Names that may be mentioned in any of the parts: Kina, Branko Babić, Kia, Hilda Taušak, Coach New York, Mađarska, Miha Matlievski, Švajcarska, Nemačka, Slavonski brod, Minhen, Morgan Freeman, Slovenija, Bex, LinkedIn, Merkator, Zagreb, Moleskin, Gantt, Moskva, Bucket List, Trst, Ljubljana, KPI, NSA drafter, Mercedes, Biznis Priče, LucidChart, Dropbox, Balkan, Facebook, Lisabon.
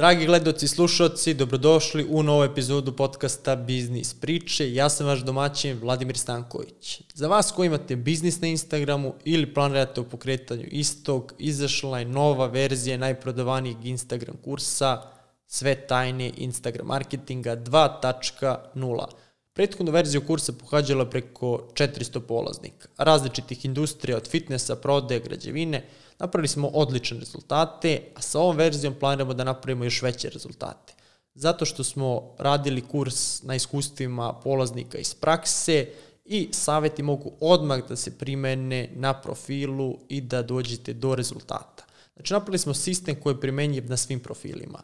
Dragi gledoci i slušalci, dobrodošli u novu epizodu podcasta Biznis Priče. Ja sam vaš domaćin Vladimir Stanković. Za vas koji imate biznis na Instagramu ili planirate o pokretanju istog, izašla je nova verzija najprodavanijeg Instagram kursa Sve tajne Instagram marketinga 2.0. Prethodnu verziju kursa pohađalo preko 400 polaznika, različitih industrija od fitnessa, prodaje, građevine. Napravili smo odlične rezultate, a sa ovom verzijom planiramo da napravimo još veće rezultate. Zato što smo radili kurs na iskustvima polaznika iz prakse i saveti mogu odmah da se primene na profilu i da dođete do rezultata. Znači, napravili smo sistem koji je primenjiv na svim profilima.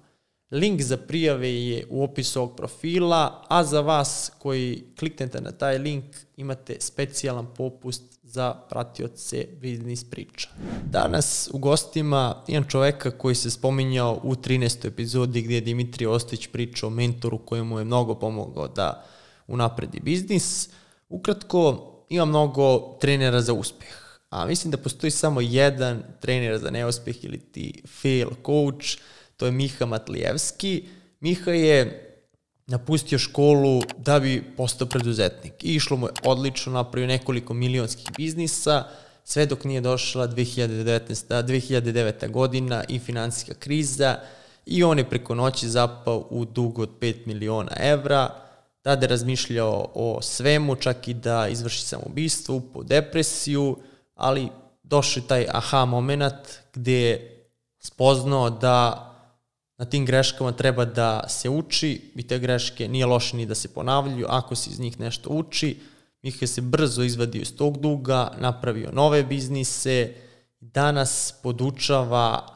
Link za prijave je u opisu ovog profila, a za vas koji kliknete na taj link imate specijalan popust za pratioce Biznis Priča. Danas u gostima imam čoveka koji se spominjao u 13. epizodi gdje je Dimitrije Ostojić pričao o mentoru koji mu je mnogo pomogao da unapredi biznis. Ukratko, ima mnogo trenera za uspeh, a mislim da postoji samo jedan trener za neuspeh ili ti fail coach. To je Miha Matlievski. Miha je napustio školu da bi postao preduzetnik. I išlo mu je odlično, napravio nekoliko milionskih biznisa, sve dok nije došla 2009. godina i finansijska kriza i on je preko noći zapao u dug od 5 miliona evra. Tada je razmišljao o svemu, čak i da izvrši samoubistvo, upao u depresiju, ali došao je taj aha moment gde je spoznao da na tim greškama treba da se uči i te greške nije loše ni da se ponavljaju ako se iz njih nešto uči. Miha se brzo izvadio iz tog duga, napravio nove biznise, danas podučava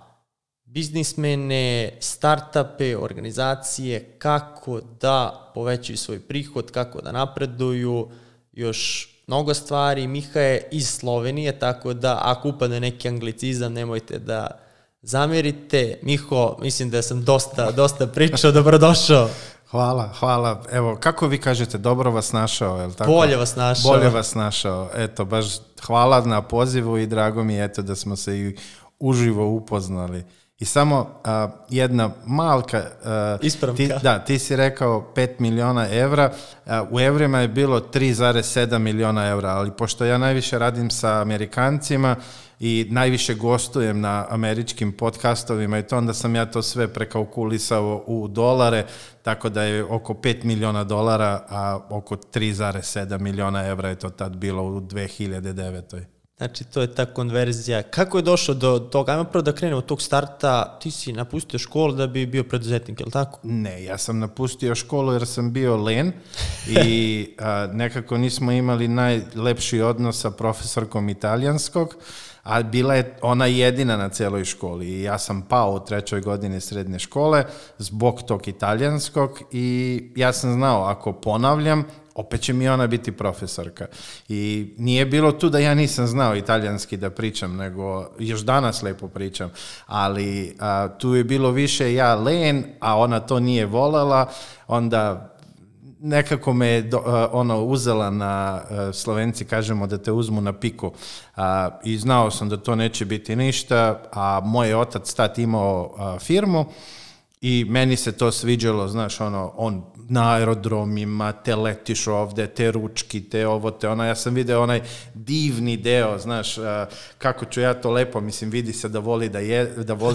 biznismene, startupe, organizacije kako da povećaju svoj prihod, kako da napreduju, još mnogo stvari. Miha je iz Slovenije, tako da ako upadne neki anglicizam nemojte da zamjerite. Miho, mislim da sam dosta pričao, dobrodošao. Hvala. Evo, kako vi kažete, dobro vas našao, je li tako? Bolje vas našao. Eto, baš hvala na pozivu i drago mi je eto da smo se i uživo upoznali. I samo jedna malka ispravka. Da, ti si rekao 5 miliona evra, u evrima je bilo 3,7 miliona evra, ali pošto ja najviše radim sa Amerikancima i najviše gostujem na američkim podcastovima i to, onda sam ja to sve prekaukulisao u dolare, tako da je oko 5 miliona dolara, a oko 3,7 miliona evra je to tad bilo u 2009. Znači, to je ta konverzija. Kako je došlo do toga? Ajmo prvo da krenemo od tog starta. Ti si napustio školu da bi bio preduzetnik, je li tako? Ne, ja sam napustio školu jer sam bio len i nekako nismo imali najlepši odnos sa profesorkom italijanskog, a bila je ona jedina na celoj školi i ja sam pao u 3. godini srednje škole zbog tog italijanskog i ja sam znao ako ponavljam, opet će mi ona biti profesorka. I nije bilo tu da ja nisam znao italijanski da pričam, nego još danas lepo pričam, ali tu je bilo više ja len, a ona to nije volala, onda nekako me je uzela na, Slovenci kažemo da te uzmu na piku, i znao sam da to neće biti ništa, a moj otac tad imao firmu i meni se to sviđalo, znaš, ono, on na aerodromima, te letiš ovde, te ručki, te ovo, te ono. Ja sam video onaj divni deo, znaš, kako ću ja to lepo, mislim, vidi se da volim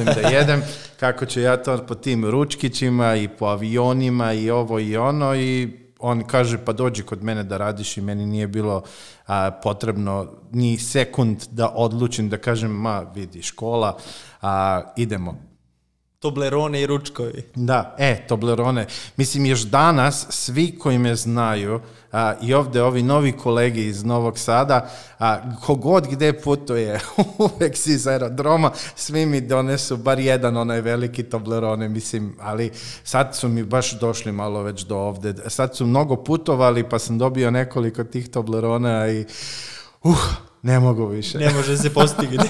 da jedem, kako ću ja to po tim ručkićima i po avionima i ovo i ono i on kaže pa dođi kod mene da radiš i meni nije bilo potrebno ni sekund da odlučim, da kažem ma vidi škola, idemo. Toblerone i ručkovi. Da, Toblerone. Mislim, još danas, svi koji me znaju, i ovde ovi novi kolegi iz Novog Sada, kogod gde putuje, uvek si iz aerodroma, svi mi donesu bar jedan onaj veliki Toblerone, mislim, ali sad su mi baš došli malo već do ovde. Sad su mnogo putovali, pa sam dobio nekoliko tih Toblerona i ne mogu više. Ne može se postigiti.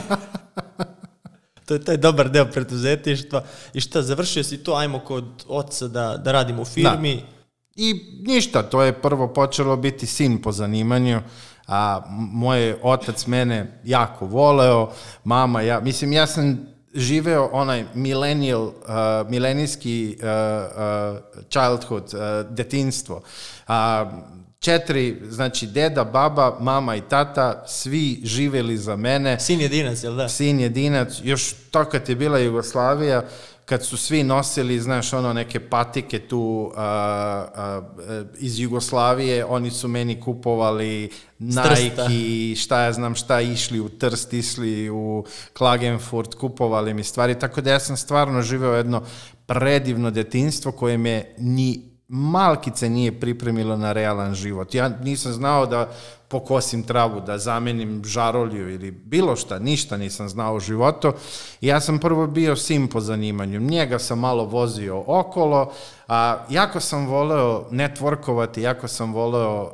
To je taj dobar deo preduzetništva. I šta, završio si to, ajmo kod oca da radim u firmi. I ništa, to je prvo počelo biti sin po zanimanju. Moj otac mene jako voleo, mama, ja, mislim, ja sam živeo onaj milenijski childhood, detinjstvo. Četiri, znači deda, baba, mama i tata, svi živeli za mene. Sin jedinac, jel da? Sin jedinac, još to kad je bila Jugoslavija, kad su svi nosili, znaš, ono neke patike tu iz Jugoslavije, oni su meni kupovali Nike, šta ja znam šta, išli u Trst, išli u Klagenfurt, kupovali mi stvari, tako da ja sam stvarno živeo jedno predivno detinjstvo koje me ni malkice nije pripremilo na realan život. Ja nisam znao da pokosim travu, da zamenim žarolju ili bilo šta, ništa nisam znao u životu. Ja sam prvo bio sim po zanimanju, njega sam malo vozio okolo, jako sam voleo networkovati, jako sam voleo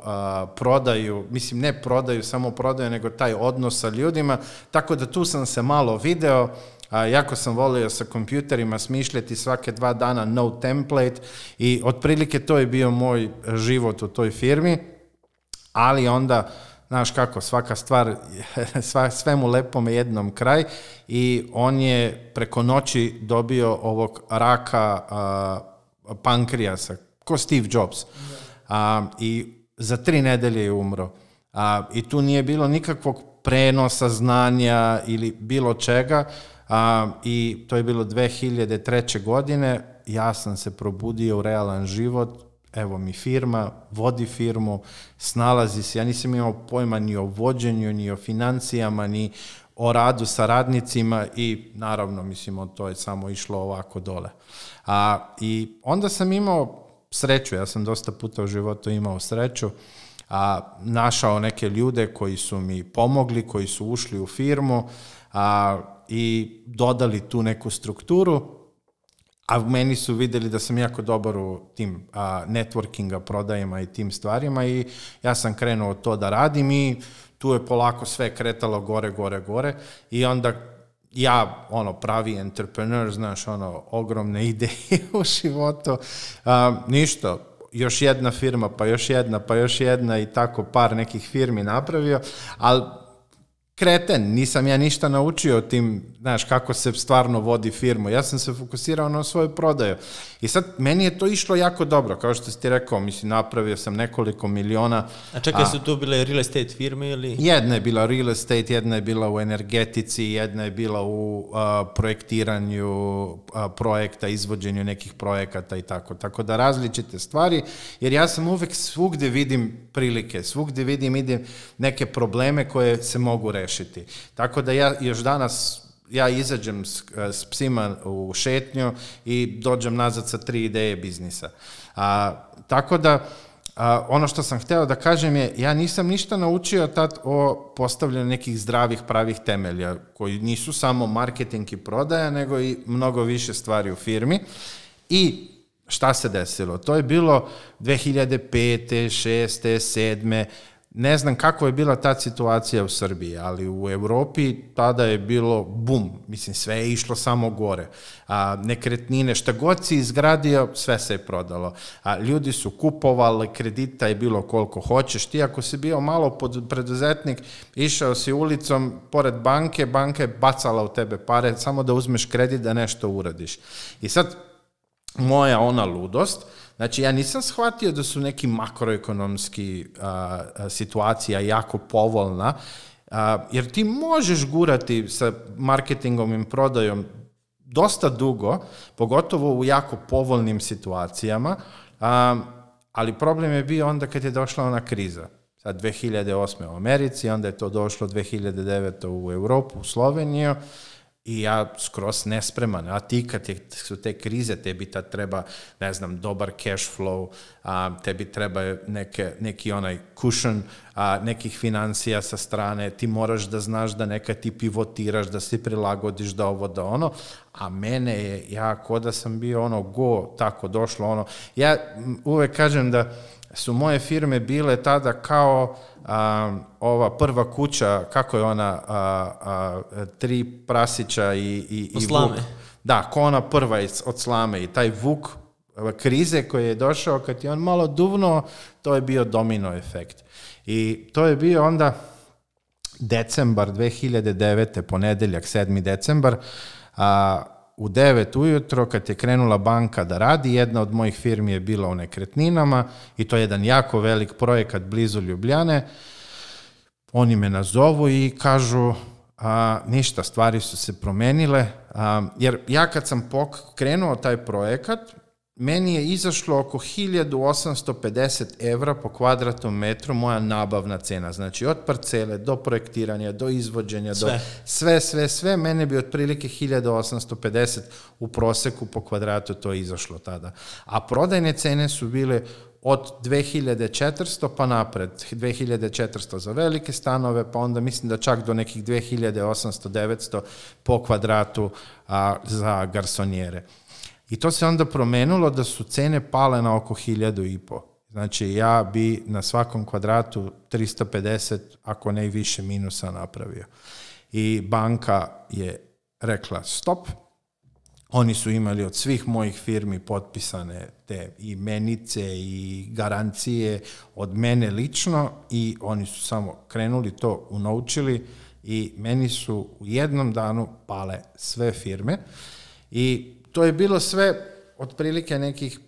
prodaju, mislim ne prodaju, samo prodaju, nego taj odnos sa ljudima, tako da tu sam se malo video. Jako sam volio sa kompjuterima smišljati svake 2 dana no template i otprilike to je bio moj život u toj firmi, ali onda, znaš kako, svaka stvar, svemu lepome jednom kraj i on je preko noći dobio ovog raka pankrijasa, ko Steve Jobs, i za 3 nedelje je umro i tu nije bilo nikakvog prenosa znanja ili bilo čega. I to je bilo 2003. godine, ja sam se probudio u realan život, evo mi firma, vodi firmu, snalazi se, ja nisam imao pojma ni o vođenju, ni o financijama, ni o radu sa radnicima i naravno, mislim, to je samo išlo ovako dole. I onda sam imao sreću, ja sam dosta puta u životu imao sreću, našao neke ljude koji su mi pomogli, koji su ušli u firmu, i dodali tu neku strukturu, a meni su videli da sam jako dobar u tim networkinga, prodajima i tim stvarima i ja sam krenuo to da radim i tu je polako sve kretalo gore, gore, gore i onda ja, ono, pravi entrepreneur, znaš, ono, ogromne ideje u životu, ništa, još jedna firma, pa još jedna, pa još jedna i tako par nekih firmi napravio, ali kreten, nisam ja ništa naučio o tim, znaš, kako se stvarno vodi firmu. Ja sam se fokusirao na svoju prodaju. I sad, meni je to išlo jako dobro, kao što si ti rekao, mislim, napravio sam nekoliko miliona. A čekaj, su to bile real estate firme ili? Jedna je bila real estate, jedna je bila u energetici, jedna je bila u projektiranju projekta, izvođenju nekih projekata i tako. Tako da različite stvari, jer ja sam uvek svugde vidim prilike, svugde vidim neke probleme koje se mogu rešiti. Tako da ja još danas izađem s psima u šetnju i dođem nazad sa 3 ideje biznisa. Tako da ono što sam hteo da kažem je, ja nisam ništa naučio tad o postavljanju nekih zdravih, pravih temelja koji nisu samo marketing i prodaja, nego i mnogo više stvari u firmi. I šta se desilo? To je bilo 2005. 2006. 2007. Ne znam kako je bila ta situacija u Srbiji, ali u Evropi tada je bilo bum, mislim sve je išlo samo gore. Nekretnine, šta god si izgradio, sve se je prodalo. Ljudi su kupovali, kredita je bilo koliko hoćeš. Ti ako si bio malo preduzetnik, išao si ulicom pored banke, banka je bacala u tebe pare, samo da uzmeš kredit da nešto uradiš. I sad, moja ona ludost, znači, ja nisam shvatio da su neki makroekonomski situacija jako povoljna, jer ti možeš gurati sa marketingom i prodajom dosta dugo, pogotovo u jako povoljnim situacijama, ali problem je bio onda kad je došla ona kriza. Sad 2008. u Americi, onda je to došlo 2009. u Evropu, u Sloveniju, i ja skroz nespreman, a ti kad su te krize, tebi tad treba, ne znam, dobar cash flow, tebi treba neki onaj cushion nekih financija sa strane, ti moraš da znaš da nekad ti pivotiraš, da se prilagodiš, da ovo, da ono, a mene je, ja ko da sam bio ono go, tako došlo ono, ja uvek kažem da su moje firme bile tada kao ova prva kuća, kako je ona, 3 prasića i vuk. Od slame. Da, kao ona prva od slame i taj vuk krize koji je došao, kad je on malo duvnuo, to je bio domino efekt. I to je bio onda decembar 2009. ponedeljak, 7. decembar, U 9 ujutro kad je krenula banka da radi, jedna od mojih firmi je bila u nekretninama i to je jedan jako velik projekat blizu Ljubljane. Oni me nazovu i kažu ništa, stvari su se promenile, jer ja kad sam krenuo taj projekat, meni je izašlo oko 1850 evra po kvadratnom metru moja nabavna cena. Znači od parcele do projektiranja, do izvođenja, sve, mene bi otprilike 1850 u proseku po kvadratu to izašlo tada. A prodajne cene su bile od 2400 pa napred, 2400 za velike stanove, pa onda mislim da čak do nekih 2800-900 po kvadratu za garsonjere. I to se onda promenulo da su cene pale na oko 1500. Znači ja bi na svakom kvadratu 350, ako ne i više minusa napravio. I banka je rekla stop. Oni su imali od svih mojih firmi potpisane te i menice i garancije od mene lično i oni su samo krenuli to, unaučili i meni su u jednom danu pale sve firme i to je bilo sve otprilike nekih,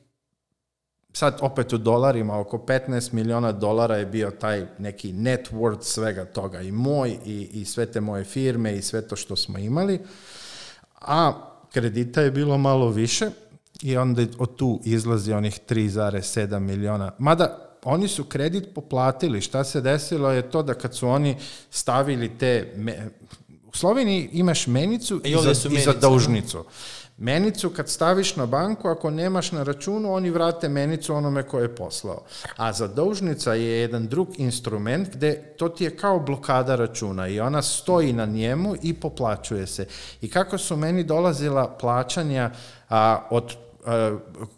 sad opet u dolarima, oko 15 miliona dolara je bio taj neki net worth svega toga. I moj i sve te moje firme i sve to što smo imali. A kredita je bilo malo više i onda od tu izlazi onih 3,7 miliona. Mada oni su kredit poplatili. Šta se desilo je to da kad su oni stavili te... U Sloveniji imaš menicu i zadolžnicu. Menicu kad staviš na banku, ako nemaš na računu, oni vrate menicu onome koje je poslao. A zadolžnica je jedan drug instrument gde to ti je kao blokada računa i ona stoji na njemu i poplaćuje se. I kako su meni dolazila plaćanja od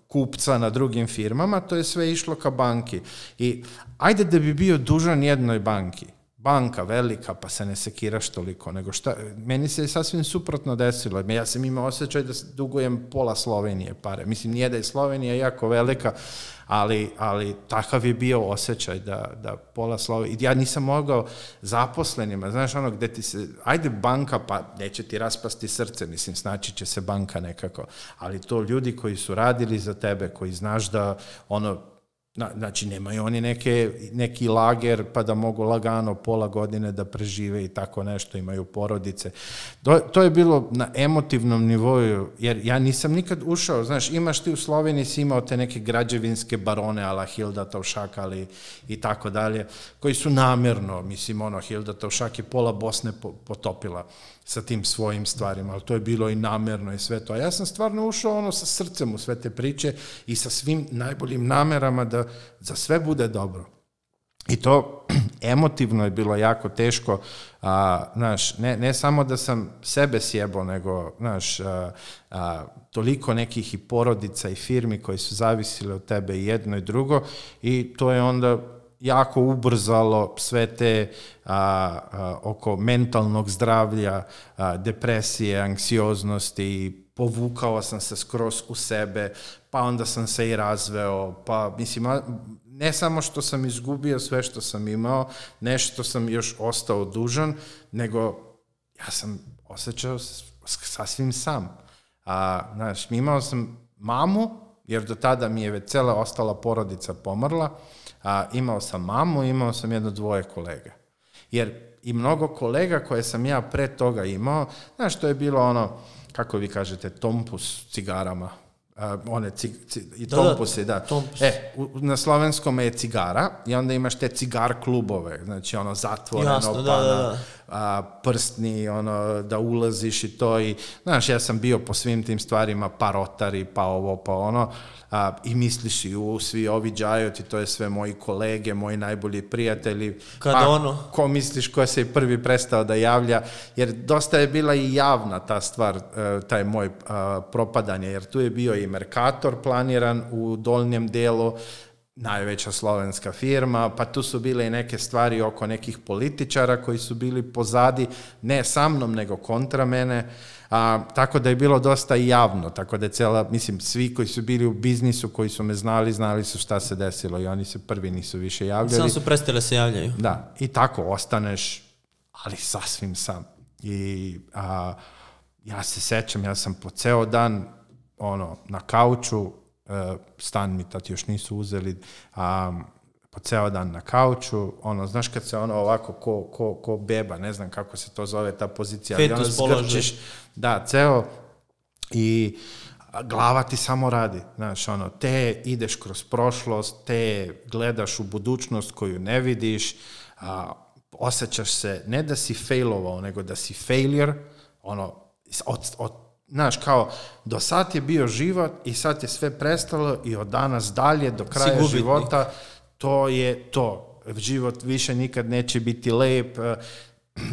kupca na drugim firmama, to je sve išlo ka banki. I ajde da bi bio dužan jednoj banki. Banka velika, pa se ne sekiraš toliko, nego šta, meni se je sasvim suprotno desilo, ja sam imao osjećaj da dugujem pola Slovenije pare, mislim nije da je Slovenija jako velika, ali takav je bio osjećaj da pola Slovenije, ja nisam mogao zaposlenima, znaš ono gde ti se, ajde banka, pa neće ti raspasti srce, mislim snaći će se banka nekako, ali to ljudi koji su radili za tebe, koji znaš da ono, znači, nemaju oni neki lager pa da mogu lagano pola godine da prežive i tako nešto, imaju porodice. To je bilo na emotivnom nivou, jer ja nisam nikad ušao, znaš, imaš ti u Sloveniji si imao te neke građevinske barone ala Hilda Taušak i tako dalje, koji su namjerno, mislim, ono, Hilda Taušak je pola Bosne potopila sa tim svojim stvarima, ali to je bilo i namjerno i sve to. A ja sam stvarno ušao ono sa srcem u sve te priče i sa svim najboljim namerama da za sve bude dobro. I to emotivno je bilo jako teško, znaš, ne samo da sam sebe sjebao, nego, znaš, toliko nekih i porodica i firmi koji su zavisile od tebe i jedno i drugo i to je onda jako ubrzalo sve te oko mentalnog zdravlja, depresije, anksioznosti, povukao sam se skroz u sebe, pa onda sam se i razveo, pa mislim, ne samo što sam izgubio sve što sam imao, nešto sam još ostao dužan, nego ja sam osjećao sasvim sam. Znaš, imao sam mamu, jer do tada mi je već cela ostala porodica pomrla, imao sam mamu, imao sam jedno dvoje kolega. Jer i mnogo kolega koje sam ja pre toga imao, znaš, to je bilo ono, kako vi kažete, tompus cigarama. One tompuse, da. Na slovenskom je cigara i onda imaš te cigar klubove, znači ono zatvoreno, pa na prstni, ono da ulaziš i to i, znaš, ja sam bio po svim tim stvarima, pa rotari, pa ovo, pa ono i misliš i svi ovi džajoti, to je sve moji kolege, moji najbolji prijatelji, pa ko misliš koja se je prvi prestao da javlja, jer dosta je bila i javna ta stvar, taj moj propadanje, jer tu je bio i Merkator planiran u donjem delu, najveća slovenska firma, pa tu su bile i neke stvari oko nekih političara koji su bili pozadi, ne sa mnom, nego kontra mene, tako da je bilo dosta javno, tako da je cela, mislim, svi koji su bili u biznisu, koji su me znali, znali su šta se desilo i oni se prvi nisu više javljali. Sam su prestali se javljaju. Da, i tako ostaneš, ali sasvim sam. I ja se sećam, ja sam po ceo dan na kauču, stan mi tad još nisu uzeli, po ceo dan na kauču, znaš kad se ovako ko beba, ne znam kako se to zove ta pozicija, ali zgrčiš, da, ceo, i glava ti samo radi, znaš, te ideš kroz prošlost, te gledaš u budućnost koju ne vidiš, osjećaš se, ne da si failovao, nego da si failure, znaš, kao, do sad je bio život i sad je sve prestalo i od danas dalje, do kraja života, to je to. Život više nikad neće biti lep.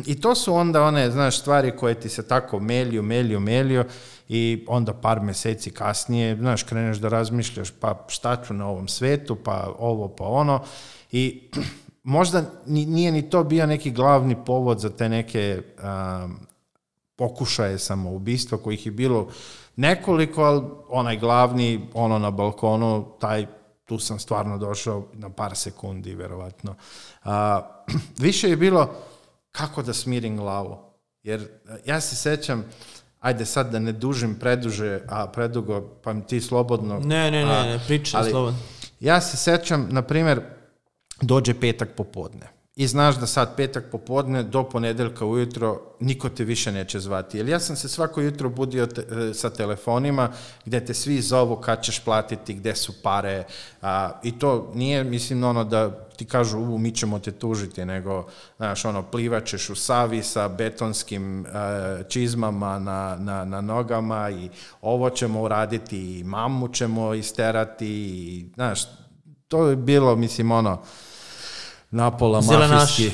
I to su onda one, znaš, stvari koje ti se tako melju i onda par meseci kasnije, znaš, kreneš da razmišljaš pa šta ću na ovom svetu, pa ovo, pa i možda nije ni to bio neki glavni povod za te neke pokušaje samoubistva kojih je bilo nekoliko, ali onaj glavni, na balkonu, taj, tu sam stvarno došao na par sekundi, verovatno. Više je bilo kako da smirim glavu. Jer ja se sećam, ajde sad da ne dužim predugo, pa mi ti slobodno... Ne, pričaj slobodno. Ja se sećam, na primer, dođe petak popodne. I znaš da sad petak popodne do ponedeljka ujutro niko te više neće zvati. Jer ja sam se svako jutro budio sa telefonima gde te svi zovu kad ćeš platiti, gde su pare. I to nije, mislim, da ti kažu mi ćemo te tužiti, nego, znaš, plivaćeš u Savi sa betonskim čizmama na nogama i ovo ćemo uraditi i mamu ćemo isterati i, znaš, to je bilo, mislim, napola mafijski,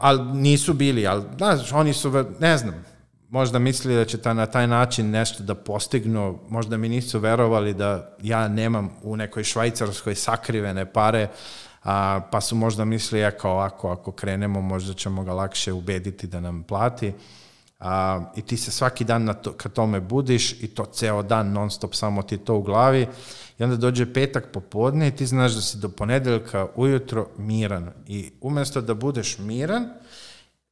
ali nisu bili, ali znaš, oni su, ne znam, možda mislili da će na taj način nešto da postignu, možda mi nisu verovali da ja nemam u nekoj Švajcarskoj sakrivene pare, pa su možda mislili, ja kao ovako, ako krenemo možda ćemo ga lakše ubediti da nam plati. I ti se svaki dan ka tome budiš i to ceo dan non stop, samo ti to u glavi, i onda dođe petak popodne i ti znaš da si do ponedeljka ujutro miran, i umjesto da budeš miran,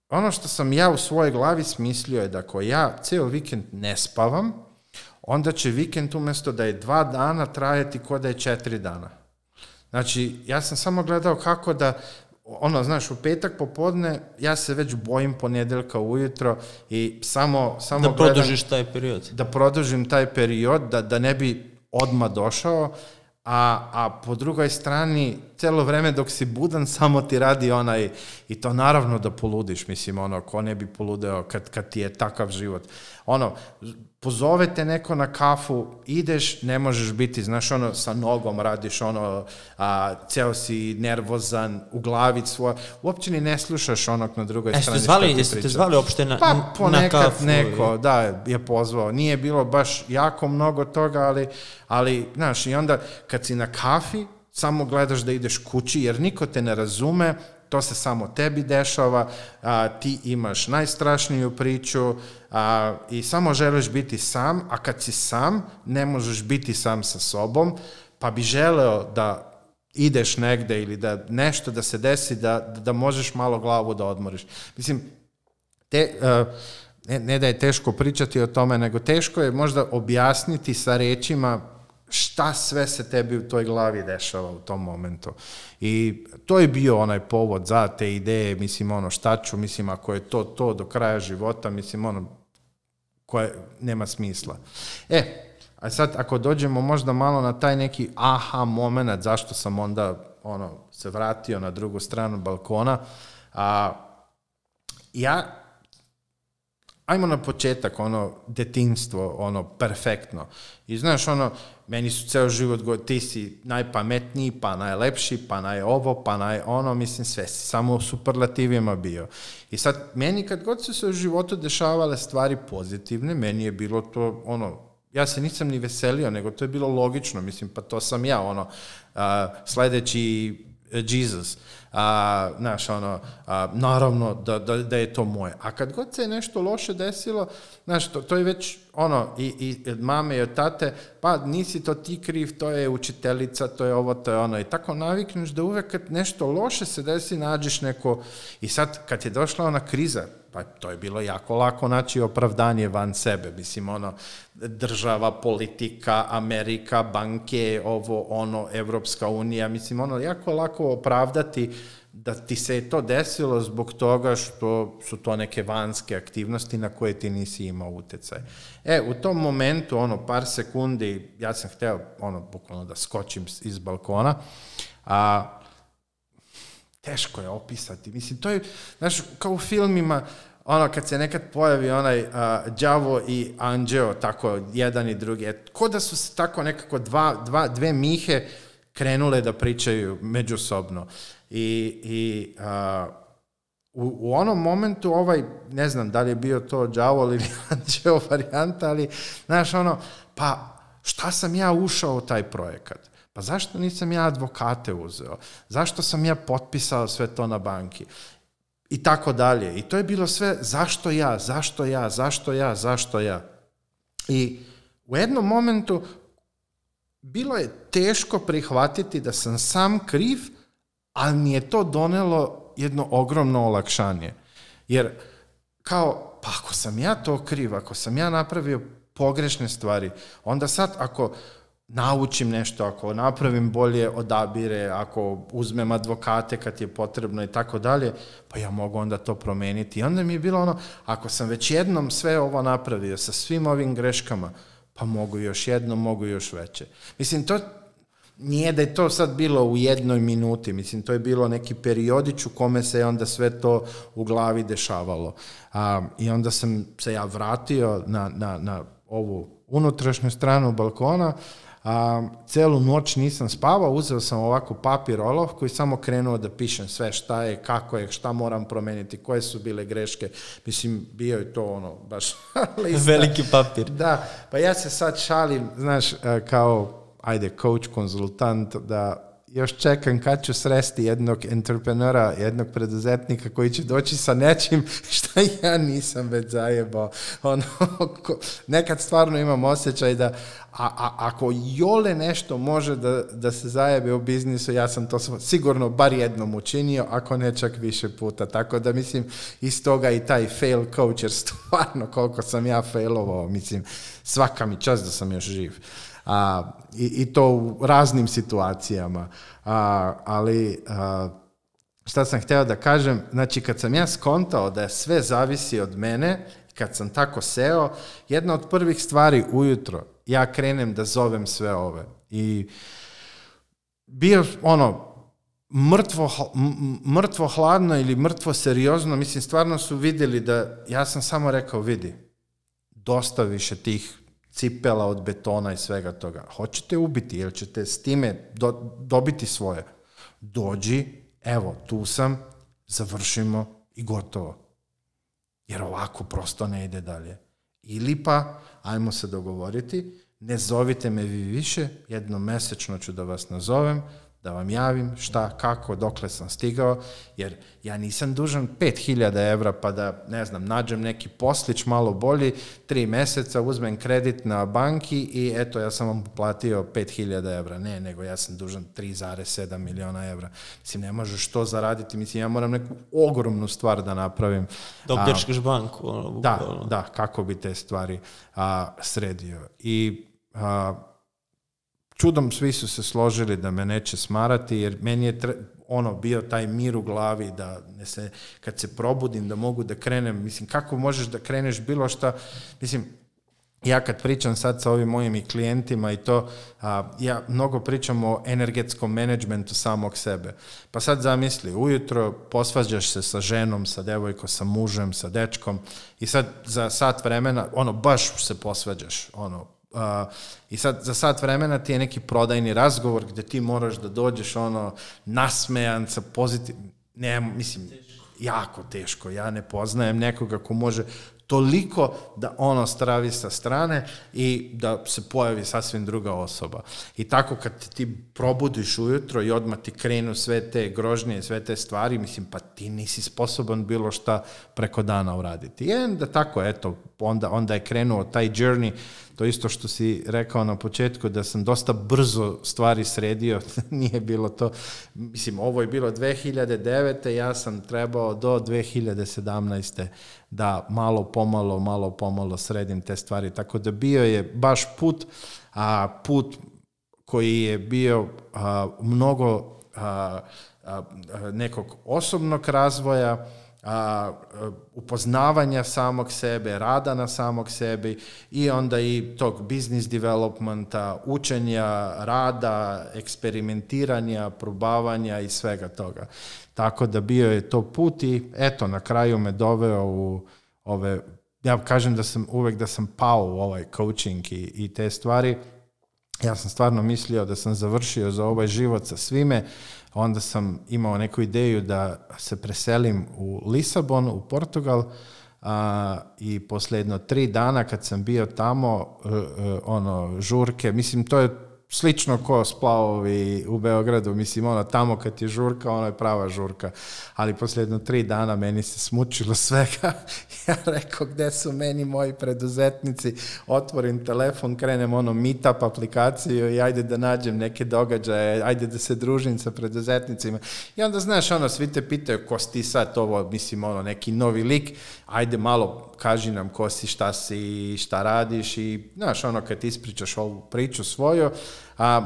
ono što sam ja u svojoj glavi smislio je da ako ja ceo vikend ne spavam, onda će vikend umjesto da je 2 dana trajati ko da je 4 dana. Znači, ja sam samo gledao kako da, znaš, u petak popodne ja se već bojim ponedeljka ujutro i samo gledam... Da produžiš taj period. Da produžim taj period, da ne bi odmah došao, a po drugoj strani, celo vreme dok si budan, samo ti radi onaj, i to naravno da poludiš, mislim, ko ne bi poludeo kad ti je takav život. Pozove te neko na kafu, ideš, ne možeš biti, znaš, sa nogom radiš, ceo si nervozan, u glavi svoje, uopće ni ne slušaš na drugoj strani što ti priča. Jeste te zvali uopšte na kafu? Pa ponekad neko, da, je pozvao, nije bilo baš jako mnogo toga, ali, znaš, i onda kad si na kafi, samo gledaš da ideš kući, jer niko te ne razume, to se samo tebi dešava, ti imaš najstrašniju priču i samo želiš biti sam, a kad si sam, ne možeš biti sam sa sobom, pa bi želeo da ideš negde ili da nešto da se desi, da možeš malo glavu da odmoriš. Mislim, ne da je teško pričati o tome, nego teško je možda objasniti sa rečima šta sve se tebi u toj glavi dešava u tom momentu. I to je bio onaj povod za te ideje, mislim, šta ću, mislim, ako je to do kraja života, mislim, koje nema smisla. A sad, ako dođemo možda malo na taj neki aha moment, zašto sam onda, se vratio na drugu stranu balkona, ajmo na početak, detinjstvo, perfektno. I znaš, meni su ceo život govorili, ti si najpametniji, pa najlepši, pa najovo, pa najono, mislim, sve si samo u superlativima bio. I sad, meni kad god su se u životu dešavale stvari pozitivne, meni je bilo to, ja se nisam ni veselio, nego to je bilo logično, mislim, pa to sam ja, sledeći Jesus, znaš, naravno da je to moje. A kad god se je nešto loše desilo, znaš, to je već ono, i od mame i od tate, pa nisi to ti kriv, to je učiteljica, to je ovo, to je ono. I tako navikneš da uvek kad nešto loše se desi, nađeš neko... I sad, kad je došla ona kriza, pa to je bilo jako lako naći opravdanje van sebe. Mislim, ono, država, politika, Amerika, banke, ovo, ono, Evropska unija. Mislim, ono, jako lako opravdati da ti se je to desilo zbog toga što su to neke vanjske aktivnosti na koje ti nisi imao utjecaj. E, u tom momentu, ono, par sekundi, ja sam hteo, ono, bukvalno da skočim iz balkona, a teško je opisati. Mislim, to je, znaš, kao u filmima, ono, kad se nekad pojavi onaj đavo i anđeo, tako, jedan i drugi, ko da su se tako nekako dve mihe krenule da pričaju međusobno. I u onom momentu ovaj, ne znam da li je bio to đavo ili anđeo varijanta, ali, znaš, ono, pa šta sam ja ušao u taj projekat? Pa zašto nisam ja advokate uzeo? Zašto sam ja potpisao sve to na banki? I tako dalje. I to je bilo sve zašto ja, zašto ja, zašto ja, zašto ja. I u jednom momentu bilo je teško prihvatiti da sam sam kriv, ali mi je to donelo jedno ogromno olakšanje. Jer kao, pa ako sam ja to kriv, ako sam ja napravio pogrešne stvari, onda sad ako naučim nešto, ako napravim bolje odabire, ako uzmem advokate kad je potrebno i tako dalje, pa ja mogu onda to promeniti. I onda mi je bilo ono, ako sam već jednom sve ovo napravio sa svim ovim greškama, pa mogu još jedno, mogu još veće. Mislim, to nije da je to sad bilo u jednoj minuti, mislim, to je bilo neki periodić u kome se je onda sve to u glavi dešavalo. I onda sam se ja vratio na ovu unutrašnju stranu balkona, celu noć nisam spavao, uzeo sam ovako papir olovku i samo krenuo da pišem sve šta je, kako je, šta moram promeniti, koje su bile greške. Mislim, bio je to ono, baš lista. Veliki papir. Da, pa ja se sad šalim, znaš, kao, ajde, coach, konzultant, da još čekam kad ću sresti jednog entreprenera, jednog preduzetnika koji će doći sa nečim što ja nisam već zajebao. Nekad stvarno imam osjećaj da ako jole nešto može da se zajebe u biznisu, ja sam to sigurno bar jednom učinio, ako ne čak više puta. Tako da, mislim, iz toga i taj fail coach, jer stvarno koliko sam ja failovao, mislim, svaka mi čast da sam još živ. I to u raznim situacijama, ali šta sam hteo da kažem, znači kad sam ja skontao da sve zavisi od mene, kad sam tako seo, jedna od prvih stvari ujutro, ja krenem da zovem sve ove i bio ono mrtvo hladno ili mrtvo seriozno, mislim stvarno su vidjeli da ja sam samo rekao vidi, dosta više tih cipela od betona i svega toga. Hoćete ubiti, jer ćete s time dobiti svoje. Dođi, evo, tu sam, završimo i gotovo. Jer ovako prosto ne ide dalje. Ili pa, ajmo se dogovoriti, ne zovite me vi više, jednom mesečno ću da vas nazovem, da vam javim šta, kako, dokle sam stigao, jer ja nisam dužan 5.000 evra pa da, ne znam, nađem neki poslić malo bolji, 3 meseca uzmem kredit na banki i eto, ja sam vam platio 5.000 evra. Ne, nego ja sam dužan 3,7 miliona evra. Mislim, ne možeš što zaraditi, mislim, ja moram neku ogromnu stvar da napravim. Da opljačkaš banku. Da, kako bi te stvari sredio. I čudom svi su se složili da me neće smarati, jer meni je ono bio taj mir u glavi da kad se probudim da mogu da krenem, mislim kako možeš da kreneš bilo šta, mislim ja kad pričam sad sa ovim mojim klijentima i to, ja mnogo pričam o energetskom menadžmentu samog sebe. Pa sad zamisli, ujutro posvađaš se sa ženom, sa devojkom, sa mužem, sa dečkom i sad za sat vremena, ono baš se posvađaš, ono, i sad za sat vremena ti je neki prodajni razgovor gde ti moraš da dođeš ono nasmejan sa pozitivnim, ne, mislim, jako teško, ja ne poznajem nekoga ko može Toliko da ono stravi sa strane i da se pojavi sasvim druga osoba. I tako kad ti probudiš ujutro i odmah ti krenu sve te grožnje, sve te stvari, mislim, pa ti nisi sposoban bilo šta preko dana uraditi. I onda tako, eto, onda je krenuo taj journey, to isto što si rekao na početku, da sam dosta brzo stvari sredio, nije bilo to, mislim, ovo je bilo 2009. Ja sam trebao do 2017. da malo pomalo sredim te stvari. Tako da bio je baš put koji je bio mnogo nekog osobnog razvoja, upoznavanja samog sebe, rada na samog sebi i onda i tog business developmenta, učenja, rada, eksperimentiranja, probavanja i svega toga. Tako da bio je to put i eto, na kraju me doveo u ove, ja kažem da sam uvek da sam pao u ovaj coaching i te stvari. Ja sam stvarno mislio da sam završio za ovaj život sa svime. Onda sam imao neku ideju da se preselim u Lisabon, u Portugal, i posle jedno 3 dana kad sam bio tamo, ono, žurke, mislim, to je slično ko splavovi u Beogradu, mislim, ono, tamo kad je žurka, ono je prava žurka, ali posle jedno 3 dana meni se smučilo svega, ja rekao, gde su meni moji preduzetnici, otvorim telefon, krenem ono meetup aplikaciju i ajde da nađem neke događaje, ajde da se družim sa preduzetnicima, i onda, znaš, ono, svi te pitaju, ko si ti sad ovo, mislim, ono, neki novi lik, ajde malo kaži nam ko si, šta si, šta radiš, i, znaš, ono, kad ispričaš ovu priču svoju,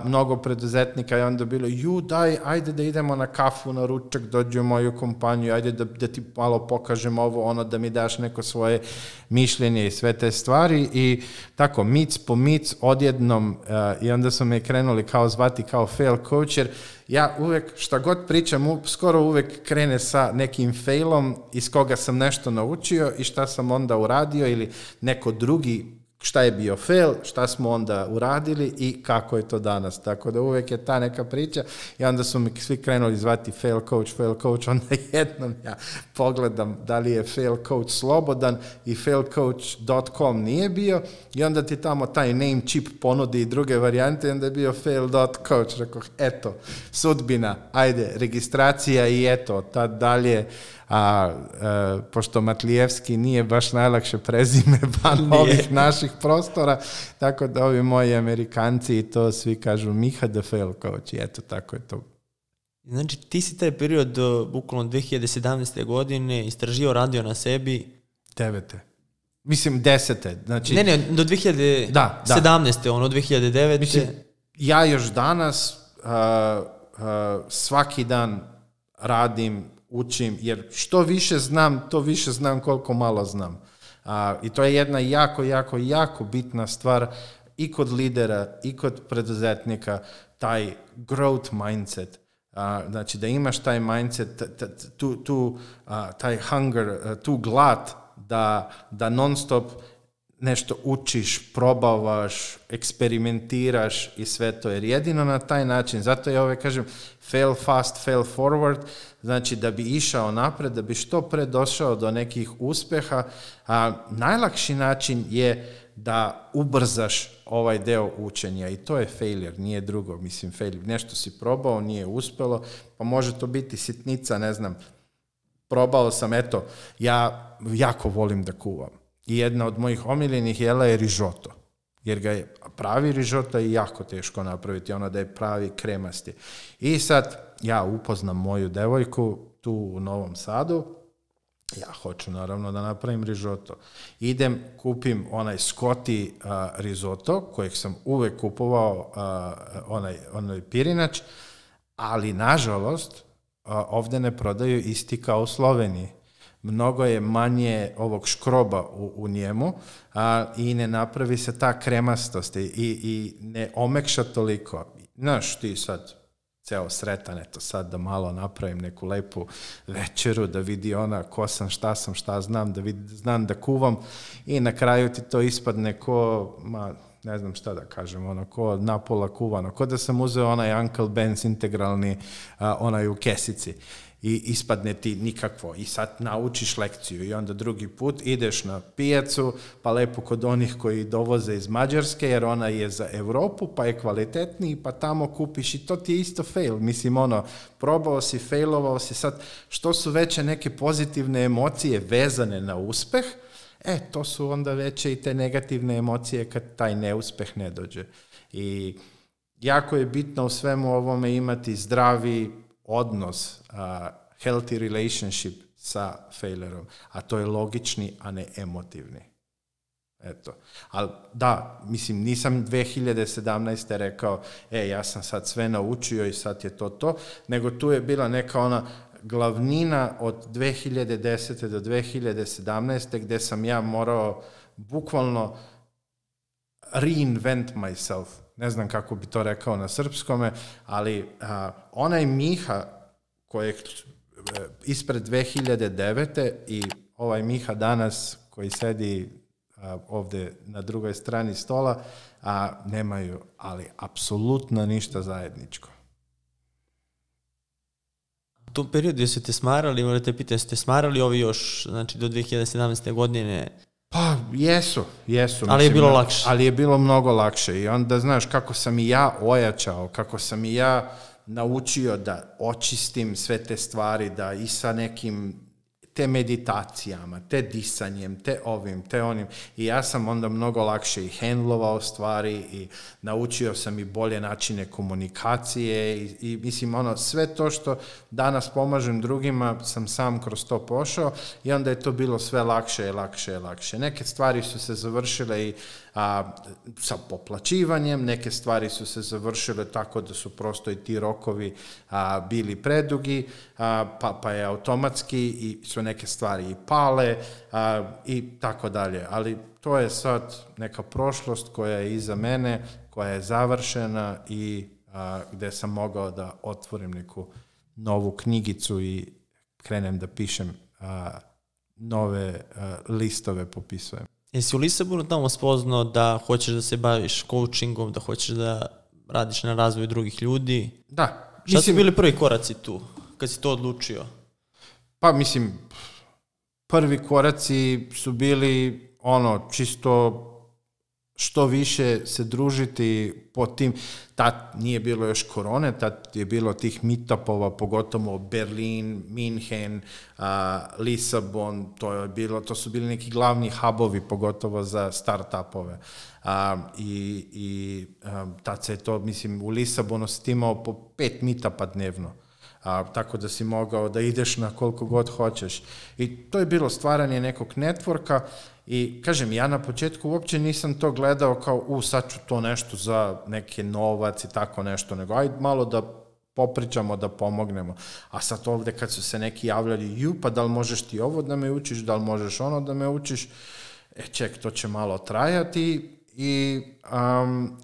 mnogo preduzetnika je onda bilo, ju, daj, ajde da idemo na kafu, na ručak, dođi u moju kompaniju, ajde da ti malo pokažem ovo, ono, da mi daš neko svoje mišljenje i sve te stvari, i tako, mic po mic, odjednom, i onda su me krenuli kao zvati kao fail coacher. Ja uvek, šta god pričam, skoro uvek krene sa nekim failom iz koga sam nešto naučio i šta sam onda uradio, ili neko drugi, šta je bio fail, šta smo onda uradili i kako je to danas. Tako da uvek je ta neka priča, i onda su mi svi krenuli zvati fail coach, onda jednom ja pogledam da li je fail coach slobodan, i failcoach.com nije bio, i onda ti tamo taj name chip ponudi i druge varijante, i onda je bio fail.coach, rekoh, eto, sudbina, ajde, registracija, i eto, tad dalje. Pošto Matlievski nije baš najlakše prezime van ovih naših prostora, tako da ovi moji Amerikanci i to svi kažu Miha the Fail Coach, i eto, tako je to. Znači, ti si taj period, bukvalno 2017. godine, istražio, radio na sebi? 9. Mislim, 10. Znači, ne, do 2017. Ono, 2009. Mislim, ja još danas svaki dan radim, učim, jer što više znam, to više znam koliko malo znam. I to je jedna jako, jako, jako bitna stvar i kod lidera, i kod preduzetnika, taj growth mindset. Znači, da imaš taj mindset, taj hunger, tu glad, da non stop nešto učiš, probavaš, eksperimentiraš i sve to, jer jedino na taj način, zato ja ove kažem fail fast, fail forward, znači da bi išao napred, da bi što pre došao do nekih uspeha, najlakši način je da ubrzaš ovaj deo učenja, i to je failure, nije drugo, mislim, failure, nešto si probao, nije uspelo, pa može to biti sitnica, ne znam, probao sam, eto, ja jako volim da kuvam. I jedna od mojih omiljenih jela je rižoto, jer ga je pravi rižoto je jako teško napraviti, ona da je pravi kremasti. I sad ja upoznam moju devojku tu u Novom Sadu, ja hoću naravno da napravim rižoto. Idem, kupim onaj Skoti rižoto, kojeg sam uvek kupovao, onaj pirinač, ali nažalost ovde ne prodaju isti kao u Sloveniji. Mnogo je manje ovog škroba u njemu i ne napravi se ta kremastost i ne omekša toliko. Znaš, ti sad ceo sretan, eto sad da malo napravim neku lepu večeru, da vidi ona ko sam, šta znam, da znam da kuvam, i na kraju ti to ispadne ko, ma, ne znam šta da kažem, ono, ko napola kuvano, ko da sam uzeo onaj Uncle Ben's integralni, onaj u kesici, i ispadne ti nikakvo, i sad naučiš lekciju, i onda drugi put ideš na pijacu, pa lepo kod onih koji dovoze iz Mađarske, jer ona je za Evropu, pa je kvalitetniji, pa tamo kupiš, i to ti je isto fail, mislim, ono, probao si, failovao si, sad, što su veće neke pozitivne emocije vezane na uspeh, e, to su onda veće i te negativne emocije kad taj neuspeh ne dođe. I jako je bitno u svemu ovome imati zdravi odnos, healthy relationship sa failerom, a to je logični, a ne emotivni. Eto. Ali da, mislim, nisam 2017. rekao, e, ja sam sad sve naučio i sad je to to, nego tu je bila neka ona glavnina od 2010. do 2017. gde sam ja morao bukvalno reinvent myself. Ne znam kako bi to rekao na srpskome, ali onaj Miha koji ispred 2009. i ovaj Miha danas koji sedi ovde na drugoj strani stola, nemaju, ali apsolutno ništa zajedničko. U tom periodu gdje ste smarali, morate pitati, ste smarali ovi još, znači, do 2017. godine? Pa, jesu. Ali je bilo lakše. Ali je bilo mnogo lakše. I onda, znaš, kako sam i ja ojačao, kako sam i ja naučio da očistim sve te stvari, da i sa nekim, te meditacijama, te disanjem, te ovim, te onim. I ja sam onda mnogo lakše i handlovao stvari i naučio sam i bolje načine komunikacije i mislim, ono, sve to što danas pomažem drugima sam sam kroz to pošao i onda je to bilo sve lakše. Neke stvari su se završile i sa poplaćivanjem, neke stvari su se završile tako da su prosto i ti rokovi bili predugi, pa je automatski i su neke stvari i pale i tako dalje. Ali to je sad neka prošlost koja je iza mene, koja je završena i gde sam mogao da otvorim neku novu knjigicu i krenem da pišem nove listove, popisujem. Jesi u Lisabonu tamo spoznao da hoćeš da se baviš coachingom, da hoćeš da radiš na razvoju drugih ljudi? Da. Šta su bili prvi koraci tu, kad si to odlučio? Pa, mislim, prvi koraci su bili, ono, čisto što više se družiti po tim, tad nije bilo još korone, tad je bilo tih meetupova, pogotovo Berlin, Minhen, Lisabon, to su bili neki glavni hubovi, pogotovo za start-upove. I tad se to, mislim, u Lisabonu si imao po 5 meetupa dnevno, tako da si mogao da ideš na koliko god hoćeš. I to je bilo stvaranje nekog networka i, kažem, ja na početku uopće nisam to gledao kao, sad ću to nešto za neki novac i tako nešto, nego ajde malo da popričamo, da pomognemo. A sad ovde kad su se neki javljali, pa da li možeš ti ovo da me učiš, da li možeš ono da me učiš, ček, to će malo trajati. I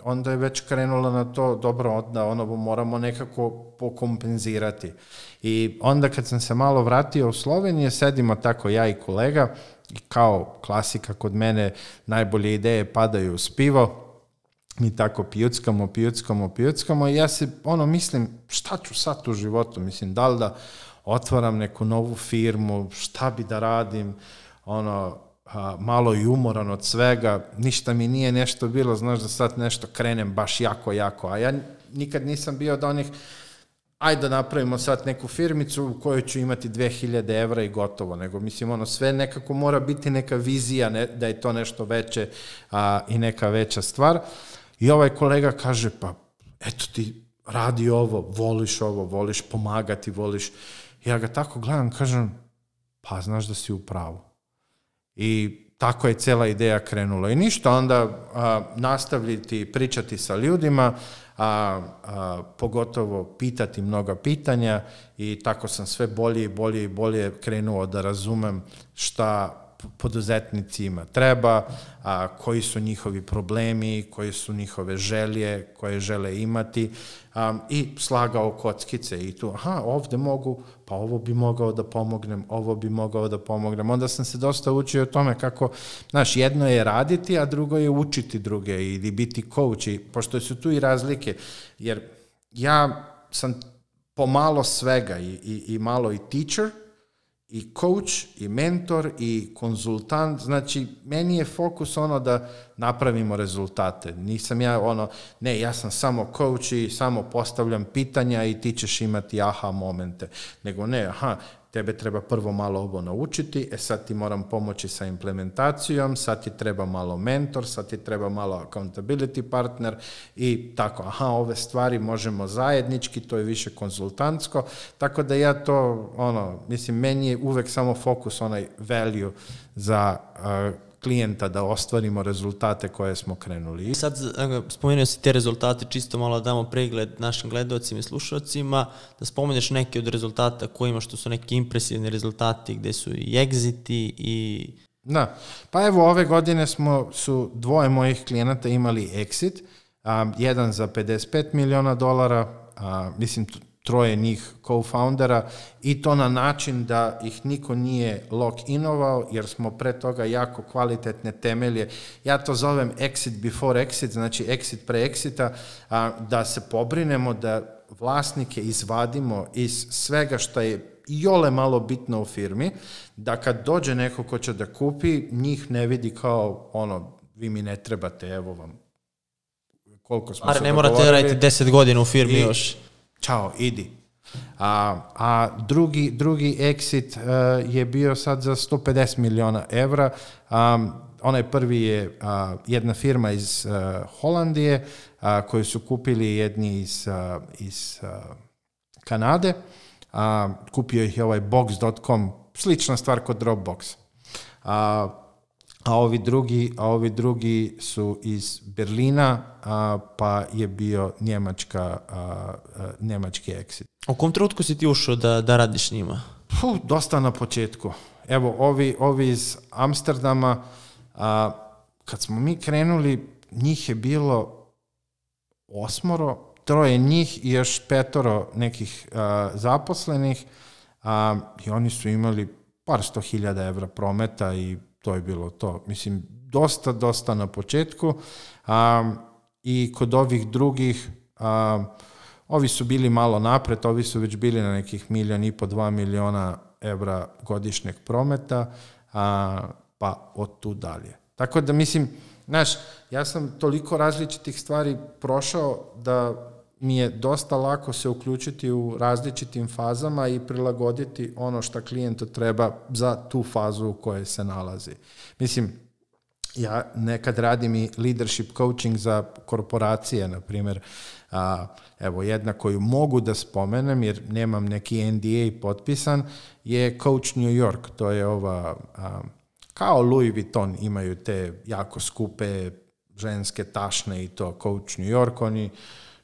onda je već krenula na to, dobro, onda ono moramo nekako pokompenzirati. I onda kad sam se malo vratio u Sloveniju, sedimo tako ja i kolega, i kao klasika kod mene, najbolje ideje padaju uz pivo, mi tako pijuckamo i ja se, ono, mislim, šta ću sad u životu, mislim, da li da otvaram neku novu firmu, šta bi da radim, ono, malo i umoran od svega, ništa mi nije nešto bilo, znaš, da sad nešto krenem baš jako, a ja nikad nisam bio od onih, ajde da napravimo sad neku firmicu u kojoj ću imati 2000 evra i gotovo, nego, mislim, ono, sve nekako mora biti neka vizija da je to nešto veće i neka veća stvar. I ovaj kolega kaže, pa eto ti radi ovo, voliš pomagati, voliš. Ja ga tako gledam, kažem, pa znaš da si u pravu. I tako je cela ideja krenula. I ništa, onda nastaviti pričati sa ljudima, pogotovo pitati mnoga pitanja, i tako sam sve bolje krenuo da razumem šta poduzetnicima treba, koji su njihovi problemi, koji su njihove želje, koje žele imati, i slagao kockice i tu, aha, ovde mogu, pa ovo bi mogao da pomognem, ovo bi mogao da pomognem. Onda sam se dosta učio o tome kako, znaš, jedno je raditi, a drugo je učiti druge ili biti coach, pošto su tu i razlike, jer ja sam pomalo svega i malo i teacher, i coach, i mentor, i konzultant, znači meni je fokus ono da napravimo rezultate, nisam ja ono, ne, ja sam samo coach i samo postavljam pitanja i ti ćeš imati aha momente, nego ne, aha, tebe treba prvo malo ovo naučiti, sad ti moram pomoći sa implementacijom, sad ti treba malo mentor, sad ti treba malo accountability partner i tako, aha, ove stvari možemo zajednički, to je više konzultantsko, tako da ja to, ono, mislim, meni je uvek samo fokus onaj value za klijenta, da ostvarimo rezultate koje smo krenuli. Sad spomenuo si te rezultate, čisto malo damo pregled našim gledalcima i slušalcima, da spomeneš neke od rezultata koje ima, što su neki impresivni rezultati gde su i exiti i... Da, pa evo ove godine su dvoje mojih klijenata imali exit, jedan za $55 miliona, mislim troje njih co-foundera, i to na način da ih niko nije lock-inovao, jer smo pre toga jako kvalitetne temelje, ja to zovem exit before exit, znači exit pre exita, da se pobrinemo da vlasnike izvadimo iz svega što je iole malo bitno u firmi, da kad dođe neko ko će da kupi, njih ne vidi kao ono, vi mi ne trebate, evo vam koliko smo se dogovorili. Ne morate raditi 10 godina u firmi još. Ćao, idi. A drugi exit je bio sad za $150 miliona. Onaj prvi je jedna firma iz Holandije koju su kupili jedni iz Kanade. Kupio ih je ovaj Box.com, slična stvar kod Dropbox. A ovi drugi su iz Berlina, pa je bio nemački exit. U kom trenutku si ti ušao da radiš njima? Dosta na početku. Evo, ovi iz Amsterdama, kad smo mi krenuli, njih je bilo 8, troje njih i još 5 nekih zaposlenih, i oni su imali par 100.000 evra prometa i to je bilo to. Mislim, dosta na početku. I kod ovih drugih, ovi su bili malo napred, ovi su već bili na nekih $1.5 do $2 miliona evra godišnjeg prometa, pa od tu dalje. Tako da, mislim, znaš, ja sam toliko različitih stvari prošao da mi je dosta lako se uključiti u različitim fazama i prilagoditi ono što klijentu treba za tu fazu u kojoj se nalazi. Mislim, ja nekad radim i leadership coaching za korporacije, na primjer, evo jedna koju mogu da spomenem jer nemam neki NDA potpisan, je Coach New York, to je ova, kao Louis Vuitton imaju te jako skupe ženske tašne i to, Coach New York, oni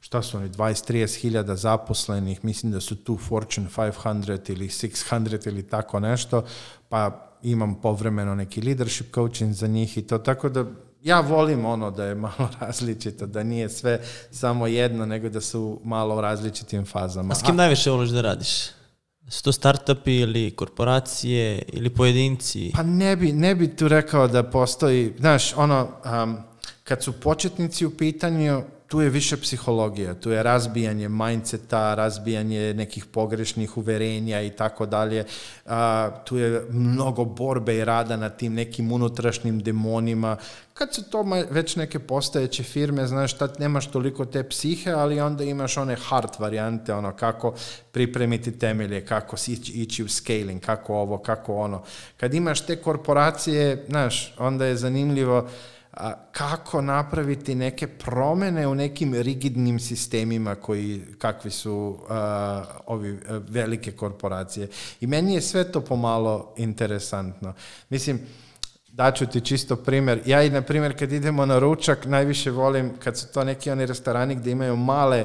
šta su oni, 20-30.000 zaposlenih, mislim da su tu Fortune 500 ili 600 ili tako nešto, pa imam povremeno neki leadership coaching za njih i to, tako da ja volim ono da je malo različito, da nije sve samo jedno, nego da su malo u različitim fazama. A s kim najviše voliš da radiš? Su to startupi ili korporacije ili pojedinci? Pa ne bi tu rekao da postoji, znaš, ono, kad su početnici u pitanju, tu je više psihologija, tu je razbijanje mindseta, razbijanje nekih pogrešnih uverenja i tako dalje. Tu je mnogo borbe i rada na tim nekim unutrašnjim demonima. Kad su to već neke postojeće firme, znaš, tad nemaš toliko te psihe, ali onda imaš one hard varijante, ono, kako pripremiti temelje, kako ići u scaling, kako ovo, kako ono. Kad imaš te korporacije, znaš, onda je zanimljivo kako napraviti neke promene u nekim rigidnim sistemima kakvi su ovi velike korporacije. I meni je sve to pomalo interesantno. Mislim, Daću ti čisto primjer. Ja i, na primjer, kad idemo na ručak, najviše volim kad su to neki oni restorani gdje imaju male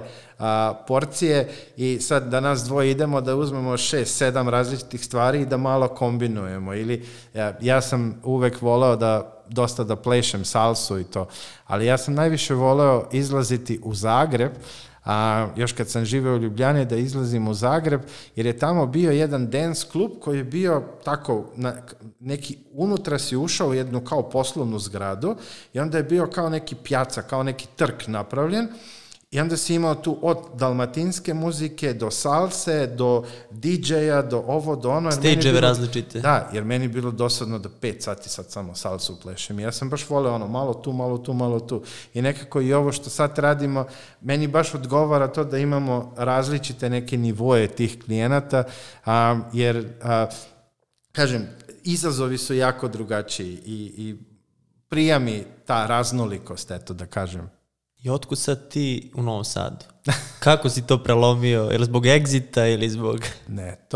porcije i sad da nas dvoje idemo da uzmemo 6-7 različitih stvari i da malo kombinujemo. Ili, ja sam uvek voleo dosta da plešem salsu i to, ali ja sam najviše voleo izlaziti u Zagreb, još kad sam živeo u Ljubljani, da izlazim u Zagreb, jer je tamo bio jedan dance klub koji je bio tako, neki, unutra si ušao u jednu kao poslovnu zgradu i onda je bio kao neki pjaca, kao neki trg napravljen i onda si imao tu od dalmatinske muzike do salse, do DJ-a, do ovo, do ono. Stage-eve različite. Da, jer meni je bilo dosadno da 5 sati sad samo salsu plešem. Ja sam baš voleo ono, malo tu, malo tu, malo tu. I nekako i ovo što sad radimo, meni baš odgovara to da imamo različite neke nivoje tih klijenata, jer, kažem, izazovi su jako drugačiji i prija mi ta raznolikost, eto da kažem. I otkud sad ti u Novom Sadu? Kako si to prelomio? Ili zbog egzita ili zbog... Ne,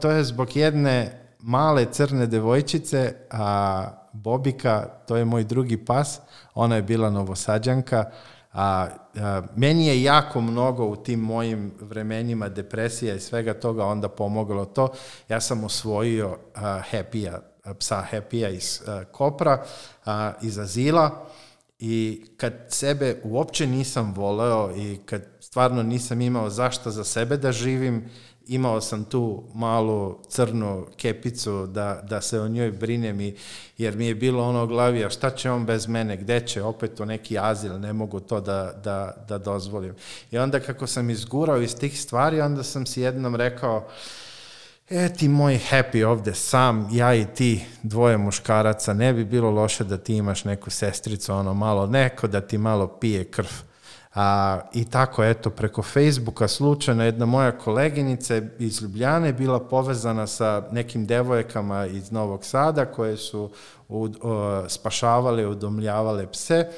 to je zbog jedne male crne devojčice, Bobika, to je moj drugi pas, ona je bila Novosađanka. Meni je jako mnogo u tim mojim vremenima depresija i svega toga onda pomoglo to. Ja sam osvojio psa Happy-a iz Kopra, iz azila. I kad sebe uopće nisam voleo i kad stvarno nisam imao zašto za sebe da živim, imao sam tu malu crnu kepicu da se o njoj brinem, jer mi je bilo ono u glavi, a šta će on bez mene, gde će, opet u neki azil, ne mogu to da dozvolim. I onda kako sam izgurao iz tih stvari, onda sam si jednom rekao, ti moj Happy ovde sam, ja i ti, dvoje muškaraca, ne bi bilo loše da ti imaš neku sestricu, ono malo neko, da ti malo pije krv. I tako, eto, preko Facebooka slučajno jedna moja koleginica iz Ljubljane je bila povezana sa nekim devojkama iz Novog Sada koje su spašavale, udomljavale pse.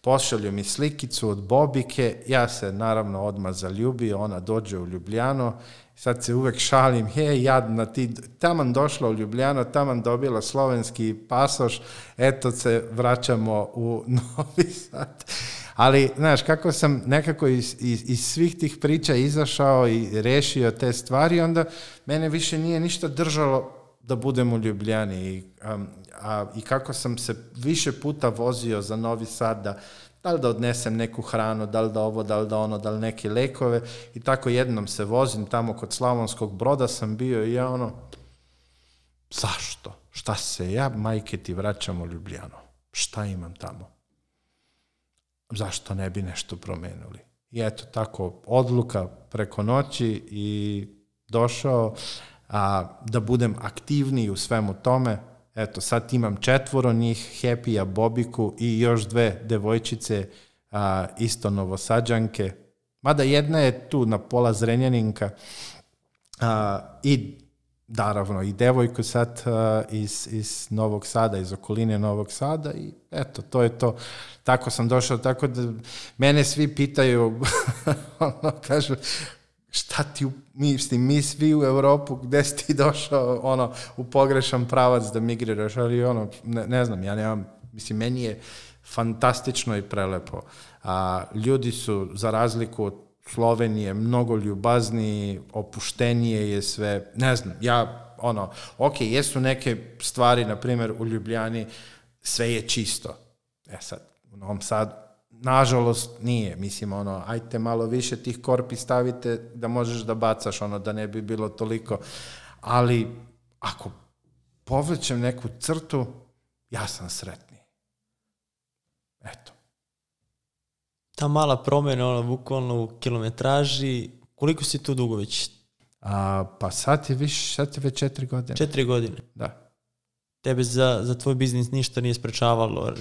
Pošalju mi slikicu od Bobike, ja se naravno odmah zaljubio, ona dođe u Ljubljanu. Sad se uvek šalim, hej, jadna ti, taman došla u Ljubljano, taman dobila slovenski pasoš, eto se vraćamo u Novi Sad. Ali, znaš, kako sam nekako iz svih tih priča izašao i rešio te stvari, onda mene više nije ništa držalo da budem u Ljubljani. I kako sam se više puta vozio za Novi Sad da li da odnesem neku hranu, da li da ovo, da li da ono, da li neke lekove. I tako jednom se vozim, tamo kod Slavonskog Broda sam bio i ja ono, zašto? Šta se ja, majke ti, vraćam u Ljubljanu? Šta imam tamo? Zašto ne bi nešto promenuli? I eto, tako, odluka preko noći i došao da budem aktivniji u svemu tome. Eto, sad imam 4 njih, Happy-a, Bobiku i još 2 devojčice, isto Novosađanke. Mada jedna je tu na pola Zrenjaninka i, naravno, i devojku sad iz Novog Sada, iz okoline Novog Sada i eto, to je to. Tako sam došao, tako da mene svi pitaju, ono, kažu, šta ti, mi svi u Evropu, gde si ti došao, ono, u pogrešan pravac da migriraš, ali ono, ne znam, ja nemam, mislim, meni je fantastično i prelepo. Ljudi su, za razliku od Slovenije, mnogo ljubazniji, opuštenije je sve, ne znam, ja, ono, ok, jesu neke stvari, na primjer, u Ljubljani, sve je čisto. E sad, u Novom Sadu, nažalost nije, mislim ono, ajte malo više tih korpi stavite da možeš da bacaš ono, da ne bi bilo toliko, ali ako povlačim neku crtu, ja sam sretniji. Eto. Ta mala promjena, ono, bukvalno u kilometraži, koliko si tu dugo već? Pa sad je već 4 godine. 4 godine? Da. Tebe za tvoj biznis ništa nije sprečavalo?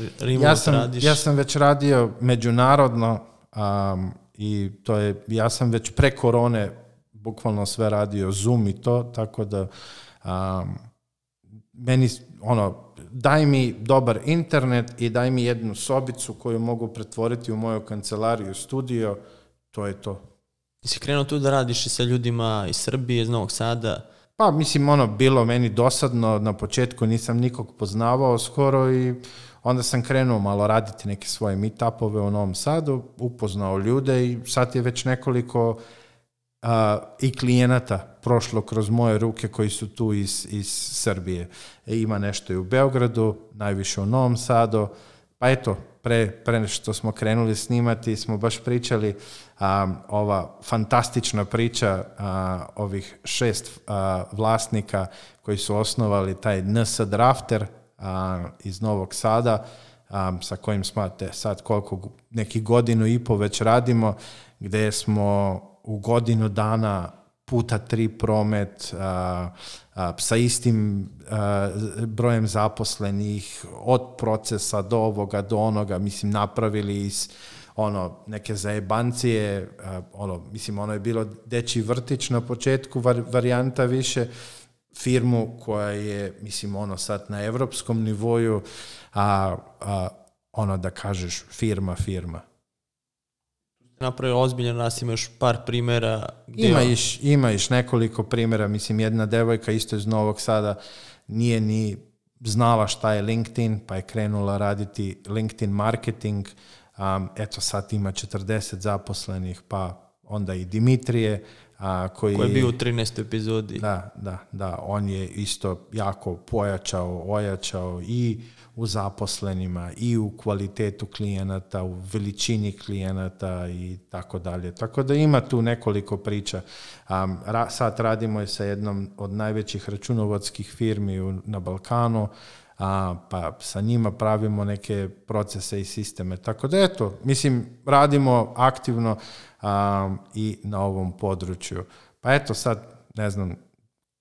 Ja sam već radio međunarodno i to je, ja sam već pre korone bukvalno sve radio, Zoom i to, tako da meni, ono, daj mi dobar internet i daj mi jednu sobicu koju mogu pretvoriti u moju kancelariju, studio, to je to. I si krenuo tu da radiš i sa ljudima iz Srbije, iz Novog Sada, Pa mislim, ono, bilo meni dosadno, na početku nisam nikog poznavao skoro i onda sam krenuo malo raditi neke svoje meetupove u Novom Sadu, upoznao ljude i sad je već nekoliko i klijenata prošlo kroz moje ruke koji su tu iz Srbije. Ima nešto i u Beogradu, najviše u Novom Sadu, pa eto, pre što smo krenuli snimati smo baš pričali ova fantastična priča ovih 6 vlasnika koji su osnovali taj NSA drafter iz Novog Sada, sa kojim smate sad koliko neki godinu i po već radimo, gde smo u godinu dana puta 3 promet, sa istim brojem zaposlenih, od procesa do ovoga, do onoga, mislim, napravili iz ono, neke zajebancije, mislim, ono je bilo deči vrtić na početku, varijanta više, firmu koja je, mislim, ono sad na evropskom nivoju, ono da kažeš firma. Napravio ozbiljan rast, ima još par primjera. Ima još nekoliko primjera, mislim, jedna devojka isto iz Novog Sada nije ni znala šta je LinkedIn, pa je krenula raditi LinkedIn marketing, eto sad ima 40 zaposlenih, pa onda i Dimitrije, koji je bio u 13. epizodi. Da, on je isto jako pojačao, ojačao i u zaposlenima, i u kvalitetu klijenata, u veličini klijenata i tako dalje. Tako da ima tu nekoliko priča. Sad radimo je sa jednom od najvećih računovodskih firmi na Balkanu, pa sa njima pravimo neke procese i sisteme. Tako da eto, mislim, radimo aktivno i na ovom području. Pa eto sad, ne znam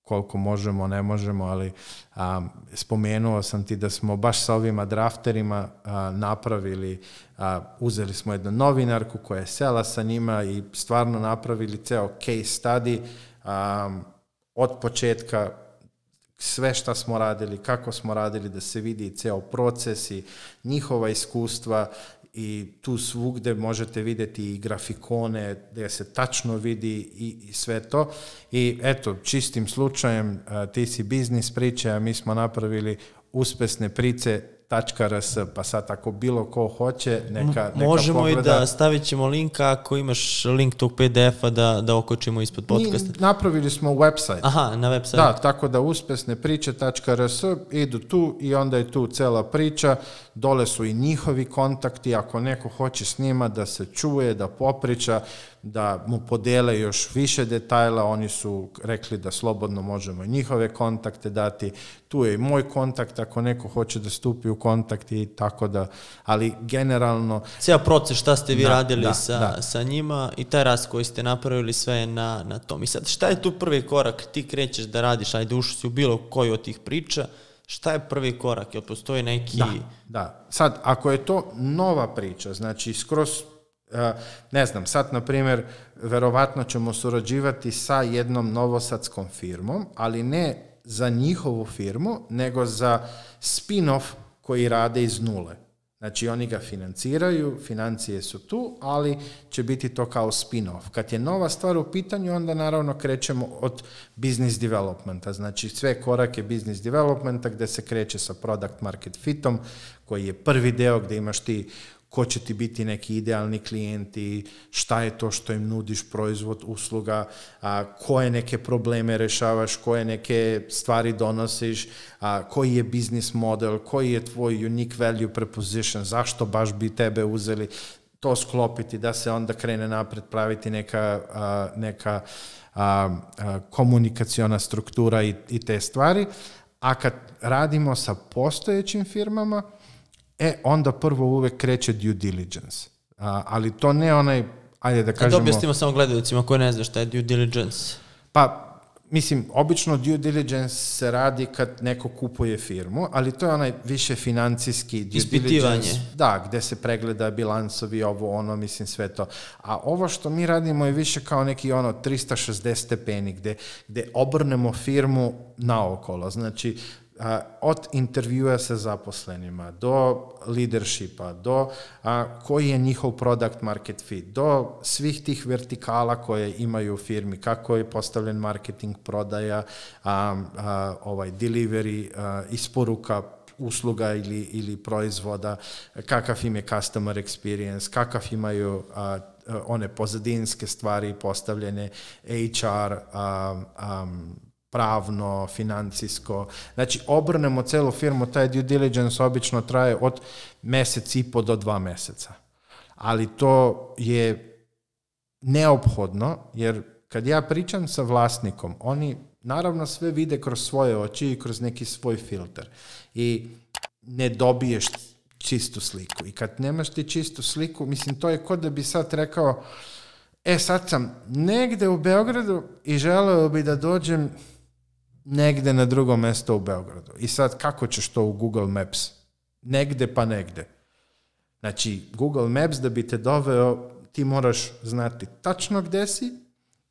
koliko možemo, ne možemo, ali spomenuo sam ti da smo baš sa ovima drafterima napravili, uzeli smo jednu novinarku koja je sela sa njima i stvarno napravili ceo case study od početka, sve šta smo radili, kako smo radili, da se vidi ceo proces i njihova iskustva i tu svugde možete vidjeti i grafikone gdje se tačno vidi i sve to. I eto, čistim slučajem, ti si Biznis Priče, a mi smo napravili uspesneprice.rs, pa sad ako bilo ko hoće, neka pogleda. Možemo i da stavit ćemo linka, ako imaš link tog PDF-a da okočimo ispod podcasta. Napravili smo website. Aha, na website. Da, tako da uspesnepriče.rs, idu tu i onda je tu cela priča, dole su i njihovi kontakti, ako neko hoće s njima da se čuje, da popriča, da mu podele još više detajla, oni su rekli da slobodno možemo njihove kontakte dati, tu je i moj kontakt ako neko hoće da stupi u kontakt i tako da, ali generalno... Cijel proces šta ste vi radili sa njima i taj rast koji ste napravili, sve je na tom. I sad, šta je tu prvi korak? Ti krećeš da radiš, ajde ušao si u bilo koju od tih priča, šta je prvi korak? Jel postoji neki... Da, sad, ako je to nova priča, znači skroz... ne znam, sad na primjer verovatno ćemo surađivati sa jednom novosadskom firmom, ali ne za njihovu firmu, nego za spin-off koji rade iz nule. Znači oni ga financiraju, financije su tu, ali će biti to kao spin-off. Kad je nova stvar u pitanju, onda naravno krećemo od business developmenta, znači sve korake business developmenta gde se kreće sa product market fitom, koji je prvi deo gde imaš ti ko će ti biti neki idealni klijenti, šta je to što im nudiš, proizvod, usluga, koje neke probleme rešavaš, koje neke stvari donosiš, koji je biznis model, koji je tvoj unique value proposition, zašto baš bi tebe uzeli, to sklopiti, da se onda krene napred, praviti neka komunikaciona struktura i te stvari. A kad radimo sa postojećim firmama, onda prvo uvek kreće due diligence. Ali to ne onaj, ajde da kažemo... Da objasnimo samo gledajcima koji ne zna šta je due diligence. Pa, mislim, obično due diligence se radi kad neko kupuje firmu, ali to je onaj više financijski due diligence. Da, gde se pregleda bilansovi, ovo, ono, mislim, sve to. A ovo što mi radimo je više kao neki ono 360 stepeni, gde obrnemo firmu naokolo. Znači, od intervjua sa zaposlenima, do leadershipa, do koji je njihov product market fit, do svih tih vertikala koje imaju u firmi, kako je postavljen marketing, prodaja, delivery, isporuka usluga ili proizvoda, kakav im je customer experience, kakav imaju one pozadinske stvari postavljene, HR, pravno, financijsko. Znači, obrnemo celu firmu, taj due diligence obično traje od mesec i po do 2 meseca. Ali to je neophodno, jer kad ja pričam sa vlasnikom, oni naravno sve vide kroz svoje oči i kroz neki svoj filter. I ne dobiješ čistu sliku. I kad nemaš ti čistu sliku, mislim, to je kod da bi sad rekao, sad sam negde u Beogradu i želeo bi da dođem negde na drugo mesto u Beogradu. I sad kako ćeš to u Google Maps? Negde pa negde. Znači, Google Maps da bi te doveo, ti moraš znati tačno gde si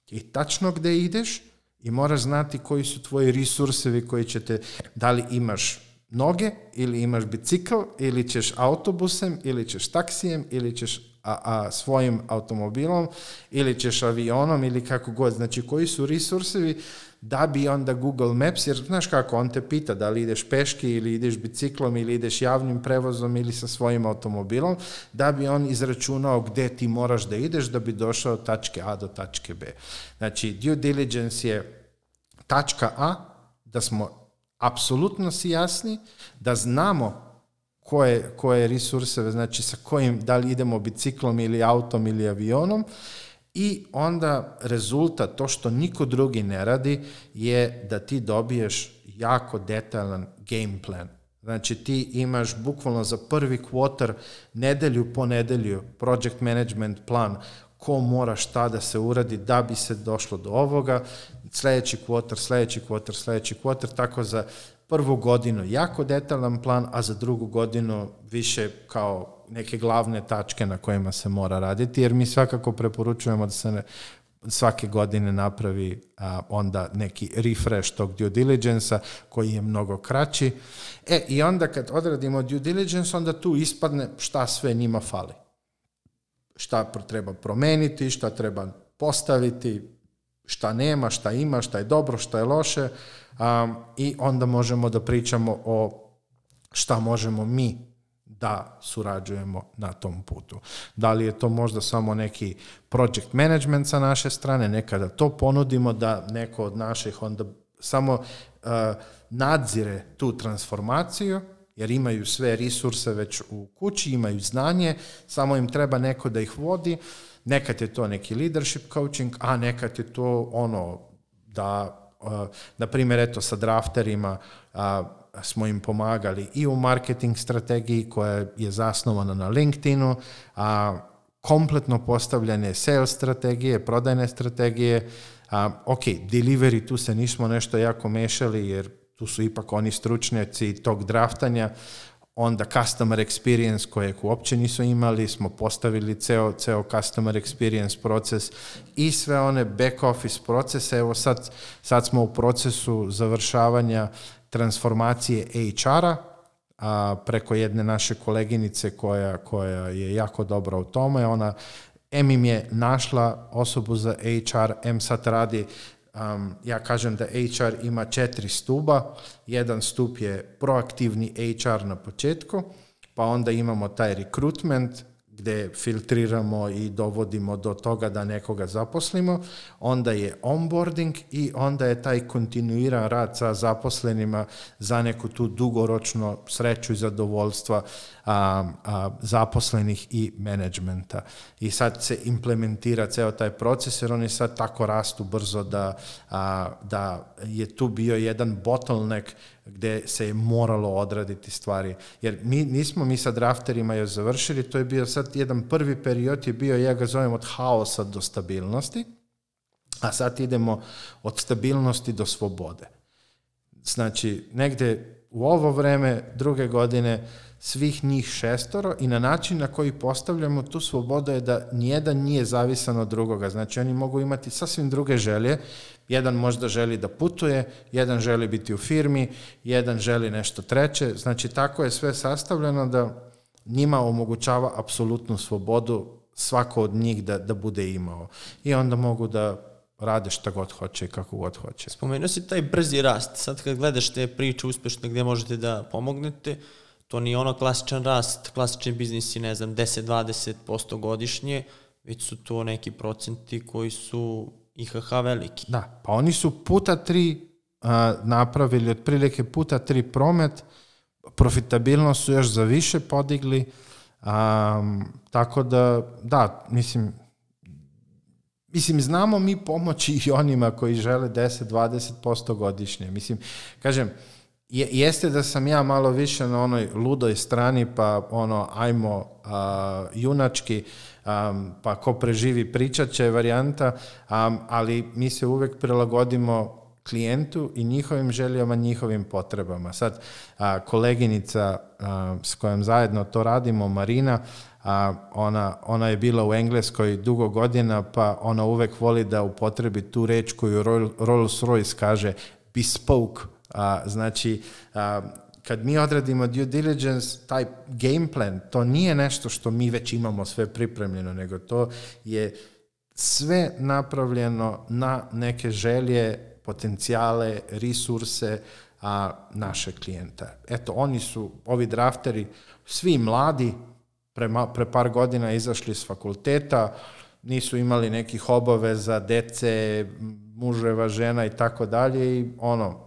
i tačno gde ideš i moraš znati koji su tvoji resursevi koji će te, da li imaš noge ili imaš bicikl ili ćeš autobusem ili ćeš taksijem ili ćeš svojim automobilom ili ćeš avionom ili kako god. Znači, koji su resursevi da bi onda Google Maps, jer znaš kako, on te pita da li ideš peški ili ideš biciklom ili ideš javnim prevozom ili sa svojim automobilom, da bi on izračunao gde ti moraš da ideš da bi došao od tačke A do tačke B. Znači, due diligence je tačka A, da smo apsolutno si jasni, da znamo koje resurseve, znači sa kojim, da li idemo biciklom ili autom ili avionom, i onda rezultat, to što niko drugi ne radi, je da ti dobiješ jako detaljan game plan. Znači, ti imaš bukvalno za prvi kvartal, nedelju po nedelju, project management plan, ko mora šta da se uradi da bi se došlo do ovoga, sledeći kvartal, tako za prvu godinu jako detaljan plan, a za drugu godinu više kao neke glavne tačke na kojima se mora raditi, jer mi svakako preporučujemo da se svake godine napravi onda neki refresh tog due diligence-a koji je mnogo kraći. I onda kad odradimo due diligence, onda tu ispadne šta sve njima fali. Šta treba promeniti, šta treba postaviti, šta nema, šta ima, šta je dobro, šta je loše, i onda možemo da pričamo o šta možemo mi da surađujemo na tom putu. Da li je to možda samo neki project management sa naše strane, nekada to ponudimo da neko od naših onda samo nadzire tu transformaciju, jer imaju sve resurse već u kući, imaju znanje, samo im treba neko da ih vodi. Nekad je to neki leadership coaching, a nekad je to ono da, na primjer, eto sa drafterima smo im pomagali i u marketing strategiji koja je zasnovana na LinkedInu, kompletno postavljene sales strategije, prodajne strategije, ok, delivery, tu se nismo nešto jako mešali jer tu su ipak oni stručnjaci tog draftanja. Onda customer experience kojeg uopće nisu imali, smo postavili ceo customer experience proces i sve one back office procese. Evo sad smo u procesu završavanja transformacije HR-a preko jedne naše koleginice koja je jako dobra u tome. Ona im je našla osobu za HR, sad radi. Ja kažem da HR ima 4 stuba, jedan stup je proaktivni HR na početku, pa onda imamo taj recruitment gde filtriramo i dovodimo do toga da nekoga zaposlimo, onda je onboarding i onda je taj kontinuiran rad sa zaposlenima za neku tu dugoročnu sreću i zadovoljstva zaposlenih i menadžmenta. I sad se implementira ceo taj proces, jer oni sad tako rastu brzo da je tu bio jedan bottleneck gde se je moralo odraditi stvari. Jer nismo mi sa drafterima još završili, to je bio sad jedan prvi period, je bio, ja ga zovem, od haosa do stabilnosti, a sad idemo od stabilnosti do svobode. Znači, negde u ovo vreme, druge godine, svih njih šestoro i na način na koji postavljamo tu slobodu je da nijedan nije zavisan od drugoga. Znači oni mogu imati sasvim druge želje. Jedan možda želi da putuje, jedan želi biti u firmi, jedan želi nešto treće. Znači tako je sve sastavljeno da njima omogućava apsolutnu slobodu svako od njih da bude imao. I onda mogu da rade šta god hoće i kako god hoće. Spomenuo si taj brzi rast. Sad kad gledaš te priče uspešne gde možete da pomognete, to nije ono klasičan rast, klasični biznisi, ne znam, 10-20% godišnje, već su to neki procenti koji su IHH veliki. Da, pa oni su puta 3 napravili, otprilike puta 3 promet, profitabilnost su još za više podigli, tako da, mislim, znamo mi pomoći i onima koji žele 10-20% godišnje. Mislim, kažem, jeste da sam ja malo više na onoj ludoj strani, pa ono, ajmo junački, pa ko preživi pričat će varijanta, ali mi se uvek prilagodimo klijentu i njihovim željama, njihovim potrebama. Sad, koleginica s kojom zajedno to radimo, Marina, ona je bila u Engleskoj dugo godina, pa ona uvek voli da upotrebi tu reč koju Rolls-Royce kaže bespoke. Znači, kad mi odradimo due diligence, taj game plan, to nije nešto što mi već imamo sve pripremljeno, nego to je sve napravljeno na neke želje, potencijale, resurse naše klijenta. Eto, oni su, ovi drafteri, svi mladi, pre par godina izašli s fakulteta, nisu imali nekih obaveza, dece, muževa, žena i tako dalje i ono,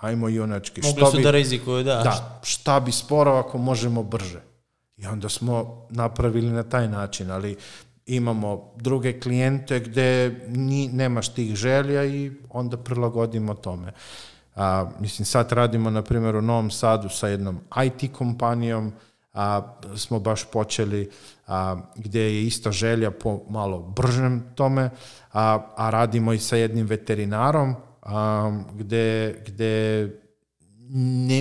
ajmo junački. Mogli su da rizikuju, da. Da, šta bi sporo ako možemo brže. I onda smo napravili na taj način, ali imamo druge klijente gde nemaš tih želja i onda prilagodimo tome. Mislim, sad radimo, na primjer, u Novom Sadu sa jednom IT kompanijom, smo baš počeli gde je ista želja po malo bržem tome, a radimo i sa jednim veterinarom gde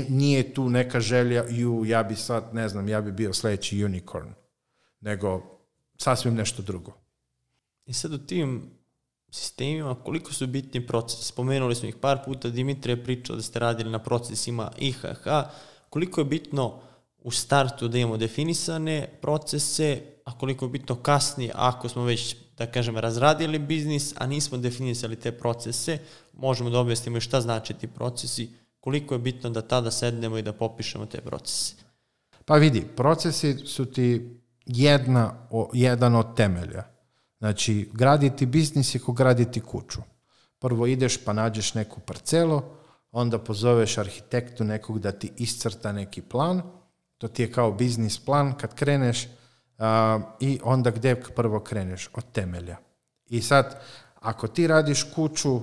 nije tu neka želja ja bi sad, ne znam, ja bi bio sledeći unicorn, nego sasvim nešto drugo. I sad u tim sistemima koliko su bitni procesi? Spomenuli smo ih par puta, Dimitrije je pričao da ste radili na procesima IHH, koliko je bitno u startu da imamo definisane procese, a koliko je bitno kasnije, ako smo već, da kažem, razradili biznis, a nismo definisali te procese, možemo da objasnimo i šta znači ti procesi, koliko je bitno da tada sednemo i da popišemo te procese. Pa vidi, procesi su ti jedan od temelja. Znači, graditi biznis je ko graditi kuću. Prvo ideš pa nađeš neku parcelu, onda pozoveš arhitektu nekog da ti iscrta neki plan, to ti je kao biznis plan kad kreneš i onda gde prvo kreneš? Od temelja. I sad, ako ti radiš kuću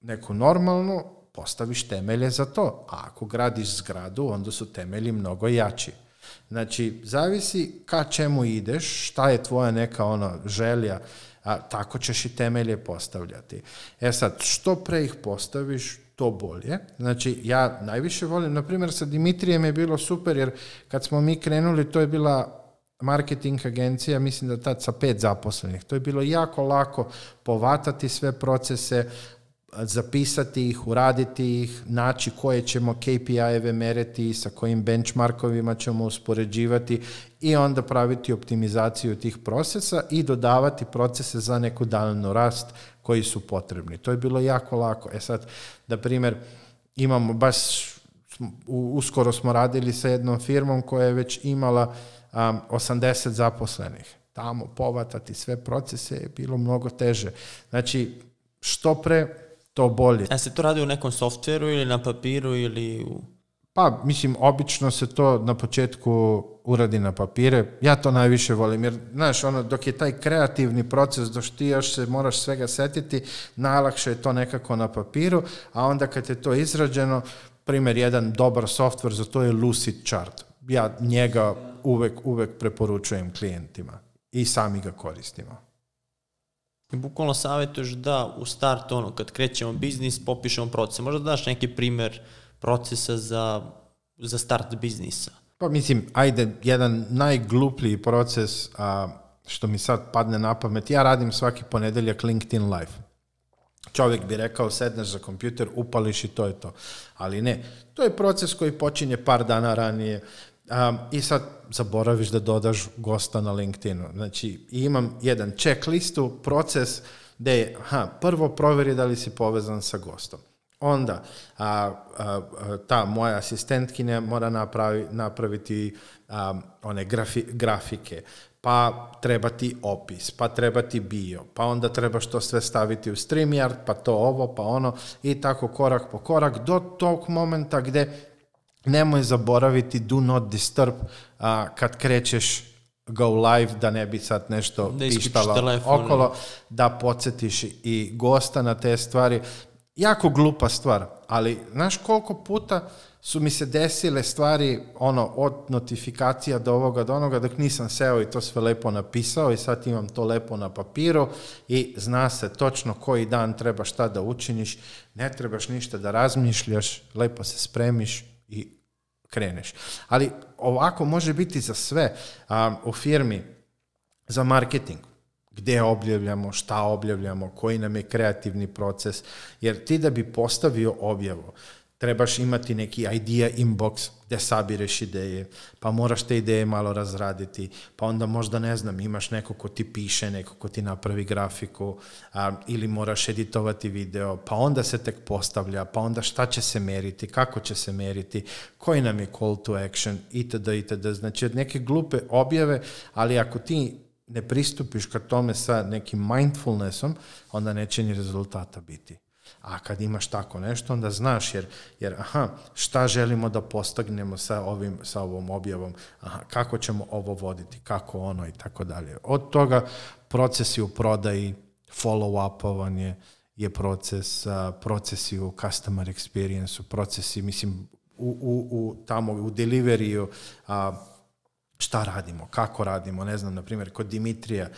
neku normalnu, postaviš temelje za to, a ako gradiš zgradu, onda su temelji mnogo jači. Znači, zavisi ka čemu ideš, šta je tvoja neka ona želja, tako ćeš i temelje postavljati. E sad, što pre ih postaviš, to bolje. Znači, ja najviše volim, na primjer, sa Dimitrijem je bilo super, jer kad smo mi krenuli, to je bila marketing agencija, mislim da tad sa 5 zaposlenih. To je bilo jako lako povatati sve procese, zapisati ih, uraditi ih, naći koje ćemo KPI-eve meriti, sa kojim benchmarkovima ćemo uspoređivati i onda praviti optimizaciju tih procesa i dodavati procese za neku daljnju rast koji su potrebni. To je bilo jako lako. E sad, na primjer, imamo baš, uskoro smo radili sa jednom firmom koja je već imala 80 zaposlenih. Tamo povatati sve procese je bilo mnogo teže. Znači, što pre, to bolje. A se to radi u nekom softveru ili na papiru ili u... Pa, mislim, obično se to na početku uradi na papire. Ja to najviše volim, jer, znaš, ono, dok je taj kreativni proces, dok ti još se moraš svega setiti, najlakše je to nekako na papiru, a onda kad je to izrađeno, primer, jedan dobar softver za to je Lucid Chart. Ja njega uvek preporučujem klijentima i sami ga koristimo. I bukvalno savjetuješ da u startu, ono, kad krećemo biznis, popišemo procese. Možda daš neki primer procesa za start biznisa? Pa mislim, ajde, jedan najgluplji proces, što mi sad padne na pamet, ja radim svaki ponedeljak LinkedIn Live. Čovjek bi rekao, sedneš za kompjuter, upališ i to je to. Ali ne, to je proces koji počinje par dana ranije i sad zaboraviš da dodaš gosta na LinkedInu. Znači, imam jedan checklistu, proces gde je, prvo proveri da li si povezan sa gostom. Onda ta moja asistentkinja mora napraviti one grafike, pa treba ti opis, pa treba ti bio, pa onda trebaš to sve staviti u StreamYard, pa to ovo, pa ono, i tako korak po korak, do tog momenta gde nemoj zaboraviti do not disturb kad krećeš go live, da ne bi sad nešto pištala okolo, da podsjetiš i gosta na te stvari. Jako glupa stvar, ali znaš koliko puta su mi se desile stvari, ono, od notifikacija do ovoga, do onoga, dok nisam seo i to sve lepo napisao i sad imam to lepo na papiru i zna se točno koji dan treba šta da učiniš, ne trebaš ništa da razmišljaš, lepo se spremiš i kreneš. Ali ovako može biti za sve u firmi, za marketing. Gde objavljamo, šta objavljamo, koji nam je kreativni proces, jer ti da bi postavio objavu, trebaš imati neki idea inbox gde sabireš ideje, pa moraš te ideje malo razraditi, pa onda možda, ne znam, imaš neko ko ti piše, neko ko ti napravi grafiku, ili moraš editovati video, pa onda se tek postavlja, pa onda šta će se meriti, kako će se meriti, koji nam je call to action, itd., itd. Znači, od neke glupe objave, ali ako ti ne pristupiš ka tome sa nekim mindfulnessom, onda neće ni rezultata biti. A kad imaš tako nešto, onda znaš jer šta želimo da postignemo sa ovom objavom, kako ćemo ovo voditi, kako ono i tako dalje. Od toga procesi u prodaji, follow-upovanje je proces, procesi u customer experience, procesi, mislim, tamo u deliveriju, šta radimo, kako radimo, ne znam, na primjer, kod Dimitrija,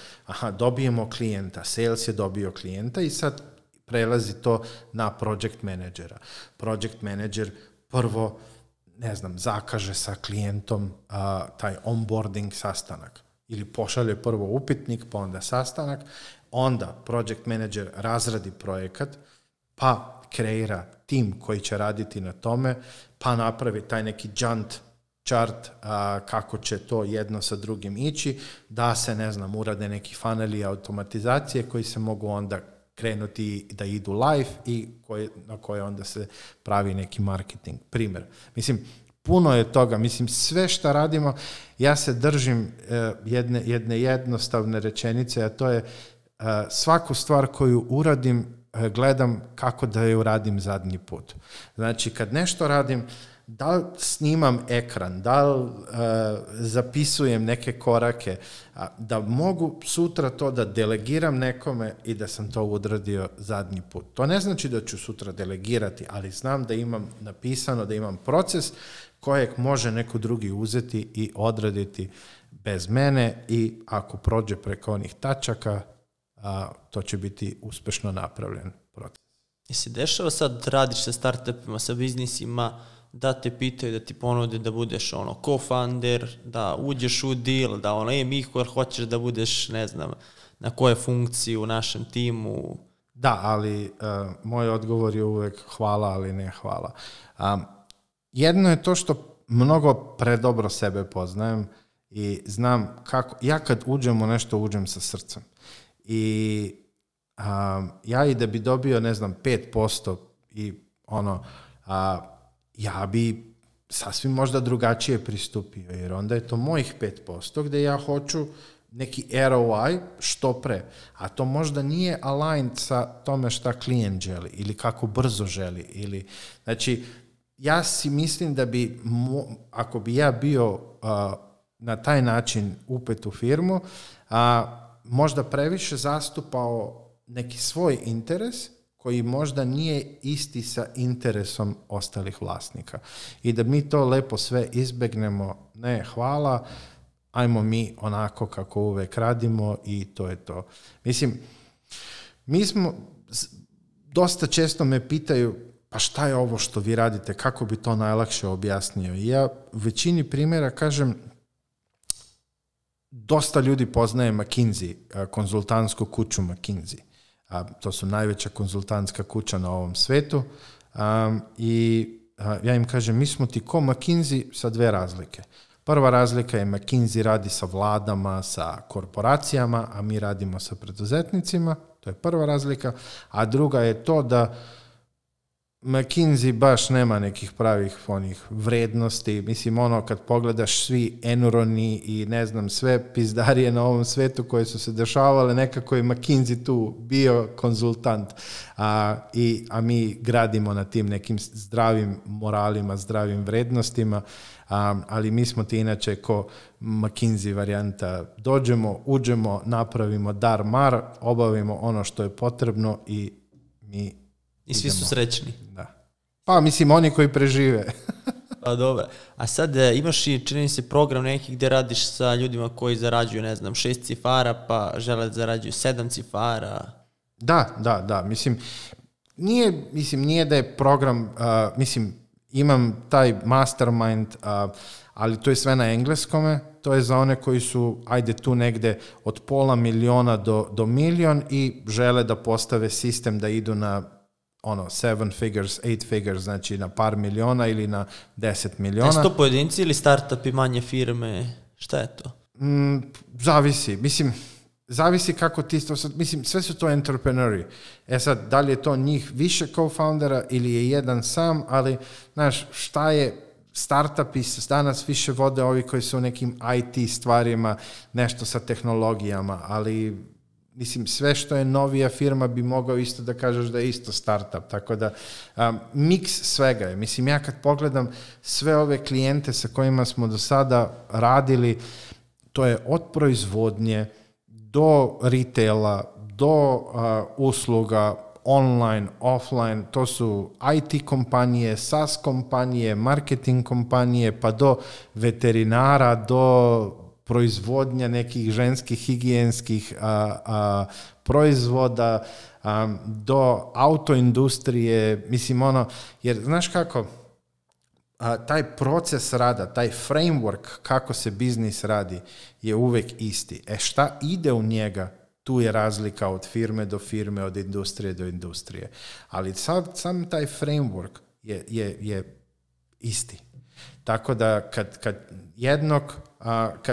dobijemo klijenta, sales je dobio klijenta i sad prelazi to na project menadžera. Project menadžer prvo, ne znam, zakaže sa klijentom taj onboarding sastanak ili pošalje prvo upitnik, pa onda sastanak, onda project menadžer razradi projekat, pa kreira tim koji će raditi na tome, pa napravi taj neki Gantt chart kako će to jedno sa drugim ići, da se, ne znam, urade neki funneli automatizacije koji se mogu onda krenuti da idu live i na koje onda se pravi neki marketing. Primer. Mislim, puno je toga. Mislim, sve što radimo, ja se držim jedne jednostavne rečenice, a to je svaku stvar koju uradim, gledam kako da je uradim zadnji put. Znači, kad nešto radim, da li snimam ekran, da li zapisujem neke korake, da mogu sutra to da delegiram nekome i da sam to odradio zadnji put. To ne znači da ću sutra delegirati, ali znam da imam napisano, da imam proces kojeg može neko drugi uzeti i odraditi bez mene i ako prođe preko onih tačaka, to će biti uspešno napravljen proces. I se dešava sad, radiš sa startupima, sa biznisima, da te pitaju, da ti ponude da budeš co-founder, da uđeš u deal, da Miho, hoćeš da budeš, ne znam, na koje funkciji u našem timu. Da, ali moj odgovor je uvek hvala, ali ne hvala. Jedno je to što mnogo predobro sebe poznajem i znam kako, ja kad uđem u nešto, uđem sa srcem. I ja i da bi dobio, ne znam, 5% i ja bi sasvim možda drugačije pristupio, jer onda je to mojih 5%, gde ja hoću neki ROI što pre, a to možda nije aligned sa tome šta klijent želi ili kako brzo želi. Ili, znači, ja si mislim da bi, ako bi ja bio na taj način upet u firmu, možda previše zastupao neki svoj interes, koji možda nije isti sa interesom ostalih vlasnika. I da mi to lepo sve izbegnemo, ne hvala, ajmo mi onako kako uvek radimo i to je to. Mislim, mi smo, dosta često me pitaju pa šta je ovo što vi radite, kako bi to najlakše objasnio. I ja u većini primjera kažem, dosta ljudi poznaje McKinsey, konzultantsku kuću McKinsey. To su najveća konzultantska kuća na ovom svetu. I ja im kažem, mi smo ti ko McKinsey sa dve razlike. Prva razlika je McKinsey radi sa vladama, sa korporacijama, a mi radimo sa preduzetnicima. To je prva razlika. A druga je to da McKinsey baš nema nekih pravih onih vrednosti. Mislim, ono kad pogledaš svi Enroni i ne znam sve pizdarije na ovom svetu koje su se dešavale, nekako je McKinsey tu bio konzultant. A mi gradimo na tim nekim zdravim moralima, zdravim vrednostima. Ali mi smo ti inače ko McKinsey varijanta, dođemo, uđemo, napravimo dar mar, obavimo ono što je potrebno i mi... I svi su srećni. Pa mislim oni koji prežive. Pa dobro. A sad imaš i čini se program neki gde radiš sa ljudima koji zarađuju, ne znam, 6 cifara pa žele da zarađuju 7 cifara. Da. Mislim, nije da je program, imam taj mastermind, ali to je sve na engleskome, to je za one koji su, ajde tu negde, od $500,000 do milion i žele da postave sistem da idu na ono, 7 figures, 8 figures, znači na par miliona ili na 10 miliona. Jesu to pojedinci ili startupi, manje firme, šta je to? Zavisi, zavisi kako ti, mislim, sve su to entrepreneri. E sad, da li je to njih više co-foundera ili je jedan sam, ali, znaš, šta je, startupi danas više vode ovi koji su u nekim IT stvarima, nešto sa tehnologijama, ali, mislim, sve što je novija firma bi mogao isto da kažeš da je isto startup, tako da, miks svega je. Mislim, ja kad pogledam sve ove klijente sa kojima smo do sada radili, to je od proizvodnje, do retaila, do usluga, online, offline, to su IT kompanije, SaaS kompanije, marketing kompanije, pa do veterinara, do proizvodnja nekih ženskih higijenskih proizvoda, do autoindustrije, mislim ono, jer znaš kako, taj proces rada, taj framework kako se biznis radi je uvek isti. E šta ide u njega, tu je razlika od firme do firme, od industrije do industrije. Ali sam taj framework je isti. Tako da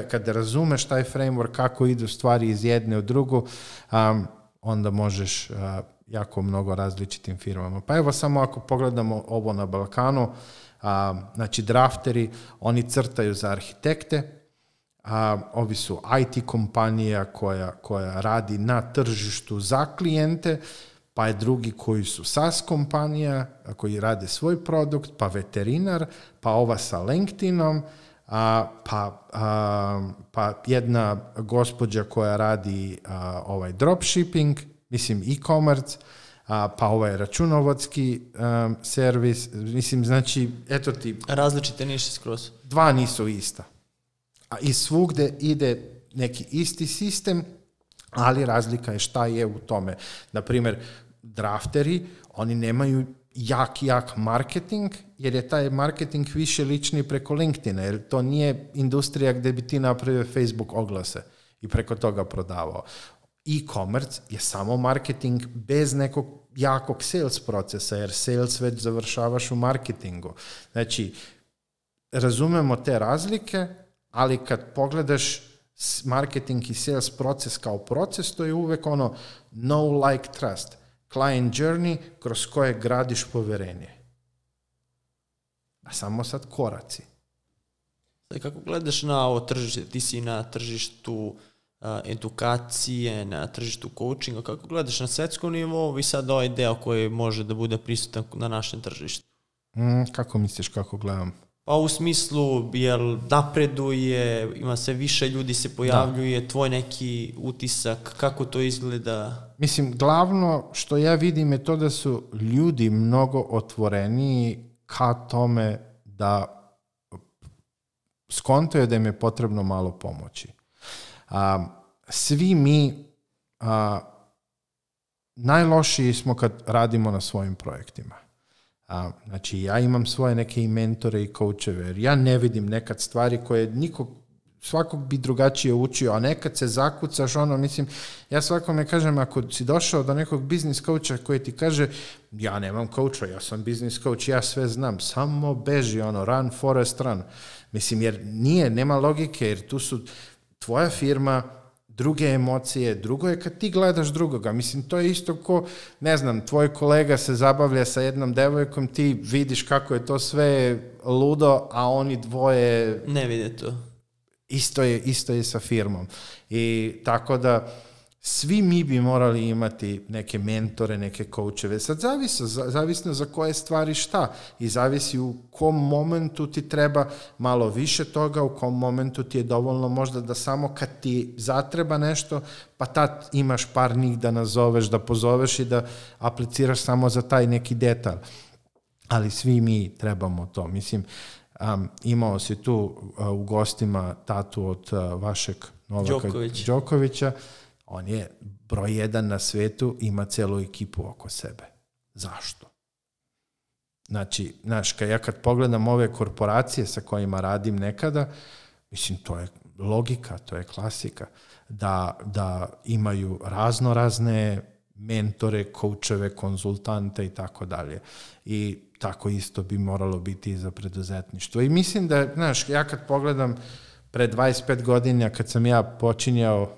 kad razumeš taj framework kako idu stvari iz jedne u drugu, onda možeš jako mnogo različitim firmama. Pa evo samo ako pogledamo ovo na Balkanu, znači drafteri, oni crtaju za arhitekte, ovi su IT kompanija koja radi na tržištu za klijente, pa je drugi koji su SaaS kompanija, koji rade svoj produkt, pa veterinar, pa ova sa LinkedInom, pa jedna gospođa koja radi ovaj dropshipping, mislim e-commerce, pa ovaj računovodski servis, mislim, znači, eto ti... Različite niše skroz. Dva nisu ista. I svugde ide neki isti sistem, ali razlika je šta je u tome. Naprimjer, drafteri, oni nemaju jak marketing, jer je taj marketing više lični preko LinkedIna, jer to nije industrija gde bi ti napravio Facebook oglase i preko toga prodavao. E-commerce je samo marketing bez nekog jakog sales procesa, jer sales već završavaš u marketingu. Znači, razumemo te razlike, ali kad pogledaš marketing i sales proces kao proces, to je uvek ono know, like, trust. Client journey kroz koje gradiš poverenje. A samo sad koraci. Kako gledaš na ovo tržište? Ti si na tržištu edukacije, na tržištu coachinga. Kako gledaš na svetskom nivou i sad ovaj deo koji može da bude prisutan na našem tržištu? Kako misliš kako gledam? Pa u smislu, jer napreduje, ima sve više ljudi se pojavljuje, tvoj neki utisak, kako to izgleda? Mislim, glavno što ja vidim je to da su ljudi mnogo otvoreniji ka tome da skontaju da im je potrebno malo pomoći. Svi mi najlošiji smo kad radimo na svojim projektima. Znači, ja imam svoje neke i mentore i coacheve, jer ja ne vidim nekad stvari koje svakog bi drugačije učio, a nekad se zakucaš, ono, mislim, ja svakome kažem, ako si došao do nekog biznis coacha koji ti kaže, ja nemam coacha, ja sam biznis coach, ja sve znam, samo beži, ono, run forest run. Mislim, jer nema logike, jer tu su tvoja firma, druge emocije, drugo je kad ti gledaš drugoga. Mislim, to je isto ko, ne znam, tvoj kolega se zabavlja sa jednom devojkom, ti vidiš kako je to sve ludo, a oni dvoje... ne vide to. Isto je sa firmom. I tako da svi mi bi morali imati neke mentore, neke coacheve. Sad zavisno za koje stvari šta i zavisi u kom momentu ti treba malo više toga, u kom momentu ti je dovoljno možda da samo kad ti zatreba nešto, pa tad imaš par njih da nazoveš, da pozoveš i da apliciraš samo za taj neki detalj. Ali svi mi trebamo to. Mislim, imao si tu u gostima tatu od vašeg Novaka Đokovića. On je broj 1 na svetu, ima celu ekipu oko sebe. Zašto? Znači, znaš, ja kad pogledam ove korporacije sa kojima radim nekada, mislim, to je logika, to je klasika, da imaju raznorazne mentore, coacheve, konzultante i tako dalje. I tako isto bi moralo biti i za preduzetništvo. I mislim da, znaš, ja kad pogledam pre 25 godina, kad sam ja počinjao,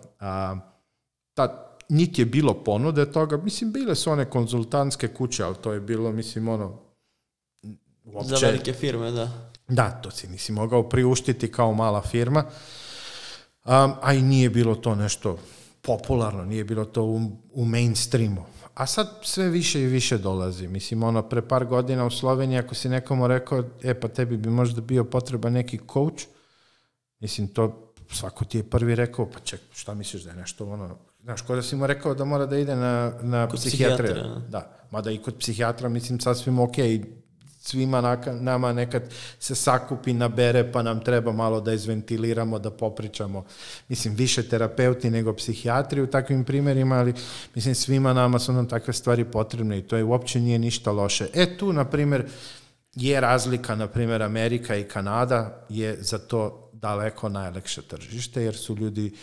niti je bilo ponude toga, mislim, bile su one konzultantske kuće, ali to je bilo, mislim, ono... za velike firme, da. Da, to si nisi mogao priuštiti kao mala firma, a i nije bilo to nešto popularno, nije bilo to u mainstreamu. A sad sve više i više dolazi. Mislim, ono, pre par godina u Sloveniji, ako si nekomu rekao, e, pa tebi bi možda bio potreba neki coach, mislim, to svako ti je prvi rekao, pa ček, šta misliš da je nešto, ono, znaš, ko da si mu rekao da mora da ide na psihijatra. Da, mada i kod psihijatra, mislim, sasvim ok, i svima nama nekad se sakupi, nabere, pa nam treba malo da izventiliramo, da popričamo. Mislim, više terapeuti nego psihijatri u takvim primjerima, ali mislim, svima nama su nam takve stvari potrebne i to je uopće nije ništa loše. E tu, na primjer, je razlika, na primjer, Amerika i Kanada je za to daleko najlekše tržište, jer su ljudi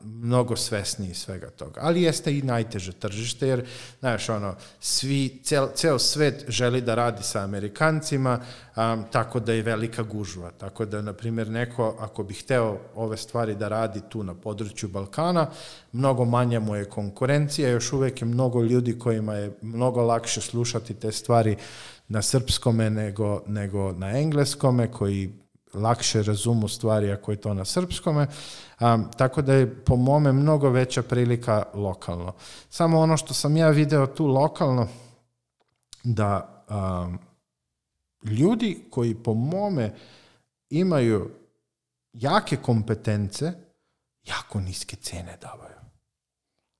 mnogo svesniji svega toga. Ali jeste i najteže tržište, jer, znaš, ono, ceo svet želi da radi sa Amerikancima, tako da je velika gužva. Tako da, na primjer, neko, ako bi hteo ove stvari da radi tu na području Balkana, mnogo manja mu je konkurencija, još uvek je mnogo ljudi kojima je mnogo lakše slušati te stvari na srpskome nego na engleskome, koji lakše razumu stvari ako je to na srpskome, tako da je po mome mnogo veća prilika lokalno. Samo ono što sam ja video tu lokalno, da ljudi koji po mome imaju jake kompetence, jako niske cene davaju.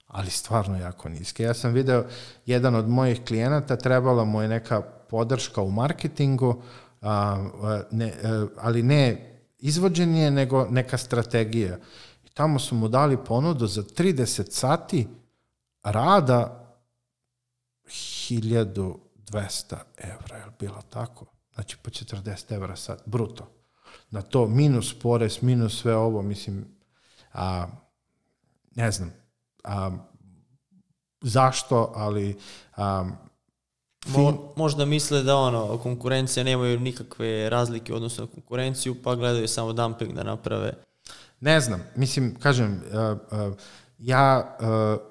Ali stvarno jako niske. Ja sam video, jedan od mojih klijenata, trebala mu je neka podrška u marketingu, ali ne izvođenje, nego neka strategija. I tamo su mu dali ponudu za 30 sati rada 1200 evra, je li bilo tako? Znači, po 40 evra sat, bruto. Na to minus porez, minus sve ovo, mislim, ne znam zašto, ali... možda misle da, ono, konkurencija, nemaju nikakve razlike u odnosu na konkurenciju, pa gledaju samo dumping da naprave. Ne znam, mislim, kažem, ja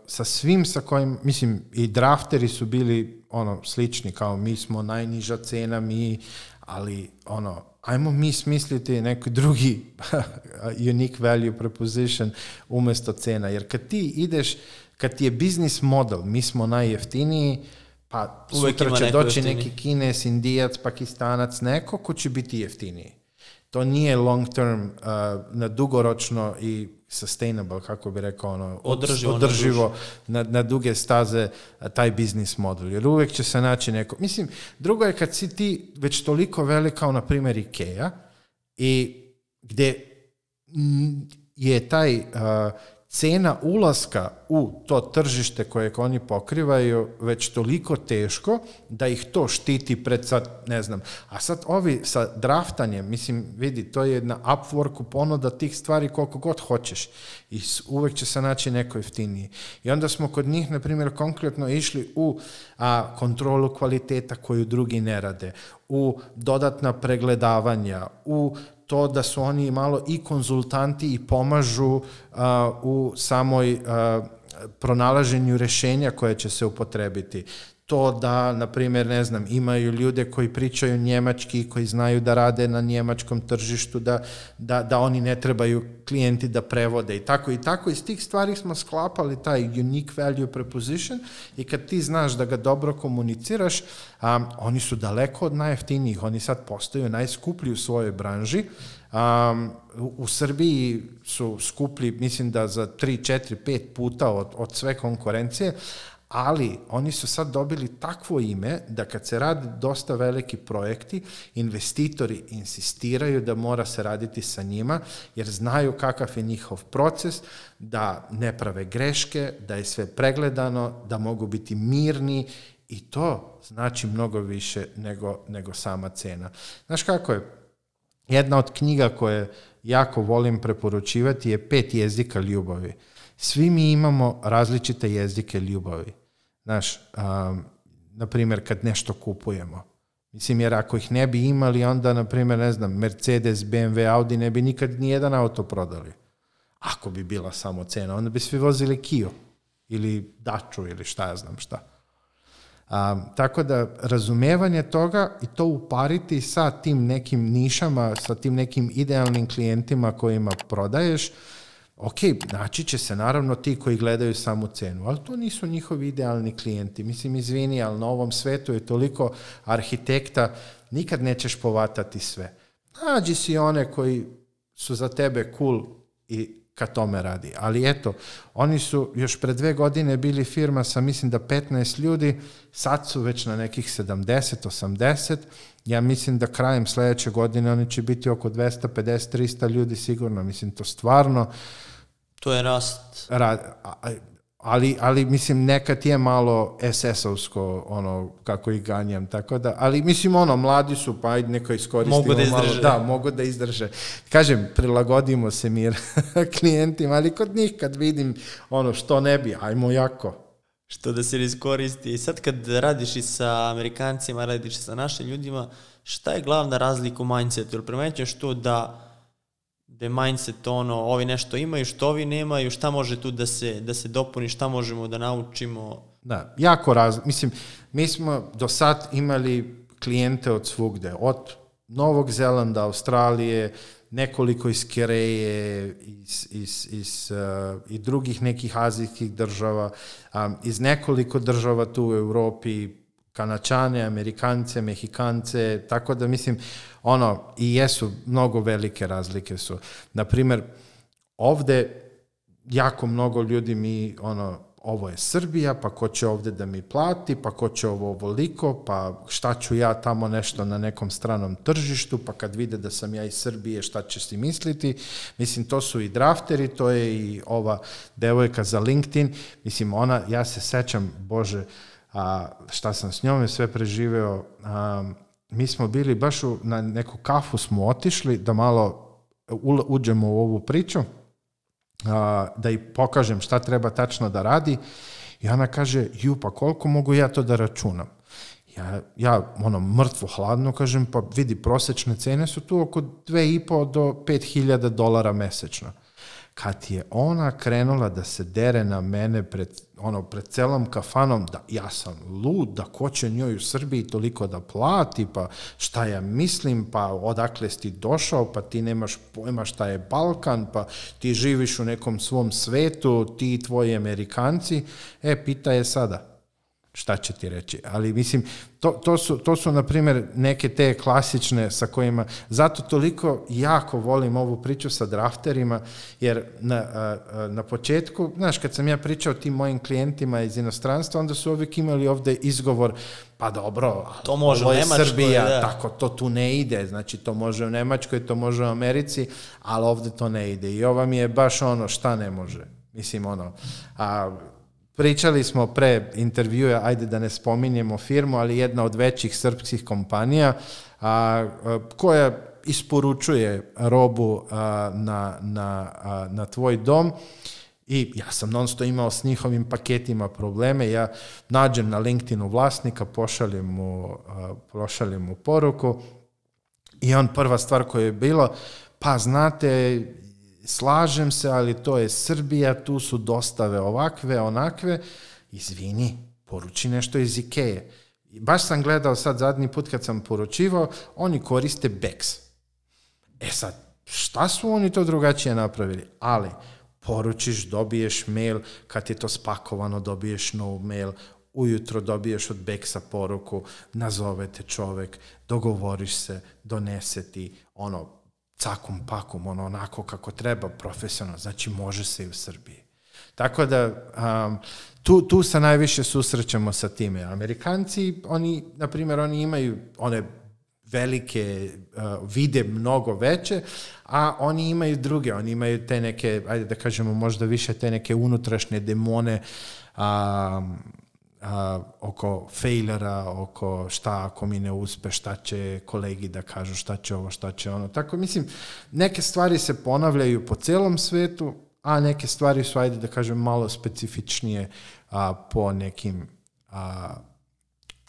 sa svim sa kojim, mislim, i drafteri su bili, ono, slični, kao mi smo najniža cena, mi, ali, ono, ajmo mi smisliti neki drugi unique value proposition umesto cena, jer kad ti ideš, kad ti je biznis model, mi smo najjeftiniji, pa sutra će doći neki Kinez, Indijac, Pakistanac, neko ko će biti jeftiniji. To nije long term, na dugoročno i sustainable, kako bi rekao, ono, održivo na duge staze taj biznis model, jer uvek će se naći neko. Mislim, drugo je kad si ti već toliko velika, kao na primjer IKEA, i gde je taj cena ulaska u to tržište koje oni pokrivaju već toliko teško da ih to štiti pred sad, ne znam. A sad ovi sa draftanjem, mislim, vidi, to je na Upworku ponuda tih stvari koliko god hoćeš i uvek će se naći neko jeftiniji. I onda smo kod njih, na primjer, konkretno išli u kontrolu kvaliteta koju drugi ne rade, u dodatna pregledavanja, u to da su oni malo i konzultanti i pomažu u samoj pronalaženju rešenja koje će se upotrebiti. To da, na primjer, ne znam, imaju ljude koji pričaju njemački, koji znaju da rade na njemačkom tržištu, da oni ne trebaju klijenti da prevode i tako i tako. Iz tih stvari smo sklapali taj unique value proposition i kad ti znaš da ga dobro komuniciraš, oni su daleko od najjeftinijih, oni sad postaju najskuplji u svojoj branži. U Srbiji su skuplji, mislim da za 3, 4, 5 puta od sve konkurencije, ali oni su sad dobili takvo ime da kad se radi dosta veliki projekti, investitori insistiraju da mora se raditi sa njima, jer znaju kakav je njihov proces, da ne prave greške, da je sve pregledano, da mogu biti mirni i to znači mnogo više nego sama cena. Znaš kako je? Jedna od knjiga koje jako volim preporučivati je 5 jezika ljubavi. Svi mi imamo različite jezike ljubavi. Znaš, na primjer, kad nešto kupujemo. Mislim, jer ako ih ne bi imali, onda, na primjer, ne znam, Mercedes, BMW, Audi ne bi nikad nijedan auto prodali. Ako bi bila samo cena, onda bi svi vozili Kia ili Daču ili šta ja znam šta. Tako da razumevanje toga i to upariti sa tim nekim nišama, sa tim nekim idealnim klijentima kojima prodaješ, ok, naći će se naravno ti koji gledaju samu cenu, ali to nisu njihovi idealni klijenti. Mislim, izvini, ali na ovom svetu je toliko arhitekta, nikad nećeš povatati sve. Nađi si one koji su za tebe cool i ka tome radi. Ali eto, oni su još pre 2 godine bili firma sa, mislim da 15 ljudi, sad su već na nekih 70, 80, ja mislim da krajem sledeće godine oni će biti oko 250, 300 ljudi sigurno, mislim to stvarno... To je rast. Ali mislim nekad je malo SS-ovsko, ono, kako ih ganjam, tako da, ali mislim ono, mladi su, pa ajde neko iskoristimo malo. Mogu da izdrže. Da, mogu da izdrže. Kažem, prilagodimo se mi klijentima, ali kod njih kad vidim ono što ne bi, ajmo jako. Što da se iskoristi. I sad kad radiš i sa Amerikancima, radiš sa našim ljudima, šta je glavna razlika u mindsetu? Jer primećuješ to da je mindset ono, ovi nešto imaju, što ovi nemaju, šta može tu da se dopuni, šta možemo da naučimo? Da, jako različno. Mislim, mi smo do sad imali klijente od svugde, od Novog Zelanda, Australije, nekoliko iz Koreje, i drugih nekih azijskih država, iz nekoliko država tu u Evropi, Kanačane, Amerikance, Mehikance, tako da mislim, ono, i jesu, mnogo velike razlike su. Naprimer, ovde jako mnogo ljudi mi, ono, ovo je Srbija, pa ko će ovde da mi plati, pa ko će ovo ovoliko, pa šta ću ja tamo nešto na nekom stranom tržištu, pa kad vide da sam ja iz Srbije, šta će si misliti. Mislim, to su i drafteri, to je i ova devojka za LinkedIn. Mislim, ona, ja se sećam, Bože, šta sam s njom je sve preživeo. Mi smo bili baš na neku kafu smo otišli da malo uđemo u ovu priču, da i pokažem šta treba tačno da radi i ona kaže, ju pa koliko mogu ja to da računam? Ja ono mrtvo hladno kažem, pa vidi prosečne cene su tu oko 2,5 do 5.000 dolara mesečno. Kad je ona krenula da se dere na mene pred celom kafanom, da ja sam lud, da ko će njoj u Srbiji toliko da plati, pa šta ja mislim, pa odakle si ti došao, pa ti nemaš pojma šta je Balkan, pa ti živiš u nekom svom svetu, ti i tvoji Amerikanci, pita je sada. Šta će ti reći, ali mislim to su na primjer neke te klasične sa kojima, zato toliko jako volim ovu priču sa drafterima, jer na početku, znaš, kad sam ja pričao tim mojim klijentima iz inostranstva, onda su uvijek imali ovde izgovor, pa dobro, to može u Nemačkoj, tako, to tu ne ide, znači to može u Nemačkoj, to može u Americi, ali ovde to ne ide i ovo mi je baš ono šta ne može. Mislim, ono, pričali smo pre intervjua, ajde da ne spominjemo firmu, ali jedna od većih srpskih kompanija koja isporučuje robu na tvoj dom. I ja sam non-stop imao s njihovim paketima probleme, ja nađem na LinkedInu vlasnika, pošaljem mu poruku i on prva stvar koja je bilo, pa znate, slažem se, ali to je Srbija, tu su dostave ovakve, onakve, izvini, poruči nešto iz Ikeje. Baš sam gledao sad zadnji put kad sam poručivao, oni koriste Bex. E sad, šta su oni to drugačije napravili? Ali poručiš, dobiješ mail, kad je to spakovano dobiješ nov mail, ujutro dobiješ od Beksa poruku, nazove te čovek, dogovoriš se, donese ti ono cakum pakum, ono onako kako treba, profesionalno, znači može se i u Srbiji. Tako da tu se najviše susrećemo sa time. Amerikanci, oni, na primjer, oni imaju one velike, vide mnogo veće, a oni imaju druge, oni imaju te neke, ajde da kažemo možda više te neke unutrašnje demone oko failera, oko šta ako mi ne uspe, šta će kolegi da kažu, šta će ovo, šta će ono. Tako, mislim, neke stvari se ponavljaju po celom svetu, a neke stvari su, ajde da kažem, malo specifičnije po nekim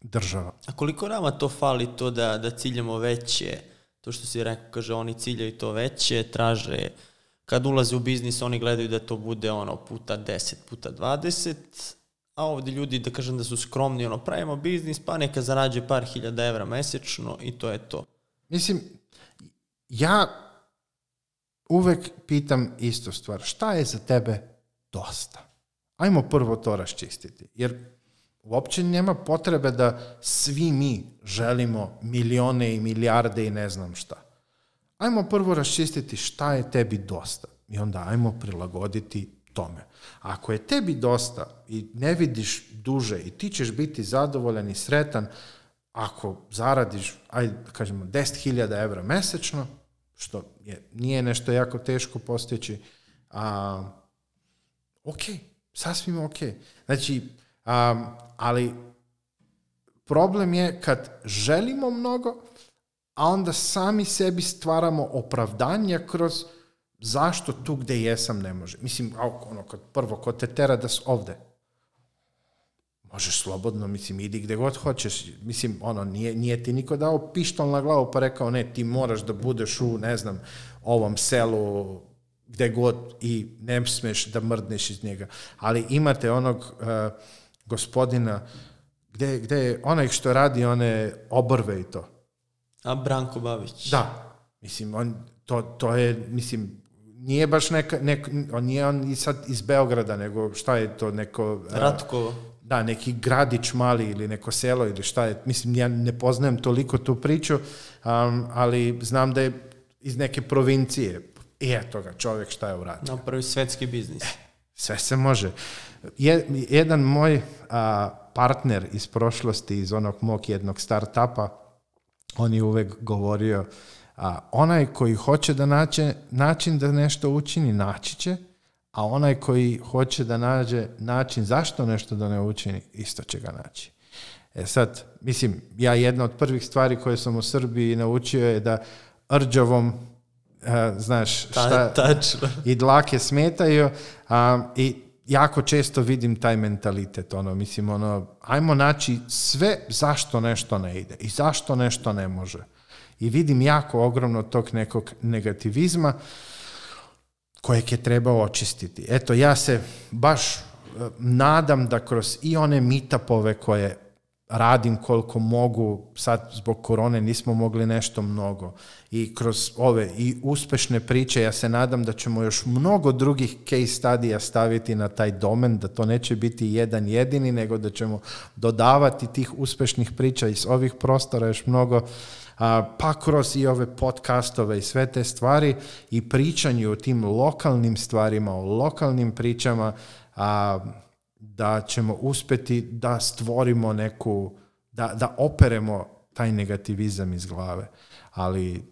država. A koliko nama to fali to da ciljamo veće, to što si rekao, kaže, oni ciljaju to veće, traže, kad ulaze u biznis, oni gledaju da to bude ono puta 10, puta 20, a ovdje ljudi, da kažem, da su skromni, ono, pravimo biznis, pa neka zarađuje par hiljada evra mesečno i to je to. Mislim, ja uvek pitam istu stvar, šta je za tebe dosta? Ajmo prvo to raščistiti, jer uopće nema potrebe da svi mi želimo milione i milijarde i ne znam šta. Ajmo prvo raščistiti šta je tebi dosta i onda ajmo prilagoditi tome. Ako je tebi dosta i ne vidiš duže i ti ćeš biti zadovoljan i sretan ako zaradiš, ajde kažemo, 10.000 evra mesečno, što nije nešto jako teško postići, ok, sasvim ok. Znači, ali problem je kad želimo mnogo, a onda sami sebi stvaramo opravdanja kroz zašto tu gde jesam ne može. Mislim, ono, prvo, ko te tera da si ovde, možeš slobodno, mislim, idi gde god hoćeš. Mislim, ono, nije ti niko dao pištol na glavu pa rekao, ne, ti moraš da budeš u, ne znam, ovom selu, gde god i ne smeš da mrdneš iz njega. Ali imate onog gospodina, gde je onaj što radi one obrve i to. A Branko Babić. Da, mislim, to je, mislim, nije baš neka, nije on sad iz Beograda, nego šta je to neko... Ratkovo. Da, neki gradić mali ili neko selo ili šta je, mislim, ja ne poznajem toliko tu priču, ali znam da je iz neke provincije. I eto ga, čovjek šta je uradio. Napravi svetski biznis. Sve se može. Jedan moj partner iz prošlosti, iz onog mog jednog start-upa, on je uvek govorio, onaj koji hoće da nađe način da nešto učini, naći će, a onaj koji hoće da nađe način zašto nešto da ne učini, isto će ga naći. E sad, mislim, ja jedna od prvih stvari koje sam u Srbiji naučio je da rđavom, znaš, šta i dlake smetaju i jako često vidim taj mentalitet, ono, mislim, ono, ajmo naći sve zašto nešto ne ide i zašto nešto ne može i vidim jako ogromno tog nekog negativizma kojeg je trebao očistiti. Eto, ja se baš nadam da kroz i one meetupove koje radim koliko mogu, sad zbog korone nismo mogli nešto mnogo i kroz ove i uspešne priče ja se nadam da ćemo još mnogo drugih case studija staviti na taj domen, da to neće biti jedan jedini, nego da ćemo dodavati tih uspešnih priča iz ovih prostora još mnogo, pa kroz i ove podcastove i sve te stvari i pričanju o tim lokalnim stvarima, o lokalnim pričama, da ćemo uspeti da stvorimo neku, da operemo taj negativizam iz glave. Ali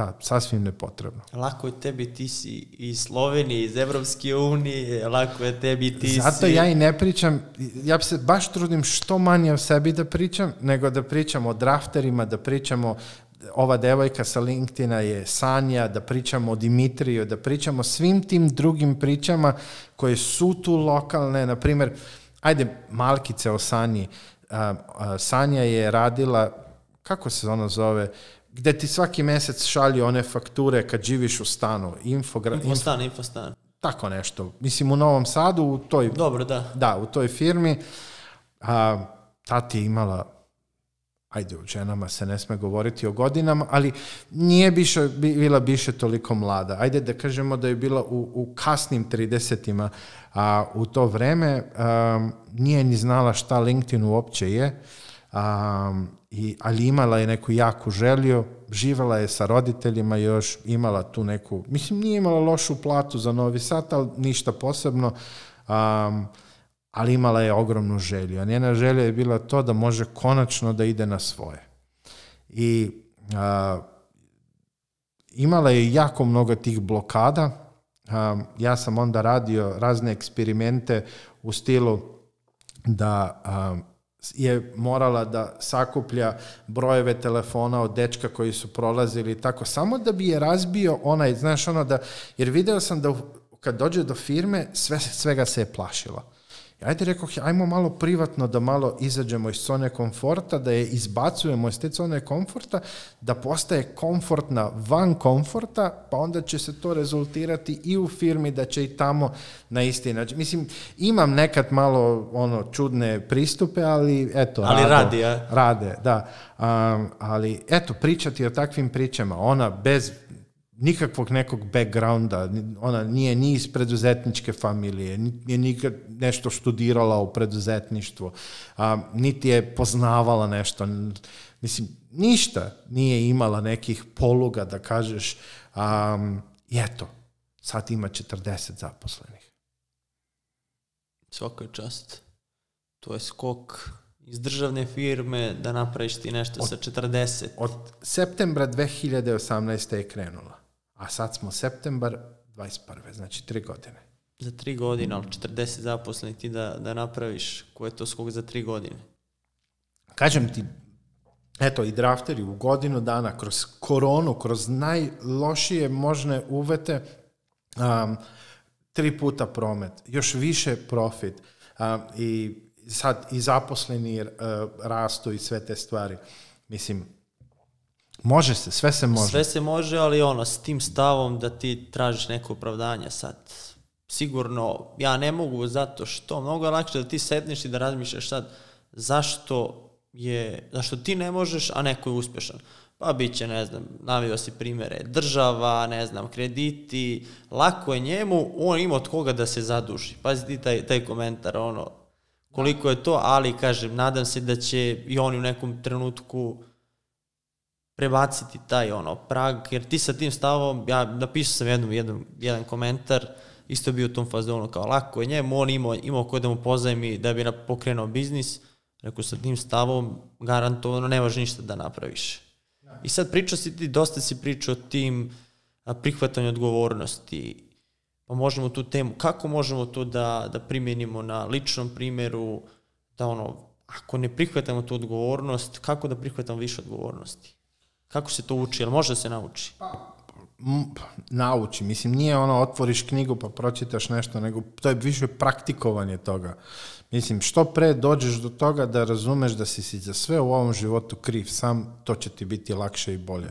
Da, sasvim nepotrebno. Lako je tebi, ti si iz Slovenije, iz Evropske unije, lako je tebi, ti si... Zato ja i ne pričam, ja se baš trudim što manje o sebi da pričam, nego da pričam o drafterima, da pričamo, ova devojka sa LinkedIna je Sanja, da pričamo o Dimitriju, da pričamo o svim tim drugim pričama koje su tu lokalne, na primer, ajde, malkice o Sanji. Sanja je radila, kako se ono zove, gde ti svaki mesec šalju one fakture kad živiš u stanu. Infostan. Tako nešto. Mislim, u Novom Sadu, u toj... Dobro, da. Da, u toj firmi. Tati je imala... Ajde, u ženama se ne sme govoriti o godinama, ali nije bila više toliko mlada. Ajde da kažemo da je bila u kasnim 30-ima, a u to vreme nije ni znala šta LinkedIn uopće je, ali imala je neku jaku želju, živala je sa roditeljima još, imala tu neku, mislim nije imala lošu platu za Novi Sad, ali ništa posebno, ali imala je ogromnu želju. A njena želja je bila to da može konačno da ide na svoje. I imala je jako mnogo tih blokada. Ja sam onda radio razne eksperimente u stilu da je morala da sakuplja brojeve telefona od dečka koji su prolazili i tako. Samo da bi je razbio onaj, znaš ono da, jer video sam da kad dođe do firme svega se je plašila. Ajde, rekao, ajmo malo privatno da malo izađemo iz zone komforta, da je izbacujemo iz te zone komforta, da postaje komfortna van komforta, pa onda će se to rezultirati i u firmi, da će i tamo na isti način. Mislim, imam nekad malo ono čudne pristupe, ali eto. Ali radi, a? Rade, da. Ali eto, pričati o takvim pričama, ona bez... nikakvog nekog backgrounda, ona nije ni iz preduzetničke familije, nije nikad nešto studirala u preduzetništvu, niti je poznavala nešto, mislim, ništa nije imala nekih poluga da kažeš, i eto, sad ima 40 zaposlenih. Svaka čast, to je skok iz državne firme da napraviš ti nešto sa 40. Od septembra 2018. je krenula. A sad smo septembar 21. Znači 3 godine. Za 3 godine, ali 40 zaposlenih ti da napraviš, ko je to skok za 3 godine? Kažem ti, eto i drafteri u godinu dana, kroz koronu, kroz najlošije možne uvete, 3 puta promet, još više profit i sad i zaposleni rastu i sve te stvari. Mislim, može se, sve se može. Sve se može, ali ono, s tim stavom da ti tražiš neko opravdanje sad. Sigurno, ja ne mogu zato što, mnogo je lakše da ti sedneš i da razmišljaš sad zašto ti ne možeš, a neko je uspešan. Pa bit će, ne znam, navio si primere, država, ne znam, krediti, lako je njemu, on ima od koga da se zaduži. Pazi ti taj komentar, ono, koliko je to, ali kažem, nadam se da će i oni u nekom trenutku prebaciti taj ono prag, jer ti sa tim stavom, ja napisao sam jedan komentar, isto bio u tom fazonu kao lako je njemu, on imao ko da mu pozajmi da bi pokrenuo biznis, rekao sa tim stavom garantovano ne može ništa da napraviš. I sad pričao si ti, dosta si pričao o tim prihvatanju odgovornosti, pa možemo tu temu, kako možemo to da primjenimo na ličnom primjeru, da ono, ako ne prihvatamo tu odgovornost, kako da prihvatamo više odgovornosti? Kako se to uči? Jel može da se nauči? Nauči. Mislim, nije ono otvoriš knjigu pa pročitaš nešto, nego to je više praktikovanje toga. Mislim, što pre dođeš do toga da razumeš da si za sve u ovom životu kriv sam, to će ti biti lakše i bolje.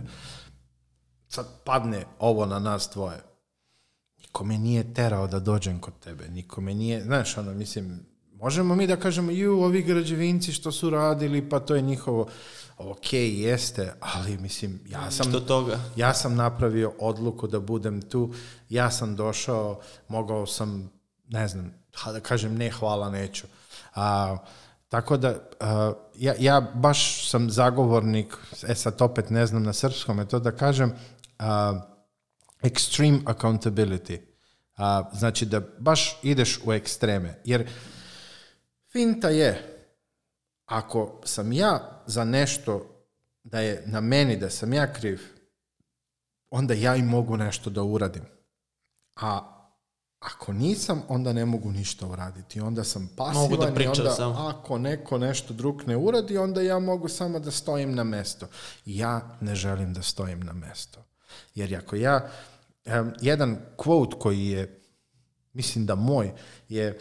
Sad padne ovo na nas dvoje. Niko me nije terao da dođem kod tebe. Niko me nije, znaš, ono, mislim, možemo mi da kažemo, ovi građevinci što su radili, pa to je njihovo... Ok, jeste, ali mislim, ja sam napravio odluku da budem tu, ja sam došao, mogao sam, ne znam, da kažem ne, hvala, neću. Tako da, ja baš sam zagovornik, sad opet ne znam na srpskom, je to da kažem, extreme accountability. Znači da baš ideš u ekstreme, jer finta je, ako sam ja za nešto da je na meni, da sam ja kriv, onda ja im mogu nešto da uradim. A ako nisam, onda ne mogu ništa uraditi. Onda sam pasivan i onda ako neko nešto drug ne uradi, onda ja mogu samo da stojim na mesto. Ja ne želim da stojim na mesto. Jer ako ja... jedan quote koji je, mislim da moj, je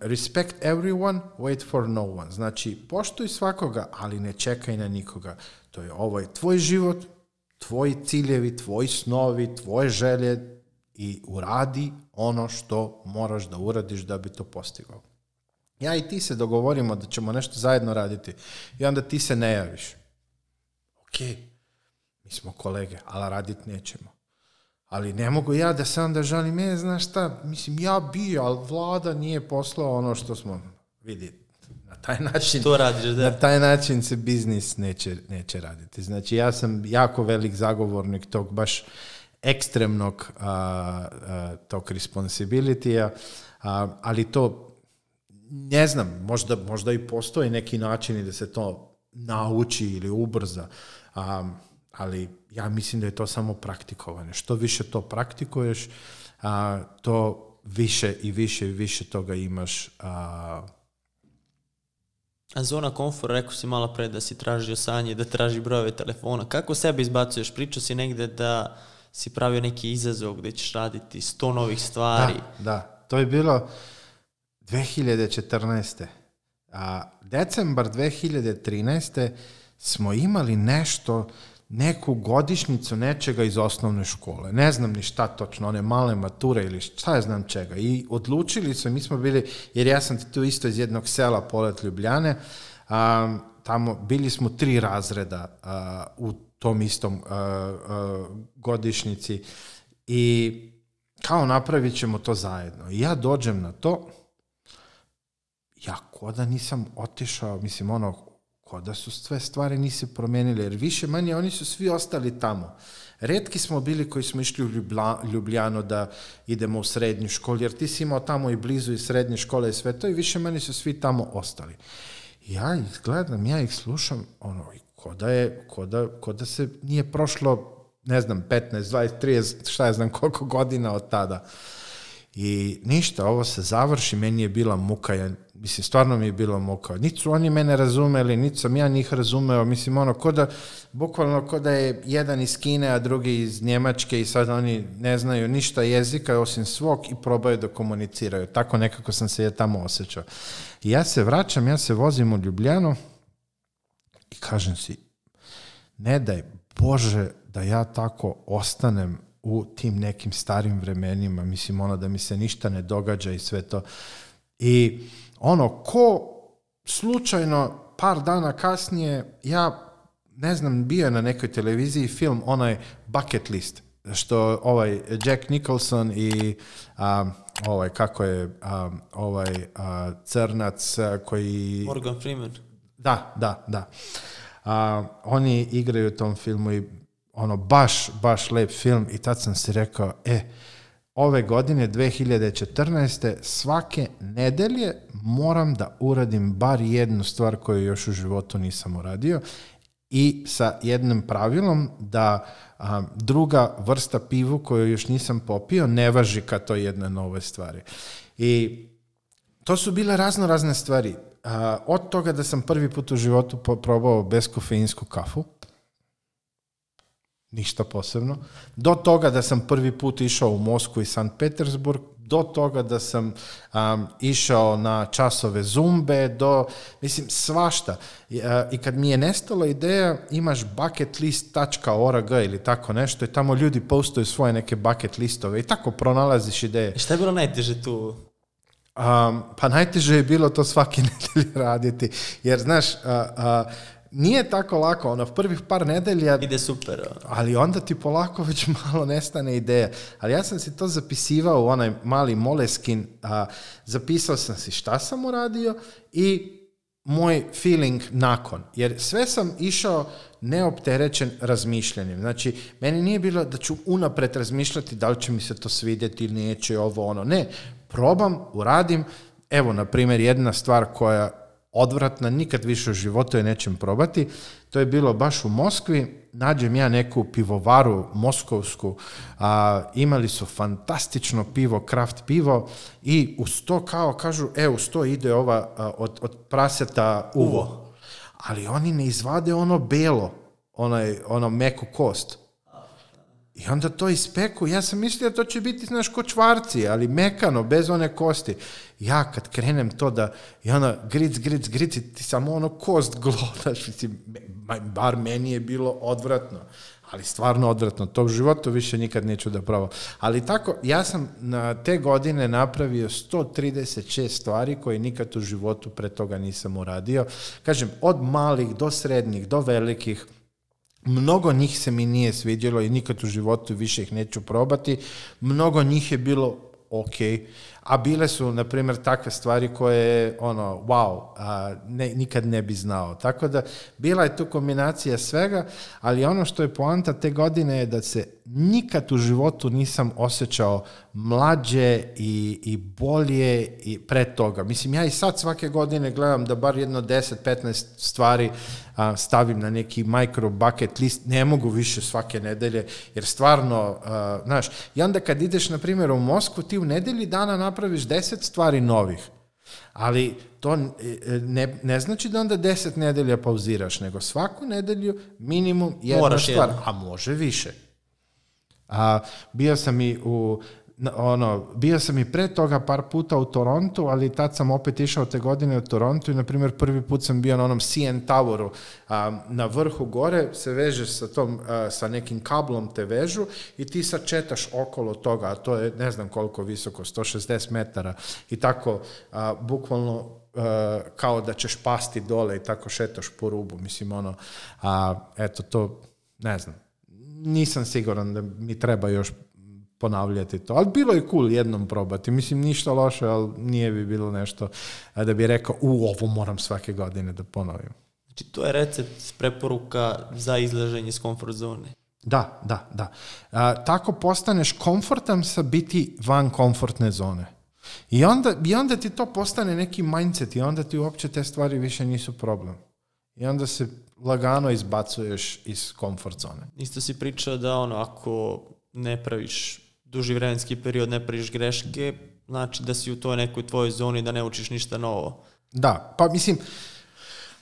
respect everyone, wait for no one. Znači, poštuj svakoga, ali ne čekaj na nikoga. To je ovo je tvoj život, tvoji ciljevi, tvoji snovi, tvoje želje, i uradi ono što moraš da uradiš da bi to postigao. Ja i ti se dogovorimo da ćemo nešto zajedno raditi i onda ti se ne javiš. Ok, mi smo kolege, ali raditi nećemo. Ali ne mogu ja da sam da žalim, znaš šta, mislim, ja bi, ali vlada nije poslao ono što smo, vidi, na taj način se biznis neće raditi. Znači, ja sam jako velik zagovornik tog baš ekstremnog tog responsibility-a, ali to, ne znam, možda i postoji neki način da se to nauči ili ubrza, ali ja mislim da je to samo praktikovanje. Što više to praktikuješ, to više i više i više toga imaš. A zona komfora, rekao si malo pre da si tražio sanje, da traži brojeve telefona. Kako sebe izbacuješ? Pričao si negde da si pravio neki izazov gde ćeš raditi 100 novih stvari. Da, to je bilo 2014. Decembar 2013. smo imali nešto, neku godišnjicu nečega iz osnovne škole. Ne znam ni šta točno, one male mature ili šta je znam čega. I odlučili su, mi smo bili, jer ja sam tu isto iz jednog sela pored Ljubljane, tamo bili smo 3 razreda u tom istom godišnjici i kao napravit ćemo to zajedno. I ja dođem na to, ja ko da nisam otišao, mislim ono, ko da su sve stvari nisi promenili, jer više manje oni su svi ostali tamo. Retki smo bili koji smo išli u Ljubljanu da idemo u srednju školu, jer ti si imao tamo i blizu i srednje škole i sve to i više manje su svi tamo ostali. Ja ih gledam, ja ih slušam, ono, ko da se nije prošlo, ne znam, 15, 20, 30, šta ja znam koliko godina od tada. I ništa, ovo se završi, meni je bila muka, mislim, stvarno mi je bila muka. Niti su oni mene razumeli, niti sam ja njih razumeo, mislim, ono, bukvalno ko da je jedan iz Kine, a drugi iz Njemačke i sad oni ne znaju ništa jezika osim svog i probaju da komuniciraju. Tako nekako sam se ja tamo osjećao. I ja se vraćam, ja se vozim u Ljubljanu, i kažem si, ne daj Bože da ja tako ostanem u tim nekim starim vremenima, mislim ono da mi se ništa ne događa i sve to. I ono, ko slučajno par dana kasnije, ja ne znam, bio je na nekoj televiziji film, onaj Bucket List, što ovaj Jack Nicholson i ovaj, kako je, ovaj crnac koji... Morgan Freeman. Da. Oni igraju u tom filmu i ono baš lep film i tad sam si rekao, ove godine 2014. svake nedelje moram da uradim bar jednu stvar koju još u životu nisam uradio i sa jednim pravilom da druga vrsta pivu koju još nisam popio ne važi ka to jedne nove stvari. I to su bile razne stvari. Od toga da sam prvi put u životu probao bezkofeinsku kafu, ništa posebno, do toga da sam prvi put išao u Moskvu i Sankt Petersburg, do toga da sam išao na časove zumbe, do, mislim, svašta. I kad mi je nestala ideja, imaš bucketlist.org ili tako nešto i tamo ljudi postaju svoje neke bucket listove i tako pronalaziš ideje. Šta je bilo najteže tu? Pa najteže je bilo to svaki nedelj raditi, jer znaš, nije tako lako, ono, prvih par nedelja ide super, ali onda ti polako već malo nestane ideja. Ali ja sam si to zapisivao u onaj mali moleskin, zapisao sam si šta sam uradio i moj feeling nakon, jer sve sam išao neopterećen razmišljanjem. Znači, meni nije bilo da ću unapred razmišljati da li će mi se to svidjeti ili neće, ovo, ono, ne. Probam, uradim, evo, na primjer, jedna stvar koja odvratna, nikad više u životu je nećem probati. To je bilo baš u Moskvi, nađem ja neku pivovaru moskovsku, imali su fantastično pivo, kraft pivo, i uz to kao kažu, e, uz to ide ova od praseta uvo. Ali oni ne izvade ono belo, ono meku kost. I onda to ispeku, ja sam mislio da to će biti, znaš, ko čvarci, ali mekano, bez one kosti. Ja kad krenem to da, i ono, gric, ti samo ono kost glodaš, mislim, bar meni je bilo odvratno, ali stvarno odvratno, to u životu više nikad neću da probam. Ali tako, ja sam na te godine napravio 136 stvari koje nikad u životu pre toga nisam uradio. Kažem, od malih do srednjih, do velikih, mnogo njih se mi nije svidjelo i nikad u životu više ih neću probati. Mnogo njih je bilo ok, a bile su, na primjer, takve stvari koje, ono, wow, nikad ne bi znao. Tako da, bila je tu kombinacija svega, ali ono što je poanta te godine je da se nikad u životu nisam osjećao mlađe i bolje i pre toga. Mislim, ja i sad svake godine gledam da bar jedno 10-15 stvari stavim na neki micro bucket list, ne mogu više svake nedelje, jer stvarno, znaš, i onda kad ideš, na primjer, u Moskvu, ti u nedelji dana napraviš 10 stvari novih, ali to ne znači da onda 10 nedelja pauziraš, nego svaku nedelju minimum jedna stvar, a može više. Bio sam i pre toga par puta u Torontu, ali tad sam opet išao te godine u Torontu i, na primjer, prvi put sam bio na onom CN Toweru, na vrhu gore se vežeš sa nekim kablom, te vežu i ti sad četaš okolo toga, a to je ne znam koliko visoko, 160 metara i tako, bukvalno kao da ćeš pasti dole i tako šetaš po rubu, mislim, ono, eto, to ne znam, nisam siguran da mi treba još ponavljati to, ali bilo je cool jednom probati, mislim, ništa loše, ali nije bi bilo nešto da bi rekao, ovo moram svake godine da ponovim. Znači, to je recept, preporuka za izlaženje iz komfort zone. Da, da, da. Tako postaneš komfortan sa biti van komfortne zone. I onda ti to postane neki mindset i onda ti uopće te stvari više nisu problem. I onda se lagano izbacuješ iz komfort zone. Isto si pričao da, ono, ako ne praviš duži vremenski period, ne praviš greške, znači da si u toj nekoj tvojoj zoni, da ne učiš ništa novo. Da, pa mislim,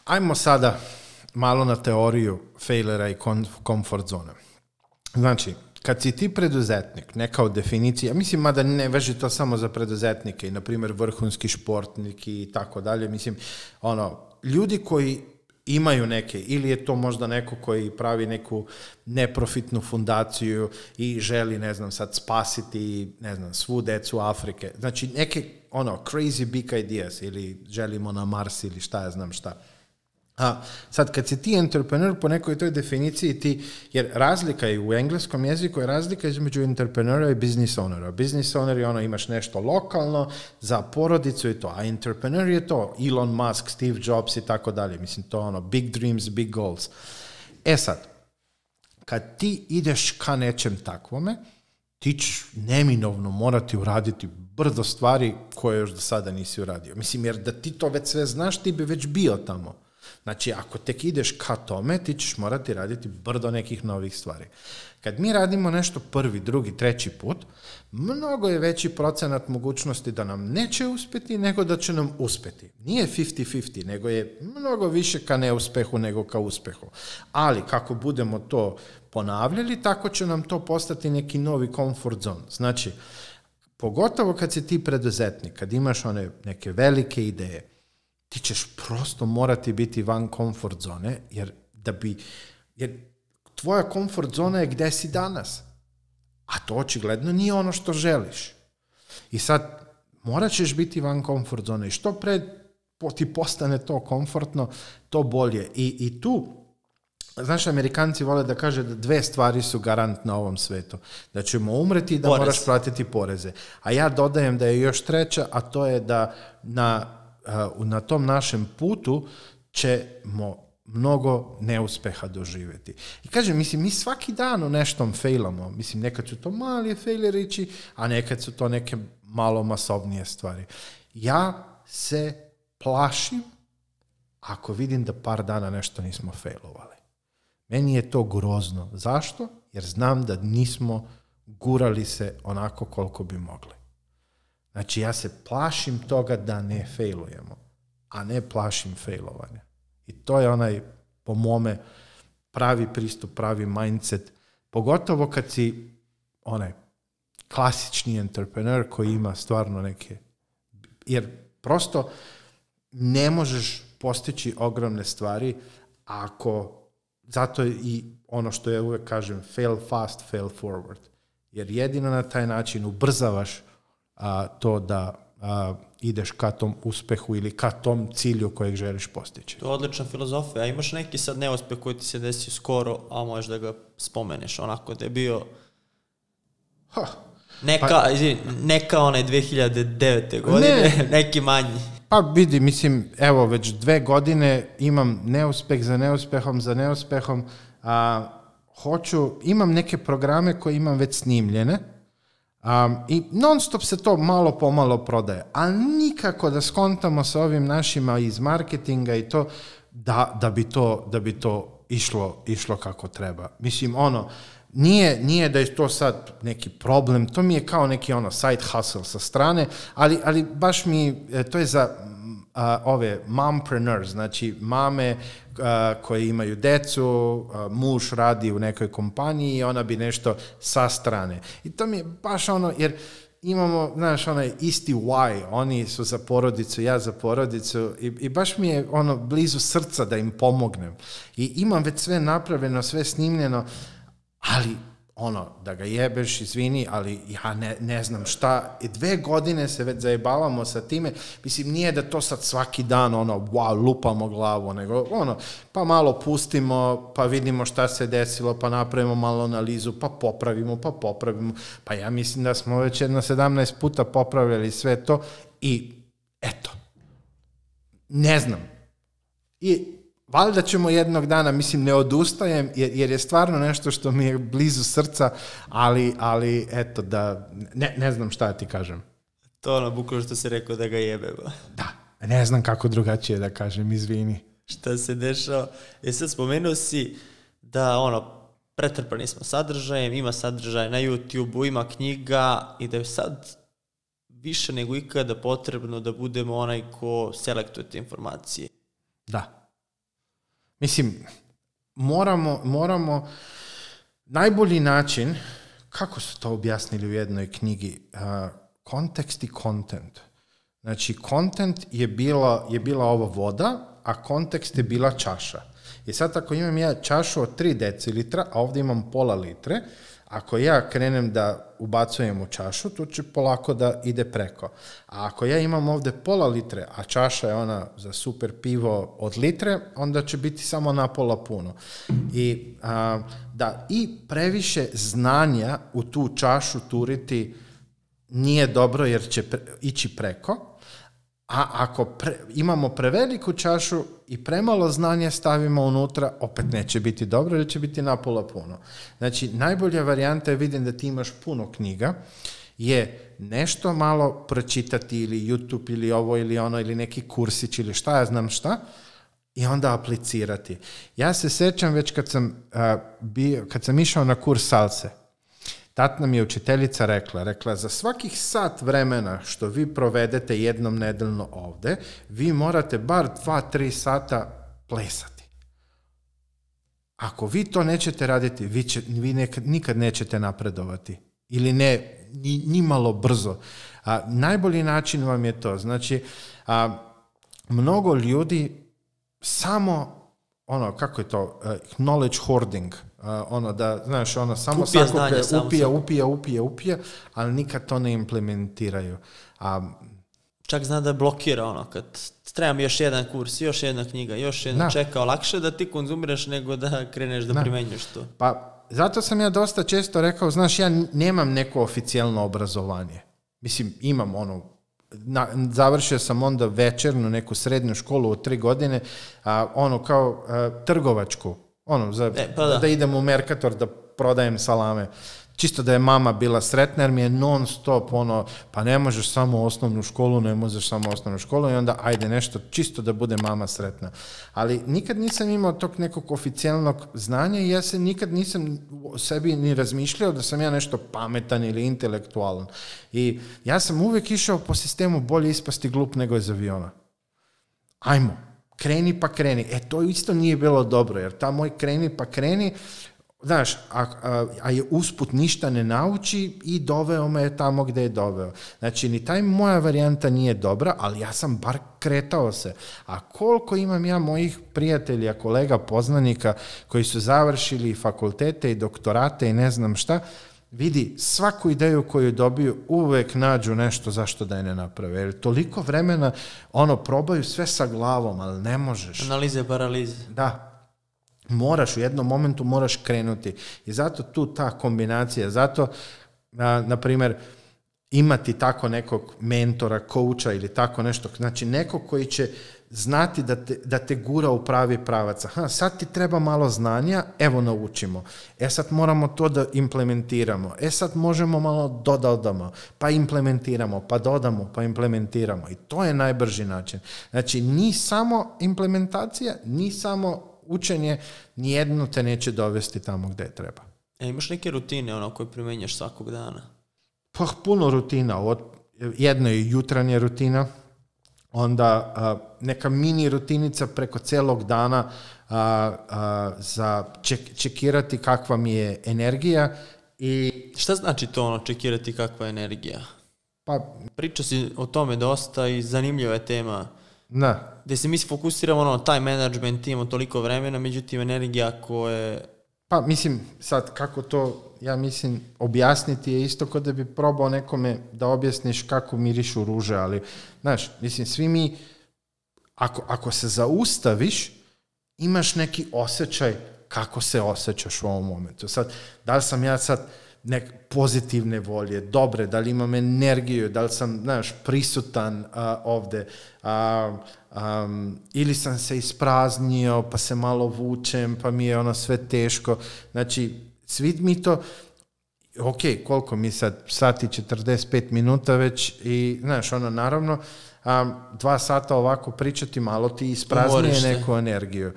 ajmo sada malo na teoriju failera i comfort zone. Znači, kad si ti preduzetnik, neka od definicija, mislim, mada ne veži to samo za preduzetnike i, na primjer, vrhunski športnik i tako dalje, mislim, ono, ljudi koji imaju neke, ili je to možda neko koji pravi neku neprofitnu fundaciju i želi, ne znam, sad spasiti, ne znam, svu decu Afrike. Znači, neke, ono, crazy big ideas, ili želimo na Mars, ili šta ja znam šta. Sad, kad si ti entrepreneur, po nekoj toj definiciji ti, jer razlika je u engleskom jeziku, je razlika između entrepreneura i business ownera. Business owner je ono, imaš nešto lokalno, za porodicu i to, a entrepreneur je to, Elon Musk, Steve Jobs i tako dalje. Mislim, to je ono, big dreams, big goals. E sad, kad ti ideš ka nečem takvome, ti ćeš neminovno morati uraditi brdo stvari koje još do sada nisi uradio. Mislim, jer da ti to već sve znaš, ti bi već bio tamo. Znači, ako tek ideš ka tome, ti ćeš morati raditi brdo nekih novih stvari. Kad mi radimo nešto prvi, drugi, treći put, mnogo je veći procenat mogućnosti da nam neće uspjeti nego da će nam uspjeti. Nije 50-50, nego je mnogo više ka neuspehu nego ka uspehu. Ali kako budemo to ponavljali, tako će nam to postati neki novi comfort zone. Znači, pogotovo kad si ti preduzetnik, kad imaš one neke velike ideje, ti ćeš prosto morati biti van komfort zone, jer tvoja komfort zona je gde si danas. A to očigledno nije ono što želiš. I sad, morat ćeš biti van komfort zone. I što pre ti postane to komfortno, to bolje. I tu, znaš, Amerikanci vole da kaže da dve stvari su garant na ovom svetu. Da ćemo umreti i da moraš platiti poreze. A ja dodajem da je još treća, a to je da na tom našem putu ćemo mnogo neuspeha doživjeti. I kažem, mislim, mi svaki dan u neštom failamo. Mislim, nekad su to mali failerići, a nekad su to neke malo masovnije stvari. Ja se plašim ako vidim da par dana nešto nismo failovali. Meni je to grozno. Zašto? Jer znam da nismo gurali se onako koliko bi mogli. Znači, ja se plašim toga da ne failujemo, a ne plašim failovanja. I to je onaj, po mome, pravi pristup, pravi mindset, pogotovo kad si onaj klasični entrepreneur koji ima stvarno neke... Jer prosto ne možeš postići ogromne stvari ako... Zato i ono što ja uvek kažem, fail fast, fail forward. Jer jedino na taj način ubrzavaš to da ideš ka tom uspehu ili ka tom cilju kojeg želiš postići. To je odlična filozofija. Imaš neki sad neuspeh koji ti se desio skoro, a možeš da ga spomeneš. Onako da je bio... Neka onaj 2009. godine, neki manji. Pa vidi, mislim, evo, već 2 godine imam neuspeh za neuspehom, imam neke programe koje imam već snimljene i non stop se to malo pomalo prodaje, ali nikako da skontamo sa ovim našima iz marketinga i to da bi to išlo kako treba. Mislim, ono, nije da je to sad neki problem, to mi je kao neki ono side hustle sa strane, ali baš mi, to je za ove mompreneurs, znači mame koje imaju decu, muž radi u nekoj kompaniji i ona bi nešto sa strane. I to mi je baš ono, jer imamo, znaš, onaj isti why, oni su za porodicu, ja za porodicu i baš mi je ono blizu srca da im pomognem. I imam već sve napravljeno, sve snimljeno, ali, ono, da ga jebeš, izvini, ali ja ne znam šta, 2 godine se već zajebavamo sa time, mislim, nije da to sad svaki dan, ono, wow, lupamo glavu, nego, ono, pa malo pustimo, pa vidimo šta se desilo, pa napravimo malo analizu, pa popravimo, pa ja mislim da smo već jedno 17 puta popravljali sve to i, eto, ne znam. I... Valjda ćemo jednog dana, mislim, ne odustajem, jer je stvarno nešto što mi je blizu srca, ali eto, da, ne znam šta ti kažem. To ono, bukvalno što si rekao, da ga jebeba. Da, ne znam kako drugačije da kažem, izvini. Šta se dešava? E sad spomenuo si da, ono, pretrpani smo sadržajem, ima sadržaj na YouTube-u, ima knjiga i da je sad više nego ikada potrebno da budemo onaj ko selektuje te informacije. Da. Mislim, moramo, najbolji način, kako su to objasnili u jednoj knjigi, kontekst i kontent. Znači, kontent je bila ova voda, a kontekst je bila čaša. I sad ako imam ja čašu od 3 decilitra, a ovdje imam pola litre, ako ja krenem da ubacujem u čašu, tu će polako da ide preko. A ako ja imam ovde pola litre, a čaša je ona za super pivo od litre, onda će biti samo napola puno. I da i previše znanja u tu čašu turiti nije dobro jer će ići preko, a ako imamo preveliku čašu i premalo znanja stavimo unutra, opet neće biti dobro ili će biti napola puno. Znači, najbolja varijanta je, vidim da ti imaš puno knjiga, je nešto malo pročitati ili YouTube ili ovo ili ono ili neki kursić ili šta ja znam šta i onda aplicirati. Ja se sećam već kad sam išao na kurs salse, tad nam je učiteljica rekla, za svakih sat vremena što vi provedete jednom nedeljno ovde, vi morate bar 2-3 sata plesati. Ako vi to nećete raditi, vi nikad nećete napredovati. Ili ne, ni malo brzo. Najbolji način vam je to. Znači, mnogo ljudi samo, ono, kako je to, knowledge hoarding, ono da, znaš, ono, samo sakupe, upija, ali nikad to ne implementiraju. Čak zna da blokira, ono, kad trebam još jedan kurs, još jedna knjiga, još jedna čeka, lakše da ti konzumiraš nego da kreneš da primenjuješ to. Pa, zato sam ja dosta često rekao, znaš, ja nemam neko oficijalno obrazovanje. Mislim, imam ono, završio sam onda večernu neku srednju školu od 3 godine, ono kao trgovačku, ono, da idem u Merkator da prodajem salame. čisto da je mama bila sretna, jer mi je non stop ono, pa ne možeš samo osnovnu školu, ne možeš samo osnovnu školu, i onda ajde nešto čisto da bude mama sretna. Ali nikad nisam imao tog nekog oficijalnog znanja i ja se nikad nisam o sebi ni razmišljao da sam ja nešto pametan ili intelektualan. I ja sam uvek išao po sistemu bolje ispasti glup nego iz aviona. Ajmo, kreni pa kreni. E, to isto nije bilo dobro, jer ta moj kreni pa kreni, znaš, a je usput ništa ne nauči i doveo me tamo gde je doveo. Znači, ni taj moja varijanta nije dobra, ali ja sam bar kretao se. A koliko imam ja mojih prijatelja, kolega, poznanika koji su završili fakultete i doktorate i ne znam šta, vidi, svaku ideju koju dobiju uvek nađu nešto zašto da je ne naprave. Jer toliko vremena ono, probaju sve sa glavom, ali ne možeš. Analize, paralize. Da. Moraš, u jednom momentu moraš krenuti. I zato tu ta kombinacija, zato, na primjer, imati tako nekog mentora, kouča ili tako nešto, znači neko koji će znati da te gura u pravi pravac. Aha, sad ti treba malo znanja, evo naučimo. E sad moramo to da implementiramo. E sad možemo malo dodamo, pa implementiramo, pa dodamo, pa implementiramo. I to je najbrži način. Znači, ni samo implementacija, ni samo učenje, nijedno te neće dovesti tamo gde treba. E, imaš neke rutine ono koje primenjaš svakog dana? Pa, puno rutina. Jedno je jutarnja rutina, onda neka mini rutinica preko celog dana za čekirati kakva mi je energija. Šta znači to ono čekirati kakva je energija? Pričao si o tome dosta i zanimljiva je tema. Da. Gde se mi fokusiramo na taj management, imamo toliko vremena, međutim energija koje... Pa mislim, sad kako to, ja mislim, objasniti je isto kao da bi probao nekome da objasniš kako mirišu ruže, ali, znaš, mislim, svi mi, ako se zaustaviš, imaš neki osjećaj kako se osjećaš u ovom momentu. Sad, da li sam ja sad nek pozitivne volje, dobre, da li imam energiju, da li sam, znaš, prisutan ovde, ili sam se ispraznio, pa se malo vučem, pa mi je ono sve teško. Znači, svi mi to, ok, koliko mi sad, sati 45 minuta već i, znaš, ono, naravno, 2 sata ovako pričati, malo ti ispraznije neku energiju.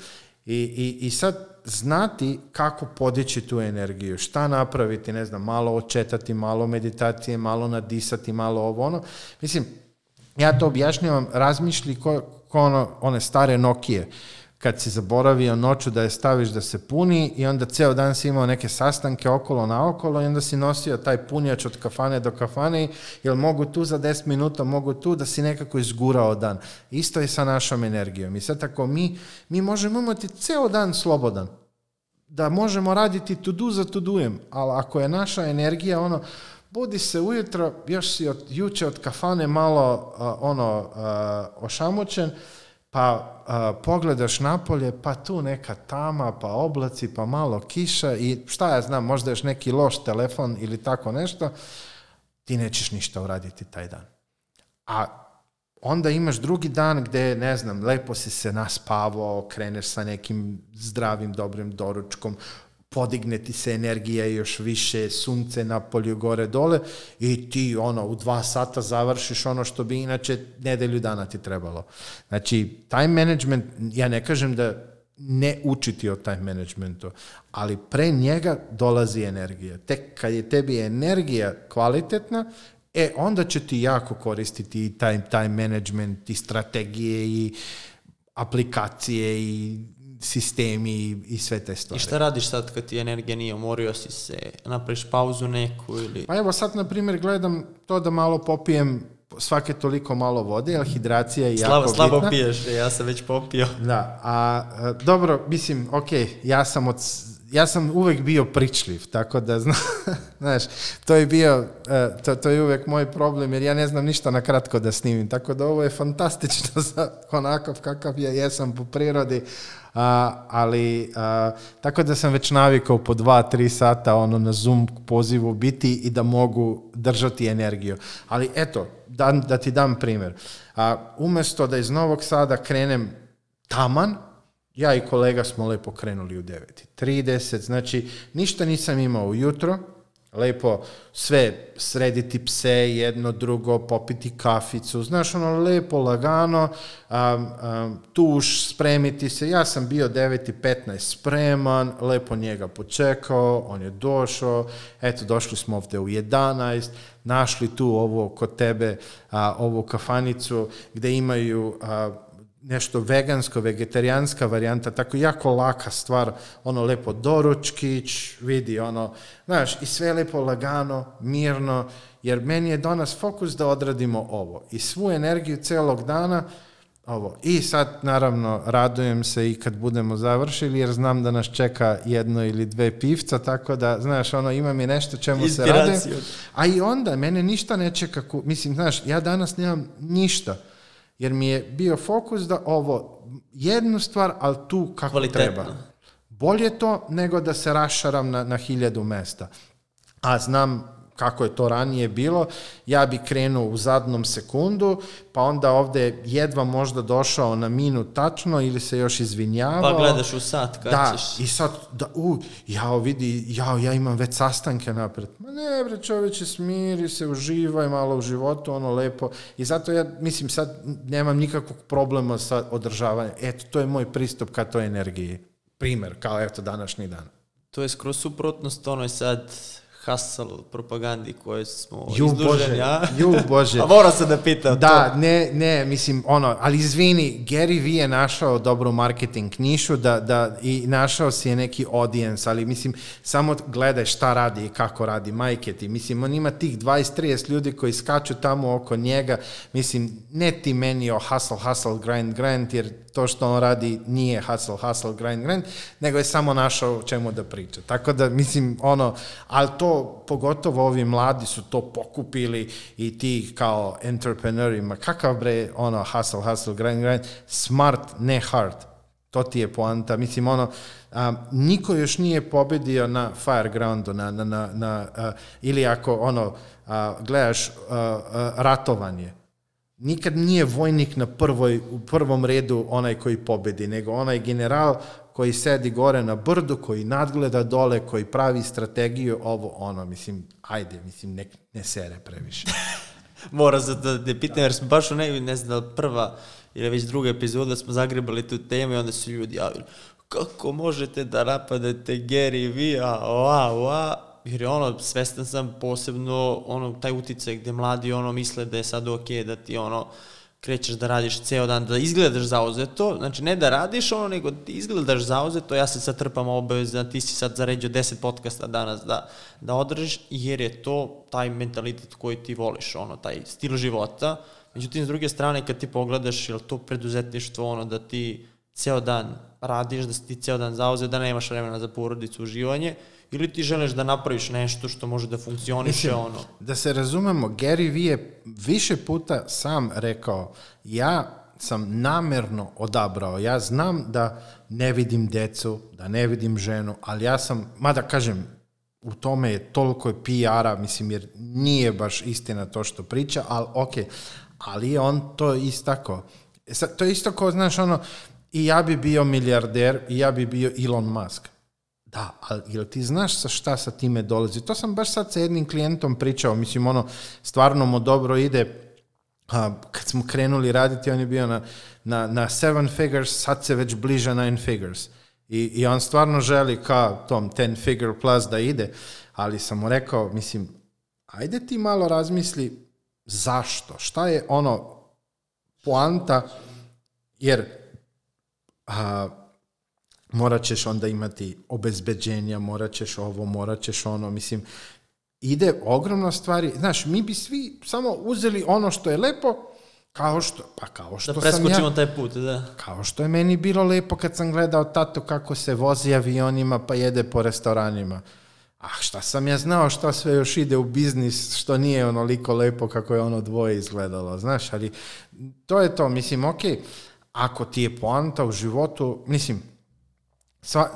I sad, znati kako podići tu energiju, šta napraviti, ne znam, malo očetati, malo meditacije, malo nadisati, malo ovo ono. Mislim, ja to objašnjavam, razmišlji ko one stare Nokije, kad si zaboravio noću da je staviš da se puni i onda ceo dan si imao neke sastanke okolo naokolo i onda si nosio taj punjač od kafane do kafane, jer mogu tu za 10 minuta, mogu tu, da si nekako izgurao dan. Isto je sa našom energijom. I sad tako mi možemo imati ceo dan slobodan, da možemo raditi to-do za to-dojem, ali ako je naša energija ono, budi se ujutro, još si od juče od kafane malo ono ošamoćen, pa pogledaš napolje, pa tu neka tama, pa oblaci, pa malo kiša i šta ja znam, možda još neki loš telefon ili tako nešto, ti nećeš ništa uraditi taj dan. A onda imaš drugi dan gde, ne znam, lepo si se naspavao, kreneš sa nekim zdravim, dobrim doručkom, podigne ti se energija još više, sunce napolju gore dole i ti ono u 2 sata završiš ono što bi inače nedelju dana ti trebalo. Znači, time management, ja ne kažem da ne učiti o time managementu, ali pre njega dolazi energija. Tek kad je tebi energija kvalitetna, e onda će ti jako koristiti i time management i strategije i aplikacije i sistemi i sve te stvari. I šta radiš sad kad ti energija nije, umorio si se, napraviš pauzu neku ili... Pa evo sad, na primjer, gledam to da malo popijem svake toliko malo vode, jer hidracija je jako bitna. Slabo piješ, ja sam već popio. Da, a dobro, mislim, ok, ja sam uvek bio pričljiv, tako da, znaš, to je uvek moj problem, jer ja ne znam ništa na kratko da snimim, tako da ovo je fantastično za onakav kakav ja jesam po prirodi, ali tako da sam već navikao po 2-3 sata ono na Zoom pozivu biti i da mogu držati energiju. Ali eto, da ti dam primjer. Umesto da iz Novog Sada krenem taman, ja i kolega smo lepo krenuli u 9:30, znači ništa nisam imao ujutro, lepo sve srediti, pse, jedno, drugo, popiti kaficu, znaš, ono lepo, lagano, tuš, spremiti se. Ja sam bio 9:15 spreman, lepo njega počekao, on je došao, eto, došli smo ovde u 11, našli tu ovo kod tebe, ovu kafanicu gde imaju nešto vegansko, vegetarijanska varijanta, tako jako laka stvar, ono lepo doručkić, vidi ono, znaš, i sve lepo lagano, mirno, jer meni je danas fokus da odradimo ovo i svu energiju celog dana, ovo. I sad, naravno, radujem se i kad budemo završili, jer znam da nas čeka jedno ili dve pivca, tako da, znaš, ono, imam i nešto čemu se radujem. A i onda, mene ništa ne čeka, mislim, znaš, ja danas nemam ništa, jer mi je bio fokus da ovo, jednu stvar, ali tu kako treba. Bolje to nego da se rašaram na 1000 mesta. A znam kako je to ranije bilo, ja bi krenuo u zadnjom sekundu, pa onda ovde jedva možda došao na minut tačno ili se još izvinjavao. Pa gledaš u sat, kada ćeš. Da, i sad, jao vidi, jao, ja imam već sastanke napred. Ma ne bre čoveče, smiri se, uživaj malo u životu, ono lepo. I zato ja, mislim, sad nemam nikakvog problema sa održavanjem. Eto, to je moj pristup ka toj energiji. Primer, kao eto današnji dan. To je skroz suprotnost, ono je sad hasal propagandi koje smo izduženi, a? Ju Bože. A mora se da pitao to. Da, ne, mislim, ono, ali izvini, Gary V je našao dobru marketing nišu i našao si je neki audience, ali mislim, samo gledaj šta radi i kako radi majketi. Mislim, on ima tih 20-30 ljudi koji skaču tamo oko njega. Mislim, ne ti meni o hasal, grind, jer to što on radi nije hasal, grind, nego je samo našao o čemu da priča. Tako da, mislim, ono, ali to, pogotovo ovi mladi su to pokupili i ti kao entrepreneurima, kakav bre, ono, hustle, grind, smart, ne hard. To ti je poanta. Mislim, ono, niko još nije pobedio na firegroundu, ili ako, ono, gledaš ratovanje. Nikad nije vojnik u prvom redu onaj koji pobedi, nego onaj general koji sedi gore na brdu, koji nadgleda dole, koji pravi strategiju, ovo, ono, mislim, ajde, mislim, ne sere previše. Mora da te pitam, jer smo baš u ne znam da li prva ili već druga epizoda smo zagrebali tu temu i onda su ljudi javili, kako možete da napadete Gary V, jer je ono, svestan sam posebno ono, taj uticaj gde mladi ono misle da je sad ok, da ti ono krećeš da radiš ceo dan, da izgledaš zauzeto, znači ne da radiš ono, nego ti izgledaš zauzeto, ja se sad trpam obaveza, ti si sad zaređio 10 podcasta danas da održiš, jer je to taj mentalitet koji ti voliš, ono, taj stil života. Međutim, s druge strane, kad ti pogledaš, je li to preduzetništvo, ono, da ti ceo dan radiš, da si ti ceo dan zauzet, da nemaš vremena za porodicu, uživanje, ili ti želiš da napraviš nešto što može da funkcioniše ono? Da se razumemo, Gary V je više puta sam rekao, ja sam namerno odabrao, ja znam da ne vidim decu, da ne vidim ženu, ali ja sam, mada kažem, u tome je toliko PR-a, mislim, jer nije baš istina to što priča, ali ok, ali on to istako. To je isto kao, znaš, ono, i ja bi bio milijarder, i ja bi bio Elon Musk. Da, ali jel ti znaš šta sa time dolazi? To sam baš sad sa jednim klijentom pričao, mislim, ono, stvarno mu dobro ide, kad smo krenuli raditi, on je bio na 7 figures, sad se već bliža 9 figures. I on stvarno želi ka tom 10 figure plus da ide, ali sam mu rekao, mislim, ajde ti malo razmisli zašto, šta je ono poanta, jer morat ćeš onda imati obezbeđenja, morat ćeš ovo, morat ćeš ono, mislim, ide ogromno stvari, znaš, mi bi svi samo uzeli ono što je lepo, kao što, pa kao što sam ja... Da preskočimo taj put, da. Kao što je meni bilo lepo kad sam gledao tato kako se vozi avionima pa jede po restoranima. Ah, šta sam ja znao, šta sve još ide u biznis, što nije onoliko lepo kako je ono dvoje izgledalo, znaš, ali to je to, mislim, okej, ako ti je poanta u životu, mislim,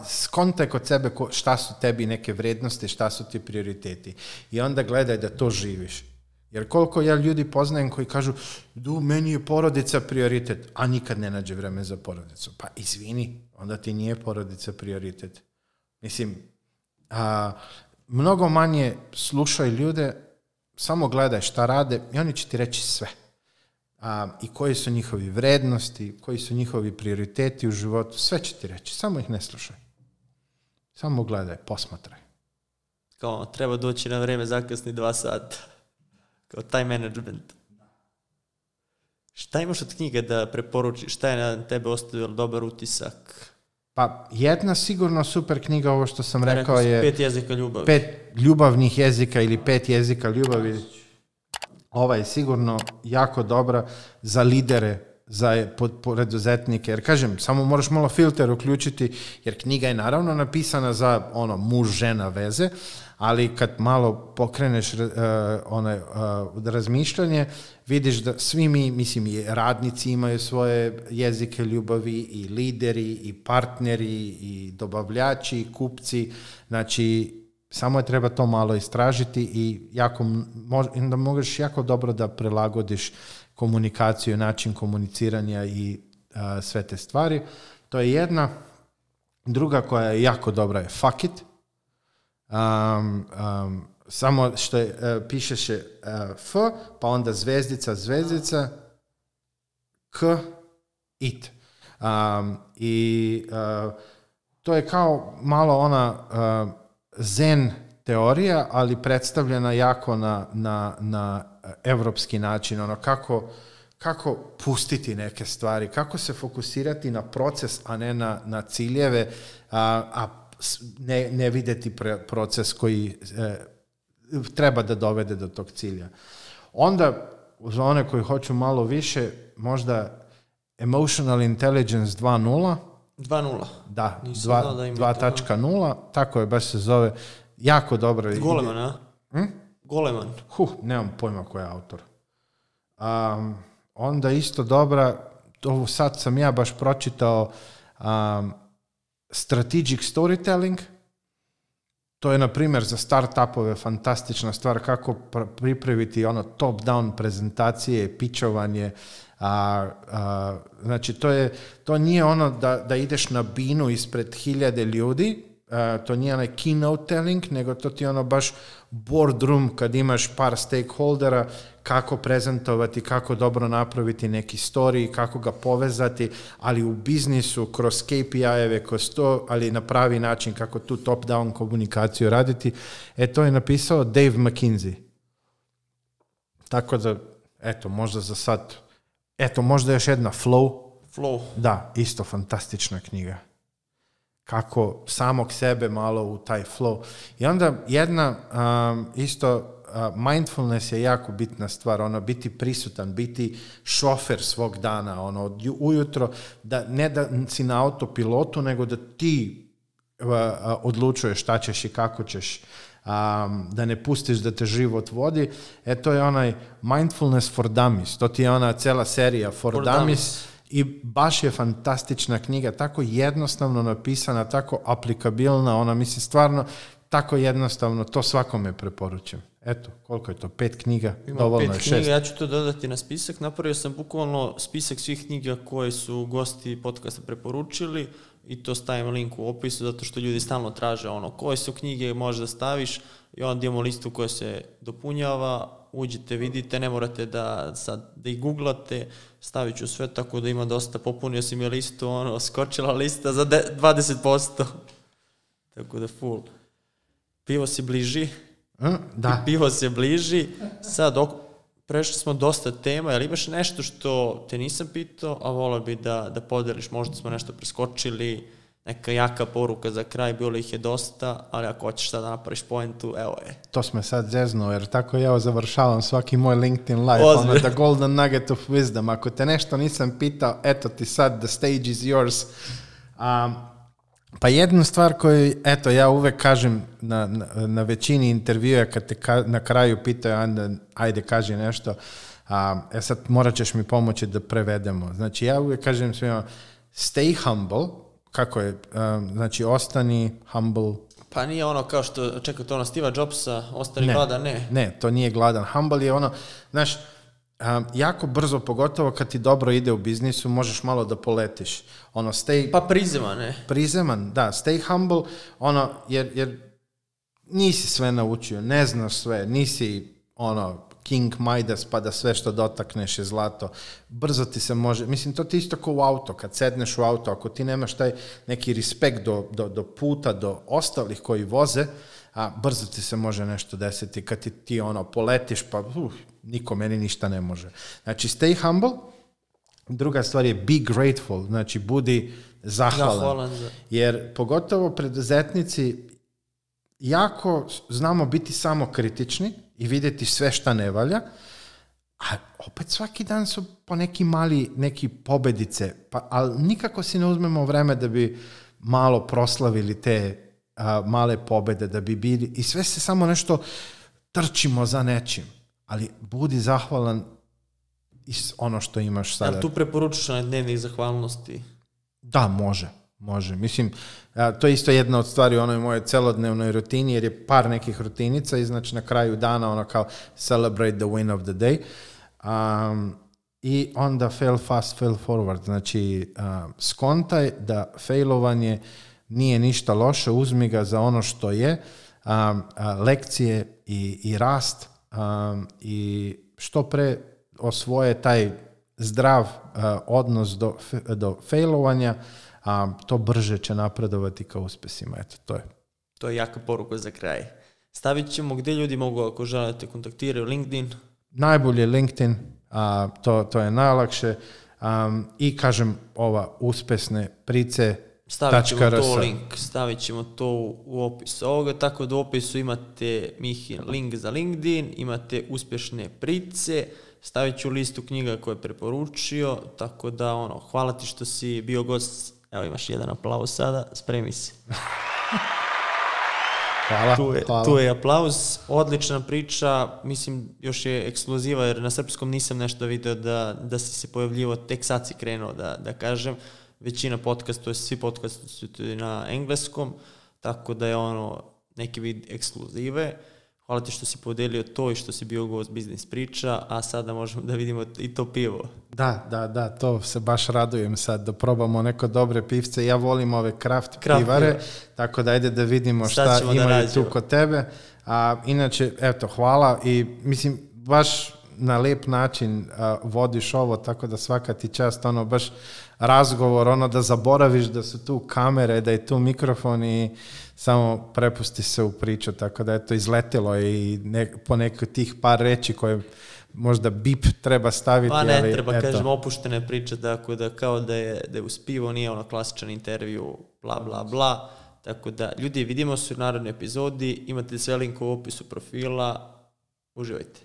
skontaj kod sebe šta su tebi neke vrednosti, šta su ti prioriteti i onda gledaj da to živiš, jer koliko ja ljudi poznajem koji kažu, du, meni je porodica prioritet, a nikad ne nađe vreme za porodicu. Pa izvini, onda ti nije porodica prioritet, mislim, mnogo manje slušaj ljude, samo gledaj šta rade i oni će ti reći sve. I koje su njihovi vrednosti, koji su njihovi prioriteti u životu, sve će ti reći, samo ih ne slušaj. Samo gledaj, posmatraj. Kao, treba doći na vreme, zakasni 2 sata. Kao time management. Šta imaš od knjige da preporučiš? Šta je na tebe ostavilo dobar utisak? Pa jedna sigurno super knjiga, ovo što sam rekao je 5 jezika ljubavi. 5 ljubavnih jezika ili 5 jezika ljubavi. Ova je sigurno jako dobra za lidere, za poduzetnike, jer kažem, samo moraš malo filter uključiti, jer knjiga je naravno napisana za ono muž-žena veze, ali kad malo pokreneš razmišljanje, vidiš da svi mi, mislim, i radnici imaju svoje jezike ljubavi, i lideri, i partneri, i dobavljači, i kupci, znači samo je treba to malo istražiti i onda možeš jako dobro da prilagodiš komunikaciju, način komuniciranja i sve te stvari. To je jedna. Druga koja je jako dobra je fuck it. Samo što pišeš je F, pa onda zvezdica, zvezdica, K, it. I to je kao malo ona zen teorija, ali predstavljena jako na evropski način, ono kako pustiti neke stvari, kako se fokusirati na proces, a ne na ciljeve, a ne videti proces koji treba da dovede do tog cilja. Onda, za one koji hoću malo više, možda Emotional Intelligence 2.0, 2.0. Da, 2.0, tako je, baš se zove, jako dobro. Goleman, a? Goleman. Nemam pojma ko je autor. Onda isto dobra, ovo sad sam ja baš pročitao, Strategic Storytelling, to je, na primjer, za start-upove fantastična stvar, kako pripremiti ono top-down prezentacije, pičovanje. Znači, to nije ono da ideš na binu ispred 1000 ljudi, to nije onaj keynote telling, nego to ti je ono baš boardroom, kad imaš par stakeholdera, kako prezentovati, kako dobro napraviti neki story, kako ga povezati, ali u biznisu, kroz KPI-eve, kroz to, ali na pravi način, kako tu top-down komunikaciju raditi. E, to je napisao Dave McKinsey. Tako da, eto, možda za sad, eto, možda još jedna Flow. Flow. Da, isto fantastična knjiga. Kako samog sebe malo u taj flow. I onda jedna isto, mindfulness je jako bitna stvar, ono, biti prisutan, biti šofer svog dana, ono, ujutro, ne da si na autopilotu, nego da ti odlučuješ šta ćeš i kako ćeš, da ne pustiš da te život vodi. E, to je onaj Mindfulness for Dummies, to ti je ona cela serija For Dummies, i baš je fantastična knjiga, tako jednostavno napisana, tako aplikabilna, ona, mislim, stvarno tako jednostavno, to svakome preporučujem. Eto, koliko je to? 5 knjiga? Imam 5 knjiga, ja ću to dodati na spisak. Napravio sam bukvalno spisak svih knjiga koje su gosti podcasta preporučili i to stavim link u opisu, zato što ljudi stalno traže ono koje su knjige možeš da staviš i onda imamo listu koja se dopunjava. Uđite, vidite, ne morate da ih googlate, stavit ću sve, tako da ima dosta, popunio si mi listu, ono, skočila lista za 20%. Tako da full. Pivo se bliži. Da. Pivo se bliži. Sad, prešli smo dosta tema, ali imaš nešto što te nisam pitao, a volao bi da podeliš, možda smo nešto preskočili, neka jaka poruka za kraj, bilo ih je dosta, ali ako hoćeš sad da napraviš pointu, evo je. To smo sad zeznuo, jer tako ja završavam svaki moj LinkedIn live, ono, the golden nugget of wisdom. Ako te nešto nisam pitao, eto ti sad, the stage is yours. Pa jednu stvar koju, eto, ja uvek kažem na većini intervjua, kad te na kraju pitaju, ajde, kaži nešto, e sad morat ćeš mi pomoći da prevedemo. Znači, ja uvek kažem svima, stay humble, kako je, znači, ostani humble. Pa nije ono kao što, čekajte, ono, Steve Jobsa, ostani gladan, ne. Ne, to nije gladan. Humble je ono, znaš, jako brzo, pogotovo kad ti dobro ide u biznisu, možeš malo da poletiš. Ono, stay... Pa prizeman, ne? Prizeman, da, stay humble, ono, jer nisi sve naučio, ne znaš sve, nisi ono King Midas pa da sve što dotakneš je zlato, brzo ti se može, mislim to ti isto kao u auto, kad sedneš u auto, ako ti nemaš taj neki respekt do puta, do ostalih koji voze, a brzo ti se može nešto desiti, kad ti ono poletiš pa niko meni ništa ne može. Znači stay humble, druga stvar je be grateful, znači budi zahvalan, jer pogotovo preduzetnici jako znamo biti samokritični i vidjeti sve šta ne valja, a opet svaki dan su po neki mali, neki pobedice, ali nikako si ne uzmemo vreme da bi malo proslavili te male pobede, da bi bili, i sve se samo nešto trčimo za nečim, ali budi zahvalan i ono što imaš sada. Ali tu preporučuš na dnevnih zahvalnosti? Da, može. Može, mislim, to je isto jedna od stvari u onoj moje celodnevnoj rutini, jer je par nekih rutinica i znači na kraju dana ono kao celebrate the win of the day i onda fail fast, fail forward, znači skontaj da failovanje nije ništa loše, uzmi ga za ono što je, lekcije i rast i što pre osvoje taj zdrav odnos do failovanja, a to brže će napredovati kao uspesima. Eto, to je. To je jaka poruka za kraj. Stavit ćemo gdje ljudi mogu, ako želite, kontaktiraju LinkedIn? Najbolje LinkedIn, to je najlakše. I kažem, ova uspesne priče. Stavit ćemo to u opis ovoga, tako da u opisu imate Mihin link za LinkedIn, imate uspješne priče, stavit ću listu knjiga koje je preporučio, tako da ono, hvala ti što si bio gost. Evo, imaš jedan aplauz sada, spremi se. Hvala, hvala. Tu je aplauz, odlična priča, mislim još je ekskluziva jer na srpskom nisam nešto video da si se pojavljivo, tek sad si krenuo da kažem. Većina podcasta, svi podcasta su na engleskom, tako da je ono neki vid ekskluzive. Hvala ti što si podelio to i što si bio gost Biznis Priča, a sada možemo da vidimo i to pivo. Da, to se baš radujem sad, da probamo neko dobre pivce. Ja volim ove kraft pivare, tako da ajde da vidimo šta imaju tu kod tebe. Inače, eto, hvala i mislim, baš na lep način vodiš ovo, tako da svaka ti čast, ono, baš razgovor, ono da zaboraviš da su tu kamere, da je tu mikrofon i samo prepusti se u priču, tako da je to izletelo i po nekih tih par reči koje možda bip treba staviti. Pa ne, treba, kažem, opuštene priče, tako da kao da je uz pivo, nije ono klasičan intervju, bla, bla, bla, tako da, ljudi, vidimo se u narednoj epizodi, imate sve link u opisu profila, uživajte.